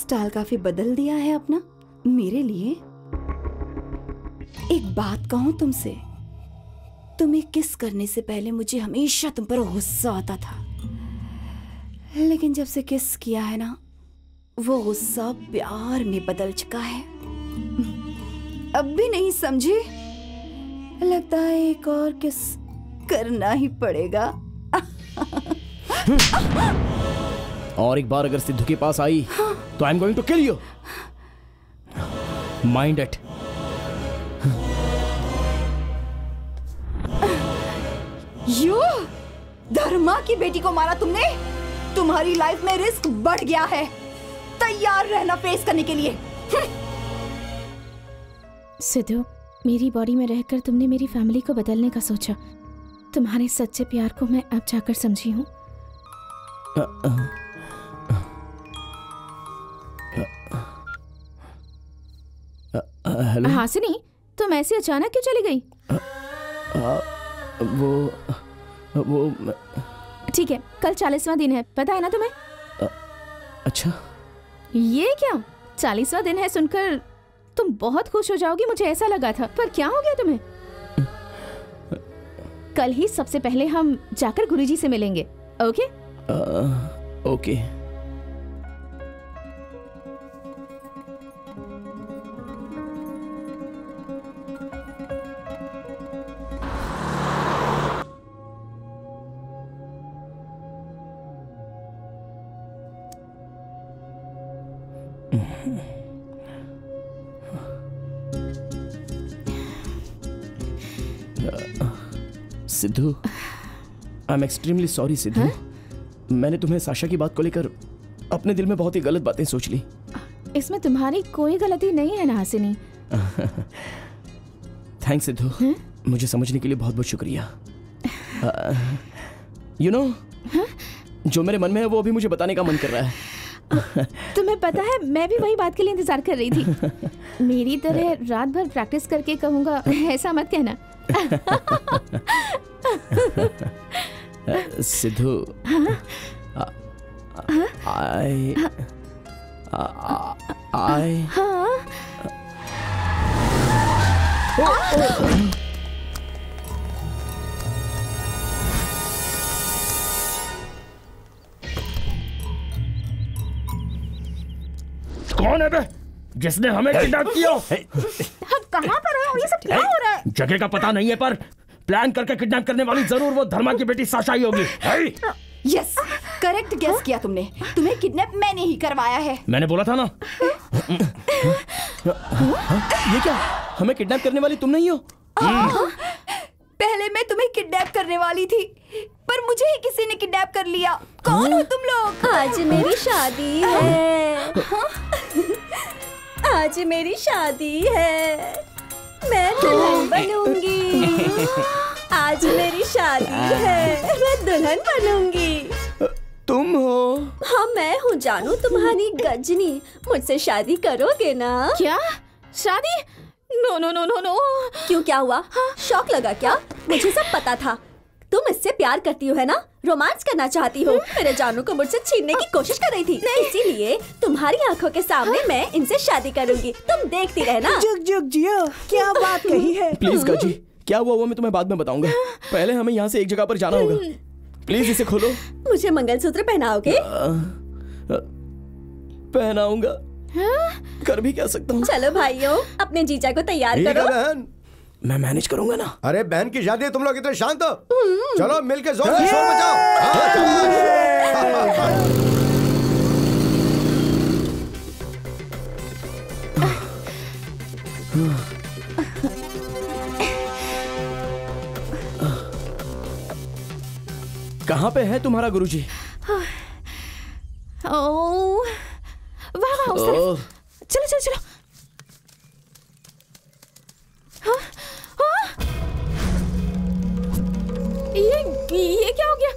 स्टाइल काफी बदल दिया है अपना मेरे लिए। एक बात कहूं तुमसे, तुम्हें किस करने से पहले मुझे हमेशा तुम पर गुस्सा आता था, लेकिन जब से किस किया है ना, वो गुस्सा प्यार में बदल चुका है। अब भी नहीं समझे? लगता है एक और किस करना ही पड़ेगा। और एक बार अगर सिद्धू के पास आई तो I am going to kill you. Mind it. You Dharma की बेटी को मारा तुमने? तुम्हारी लाइफ में रिस्क बढ़ गया है, तैयार रहना फेस करने के लिए। सिद्धू, मेरी बॉडी में रहकर तुमने मेरी फैमिली को बदलने का सोचा। तुम्हारे सच्चे प्यार को मैं अब जाकर समझी हूँ। हासिनी, तुम ऐसे अचानक क्यों चली गई? आ, वो वो ठीक है, कल चालीसवां दिन है, पता है ना तुम्हें? आ, अच्छा, ये क्या चालीसवां दिन है सुनकर तुम बहुत खुश हो जाओगी, मुझे ऐसा लगा था, पर क्या हो गया तुम्हें? कल ही सबसे पहले हम जाकर गुरुजी से मिलेंगे, ओके? आ, okay. Sidhu, I am extremely sorry Sidhu. मैंने तुम्हें साशा की बात को लेकर अपने दिल में बहुत ही गलत बातें सोच ली। इसमें तुम्हारी कोई गलती नहीं है ना हासिनी। थैंक्स सिद्धू, मुझे समझने के लिए बहुत बहुत शुक्रिया। यू नो, जो मेरे मन में है वो अभी मुझे बताने का मन कर रहा है। तुम्हें पता है, मैं भी वही बात के लिए इंतजार कर रही थी। मेरी तरह रात भर प्रैक्टिस करके कहूँगा, ऐसा मत कहना। सिद्धू, आई आई कौन है बे जिसने हमें किडनैप किया? हम कहाँ पर हैं और ये सब क्या हो रहा है? जगह का पता नहीं है, पर प्लान करके किडनैप करने वाली जरूर वो धर्मा की बेटी साशा ही होगी। यस, करेक्ट गेस किया तुमने। तुम्हें किडनैप मैंने ही करवाया है। मैंने बोला था ना। ये क्या, हमें किडनैप करने वाली तुम नहीं हो? पहले मैं तुम्हें किडनैप करने वाली थी, पर मुझे ही किसी ने किडनैप कर लिया। कौन हो तुम लोग? आज मेरी शादी है। आज मेरी शादी है, मैं दुल्हन बनूंगी। आज मेरी शादी है, मैं दुल्हन बनूंगी। तुम हो? हाँ, मैं हूँ जानू, तुम्हारी गजनी। मुझसे शादी करोगे ना? क्या शादी? No no no no no. क्यों, क्या हुआ? शौक लगा क्या? मुझे सब पता था। तुम इससे प्यार करती हो, है ना? रोमांस करना चाहती हो। मेरे जानू को मुझसे छीनने की कोशिश कर रही थी, इसीलिए तुम्हारी आंखों के सामने मैं इनसे शादी करूंगी। तुम देखती रहना। जुग जुग जियो, क्या बात कही है। प्लीज गाजी, क्या हुआ वो मैं तुम्हें बाद में बताऊंगा, पहले हमें यहाँ से एक जगह पर जाना होगा। प्लीज इसे खोलो। मुझे मंगलसूत्र पहनाओगे? पहनाऊंगा, कर भी क्या सकता हूँ। चलो भाइयों, अपने जीजा को तैयार करो। बहन, मैं मैनेज करूंगा ना। अरे बहन की शादी, तुम लोग इतने शांत हो। चलो मिलके जोर से शोर मचाओ। कहाँ पे है तुम्हारा गुरुजी? ओ वाह वाह, उस तरफ। चलो चलो चलो। हाँ, हाँ। ये ये क्या हो गया?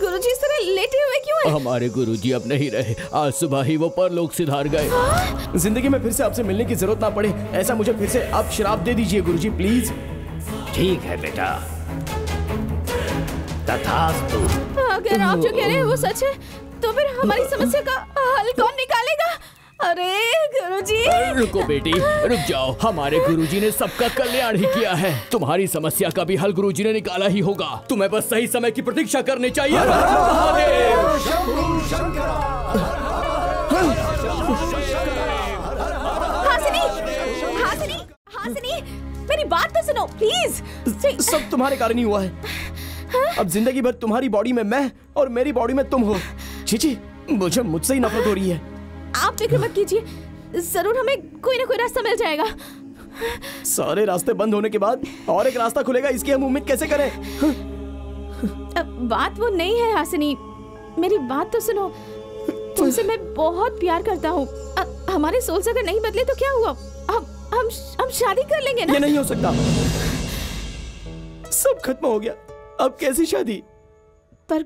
गुरुजी इस तरह लेटे हुए क्यों हैं? हमारे गुरुजी अब नहीं रहे, आज सुबह ही वो परलोक सिधार गए। जिंदगी में फिर से आपसे मिलने की जरूरत ना पड़े, ऐसा मुझे फिर से आप श्राप दे दीजिए गुरुजी प्लीज। ठीक है बेटा, तथास्तु। अगर आप जो कह रहे हैं वो सच है तो फिर हमारी समस्या का हल कौन निकालेगा? अरे गुरुजी, रुको बेटी, रुक जाओ। हमारे गुरुजी ने सबका कल्याण ही किया है, तुम्हारी समस्या का भी हल गुरुजी ने निकाला ही होगा। तुम्हें बस सही समय की प्रतीक्षा करनी चाहिए। हासिनी, हासिनी, हासिनी, मेरी बात तो सुनो प्लीज। सब तुम्हारे कारण ही हुआ है। अब जिंदगी भर तुम्हारी बॉडी में मैं और मेरी बॉडी में तुम हो। चीची, मुझे मुझसे ही नफरत हो रही है। आप फिक्र मत कीजिए, जरूर हमें कोई ना कोई रास्ता मिल जाएगा। सारे रास्ते बंद होने के बाद और एक रास्ता खुलेगा, इसकी हम उम्मीद कैसे करें? बात वो नहीं है हासिनी, मेरी बात तो सुनो। तुमसे मैं बहुत प्यार करता हूँ, हमारे सोल्स अगर नहीं बदले तो क्या हुआ? अब हम हम शादी कर लेंगे ना? ये नहीं हो सकता, सब खत्म हो गया, अब कैसी शादी? पर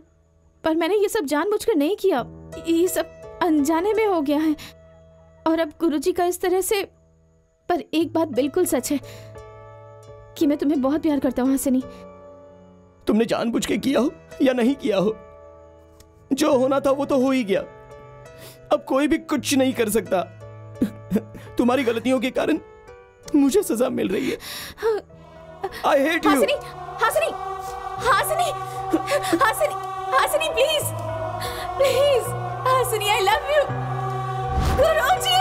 पर मैंने ये सब जानबूझकर नहीं किया, ये सब अनजाने में हो गया है। और अब गुरुजी का इस तरह से। पर एक बात बिल्कुल सच है कि मैं तुम्हें बहुत प्यार करता हूँ हासिनी। तुमने जानबूझ के किया हो या नहीं किया हो, जो होना था वो तो हो ही गया, अब कोई भी कुछ नहीं कर सकता। तुम्हारी गलतियों के कारण मुझे सजा मिल रही है। I hate you। Hasini, Hasini, Hasini, Hasini, Hasini, please, please. Hasini, I love you, गुरुजी।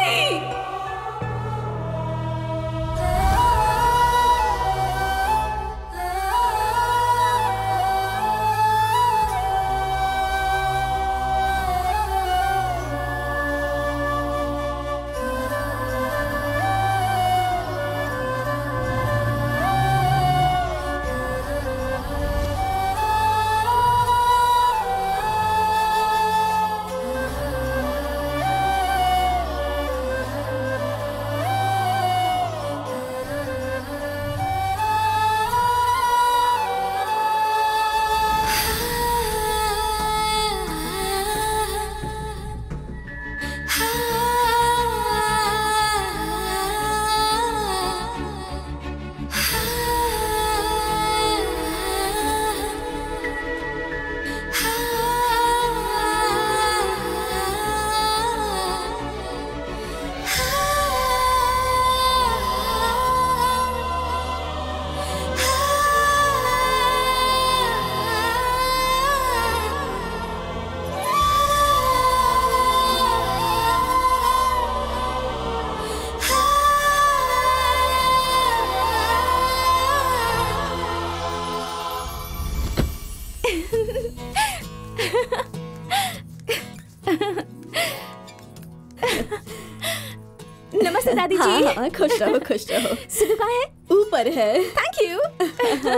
हाँ, खुश रहो खुश रहो। सिद्धू कहाँ है? ऊपर है। Thank you.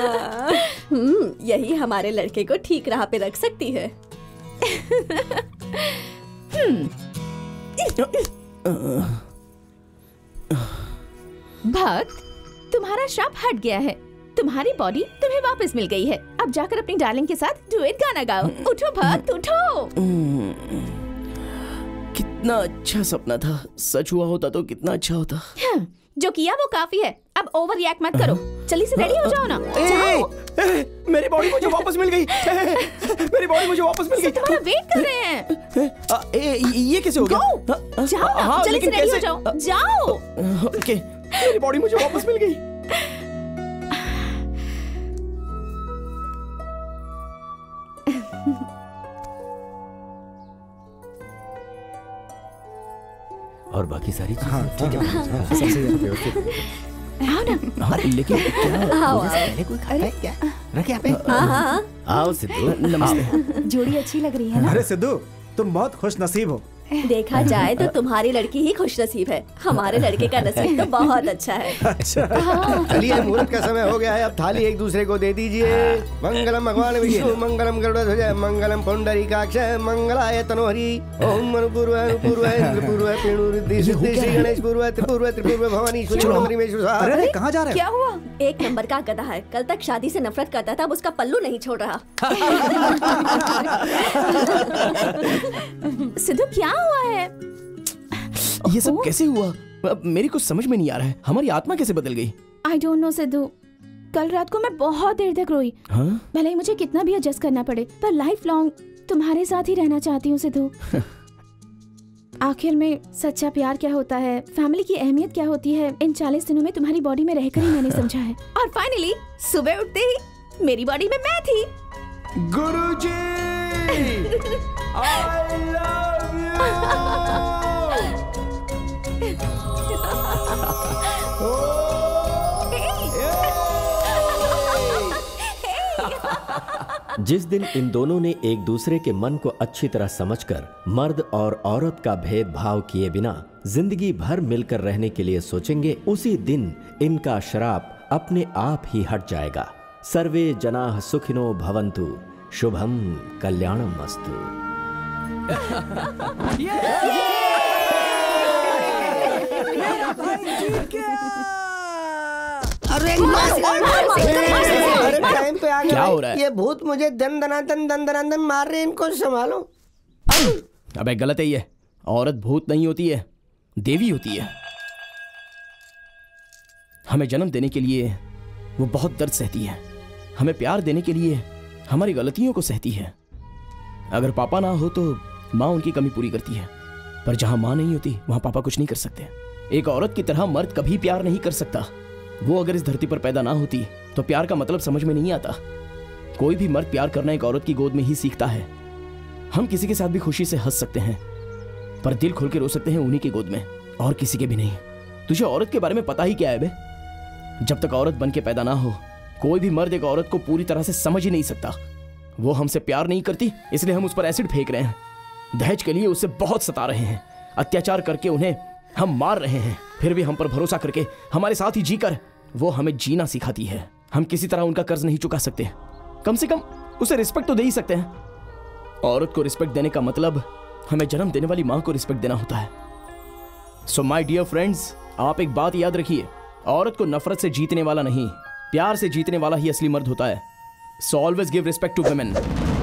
हम्म, यही हमारे लड़के को ठीक राह पे रख सकती है। भक्त, तुम्हारा श्राप हट गया है, तुम्हारी बॉडी तुम्हें वापस मिल गई है। अब जाकर अपनी डार्लिंग के साथ डुएट गाना गाओ। उठो भक्त, उठो। कितना अच्छा सपना था, सच हुआ होता तो कितना अच्छा होता। हाँ, जो किया वो काफी है, अब ओवर रिएक्ट मत करो, जल्दी से रेडी हो जाओ ना। ए, ए, ए, मेरी बॉडी मुझे वापस मिल गई। ए, मेरी बॉडी मुझे वापस मिल गई। तुम्हारा वेट कर रहे हैं। ए, ए, ये कैसे हो गया? जाओ, जल्दी से रेडी हो जाओ, जाओ। ओके, मेरी बॉडी मुझे वापस मिल गई। और बाकी सारी चीजें ठीक है, लेकिन पहले कोई खाता है क्या? रखे यहाँ पे। आओ सिद्धू, नमस्ते। जोड़ी अच्छी लग रही है ना? अरे सिद्धू, तुम बहुत खुश नसीब हो, देखा जाए तो तुम्हारी लड़की ही खुशनसीब है, हमारे लड़के का नसीब तो बहुत अच्छा है। अच्छा। चलिए मुहूर्त का समय हो गया है, अब थाली एक दूसरे को दे दीजिए। मंगलम भगवान विष्णु मंगलम गरुड़ मंगलम पुंडरीकाक्ष मंगलाय तनोहरी ओम पूर्व गणेश पूर्व त्रिपुर त्रिपुर भवानी कहाँ जा रहे हैं? क्या हुआ? एक नंबर का गधा है, कल तक शादी से नफरत करता था, अब उसका पल्लू नहीं छोड़ रहा। सिद्धू क्या हुआ है? ये सब कैसे हुआ? मेरी कुछ समझ में नहीं आ रहा है, हमारी आत्मा कैसे बदल गई? आई डोंट नो सिद्धू, कल रात को मैं बहुत देर तक रोई। भले ही मुझे कितना भी एडजस्ट करना पड़े, पर लाइफ लॉन्ग तुम्हारे साथ ही रहना चाहती हूँ सिद्धू। आखिर में सच्चा प्यार क्या होता है, फैमिली की अहमियत क्या होती है, इन चालीस दिनों में तुम्हारी बॉडी में रहकर ही मैंने समझा है। और फाइनली सुबह उठते ही मेरी बॉडी में मैं थी। गुरुजी, I love you. जिस दिन इन दोनों ने एक दूसरे के मन को अच्छी तरह समझकर मर्द और औरत का भेदभाव किए बिना जिंदगी भर मिलकर रहने के लिए सोचेंगे, उसी दिन इनका श्राप अपने आप ही हट जाएगा। सर्वे जनाः सुखिनो भवन्तु शुभम कल्याणम अस्तु। क्या हो रहा है? ये भूत मुझे दन दनादन दन दनादन मार रहे हैं, इनको संभालो। अबे गलत है, ये औरत भूत नहीं होती है, देवी होती है। हमें जन्म देने के लिए वो बहुत दर्द सहती है, हमें प्यार देने के लिए हमारी गलतियों को सहती है। अगर पापा ना हो तो माँ उनकी कमी पूरी करती है, पर जहाँ माँ नहीं होती वहाँ पापा कुछ नहीं कर सकते। एक औरत की तरह मर्द कभी प्यार नहीं कर सकता। वो अगर इस धरती पर पैदा ना होती तो प्यार का मतलब समझ में नहीं आता। कोई भी मर्द प्यार करना एक औरत की गोद में ही सीखता है। हम किसी के साथ भी खुशी से हंस सकते हैं, पर दिल खोल के रो सकते हैं उन्हीं की गोद में, और किसी के भी नहीं। तुझे औरत के बारे में पता ही क्या है बे? जब तक औरत बन के पैदा ना हो, कोई भी मर्द एक औरत को पूरी तरह से समझ ही नहीं सकता। वो हमसे प्यार नहीं करती, इसलिए हम उस पर एसिड फेंक रहे हैं। दहेज के लिए उसे बहुत सता रहे हैं, अत्याचार करके उन्हें हम मार रहे हैं। फिर भी हम पर भरोसा करके हमारे साथ ही जीकर वो हमें जीना सिखाती है। हम किसी तरह उनका कर्ज नहीं चुका सकते, कम से कम उसे रिस्पेक्ट तो दे ही सकते हैं। औरत को रिस्पेक्ट देने का मतलब हमें जन्म देने वाली माँ को रिस्पेक्ट देना होता है। सो माय डियर फ्रेंड्स, आप एक बात याद रखिए, औरत को नफरत से जीतने वाला नहीं, प्यार से जीतने वाला ही असली मर्द होता है। So always give respect to women.